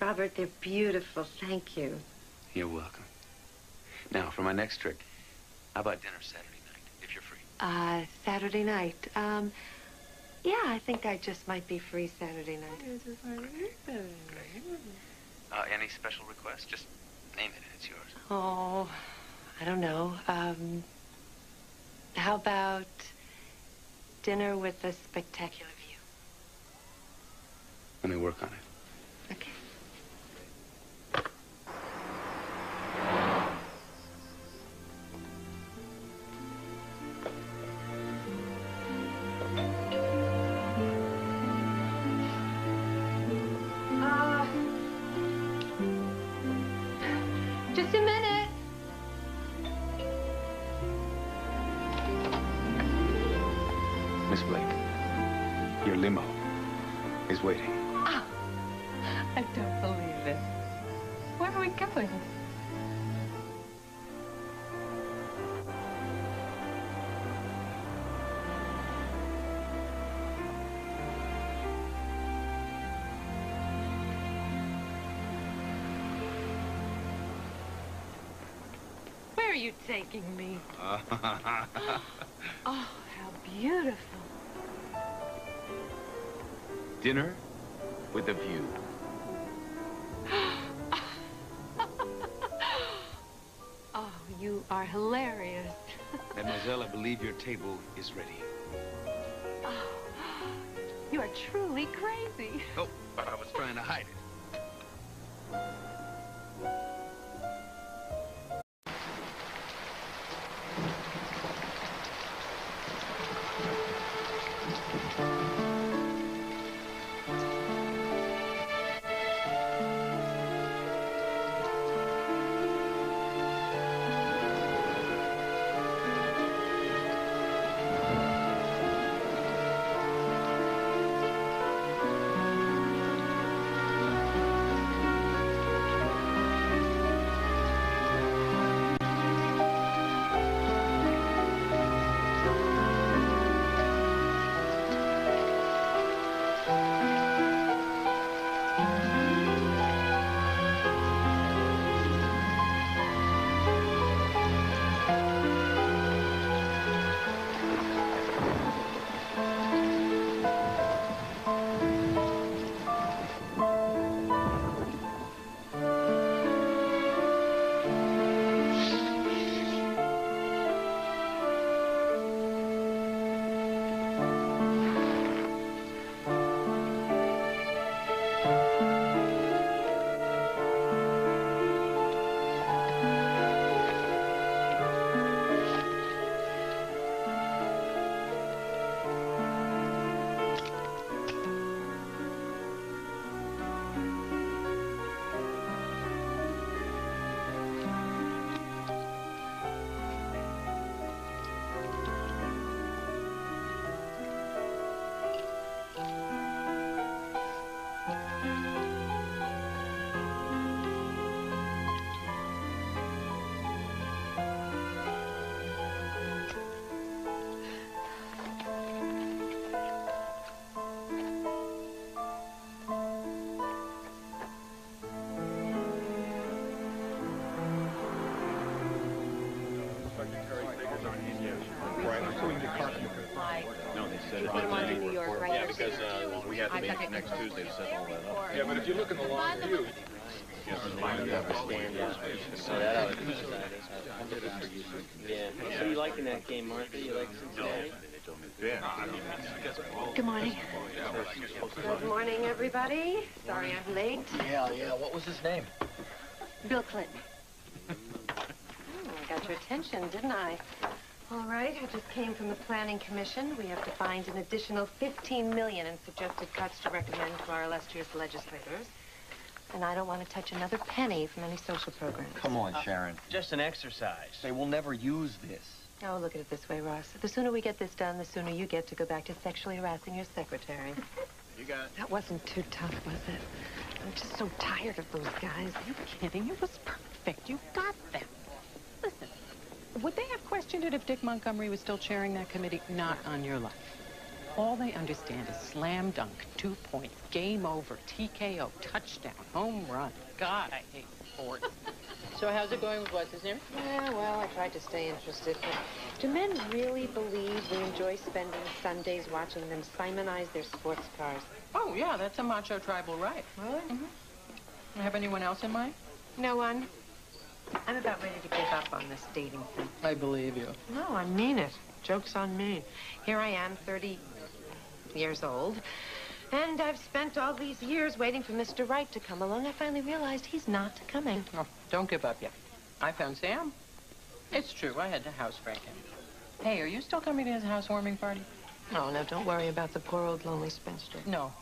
Robert, they're beautiful. Thank you. You're welcome. Now, for my next trick, how about dinner Saturday night, if you're free? Saturday night. Yeah, I think I just might be free Saturday night. Great. Any special requests? Just name it and it's yours. Oh, I don't know. How about dinner with a spectacular view? Let me work on it. Okay. Are you taking me? Oh, how beautiful. Dinner with a view. Oh, you are hilarious. Mademoiselle, I believe your table is ready. Oh, you are truly crazy. Oh, but I was trying to hide it. calls aren't in yet. Right, I'm going to Carpenter. No, they said it didn't really work. Yeah, because we had the meeting next Tuesday to set all that up. Yeah, but if you look in the long view, yeah. So you liking that game, Martha? You like Cincinnati? Good morning. Good morning, everybody. Sorry I'm late. Yeah, yeah. What was his name? Bill Clinton. Oh, I got your attention, didn't I? All right, I just came from the Planning Commission. We have to find an additional $15 million in suggested cuts to recommend to our illustrious legislators. And I don't want to touch another penny from any social program. Come on, Sharon. Just an exercise. They will never use this. Oh, look at it this way, Ross. The sooner we get this done, the sooner you get to go back to sexually harassing your secretary. You got it. That wasn't too tough, was it? I'm just so tired of those guys. Are you kidding? It was perfect. You got them. Listen, would they have questioned it if Dick Montgomery was still chairing that committee? Not on your life. All they understand is slam dunk, 2 points, game over, TKO, touchdown, home run. God, I hate sports. So how's it going with what's his name? Yeah, well, I tried to stay interested. But do men really believe they enjoy spending Sundays watching them simonize their sports cars? Oh, yeah, that's a macho tribal right. Really? Mm-hmm. Have anyone else in mind? No one. I'm about ready to give up on this dating thing. I believe you. No, I mean it. Joke's on me. Here I am, 30... years old, and I've spent all these years waiting for Mr. Wright to come along. I finally realized he's not coming. Oh, don't give up yet. I found Sam. It's true, I had to housebreak him. Hey, are you still coming to his housewarming party? Oh, no, don't worry about the poor old lonely spinster. No.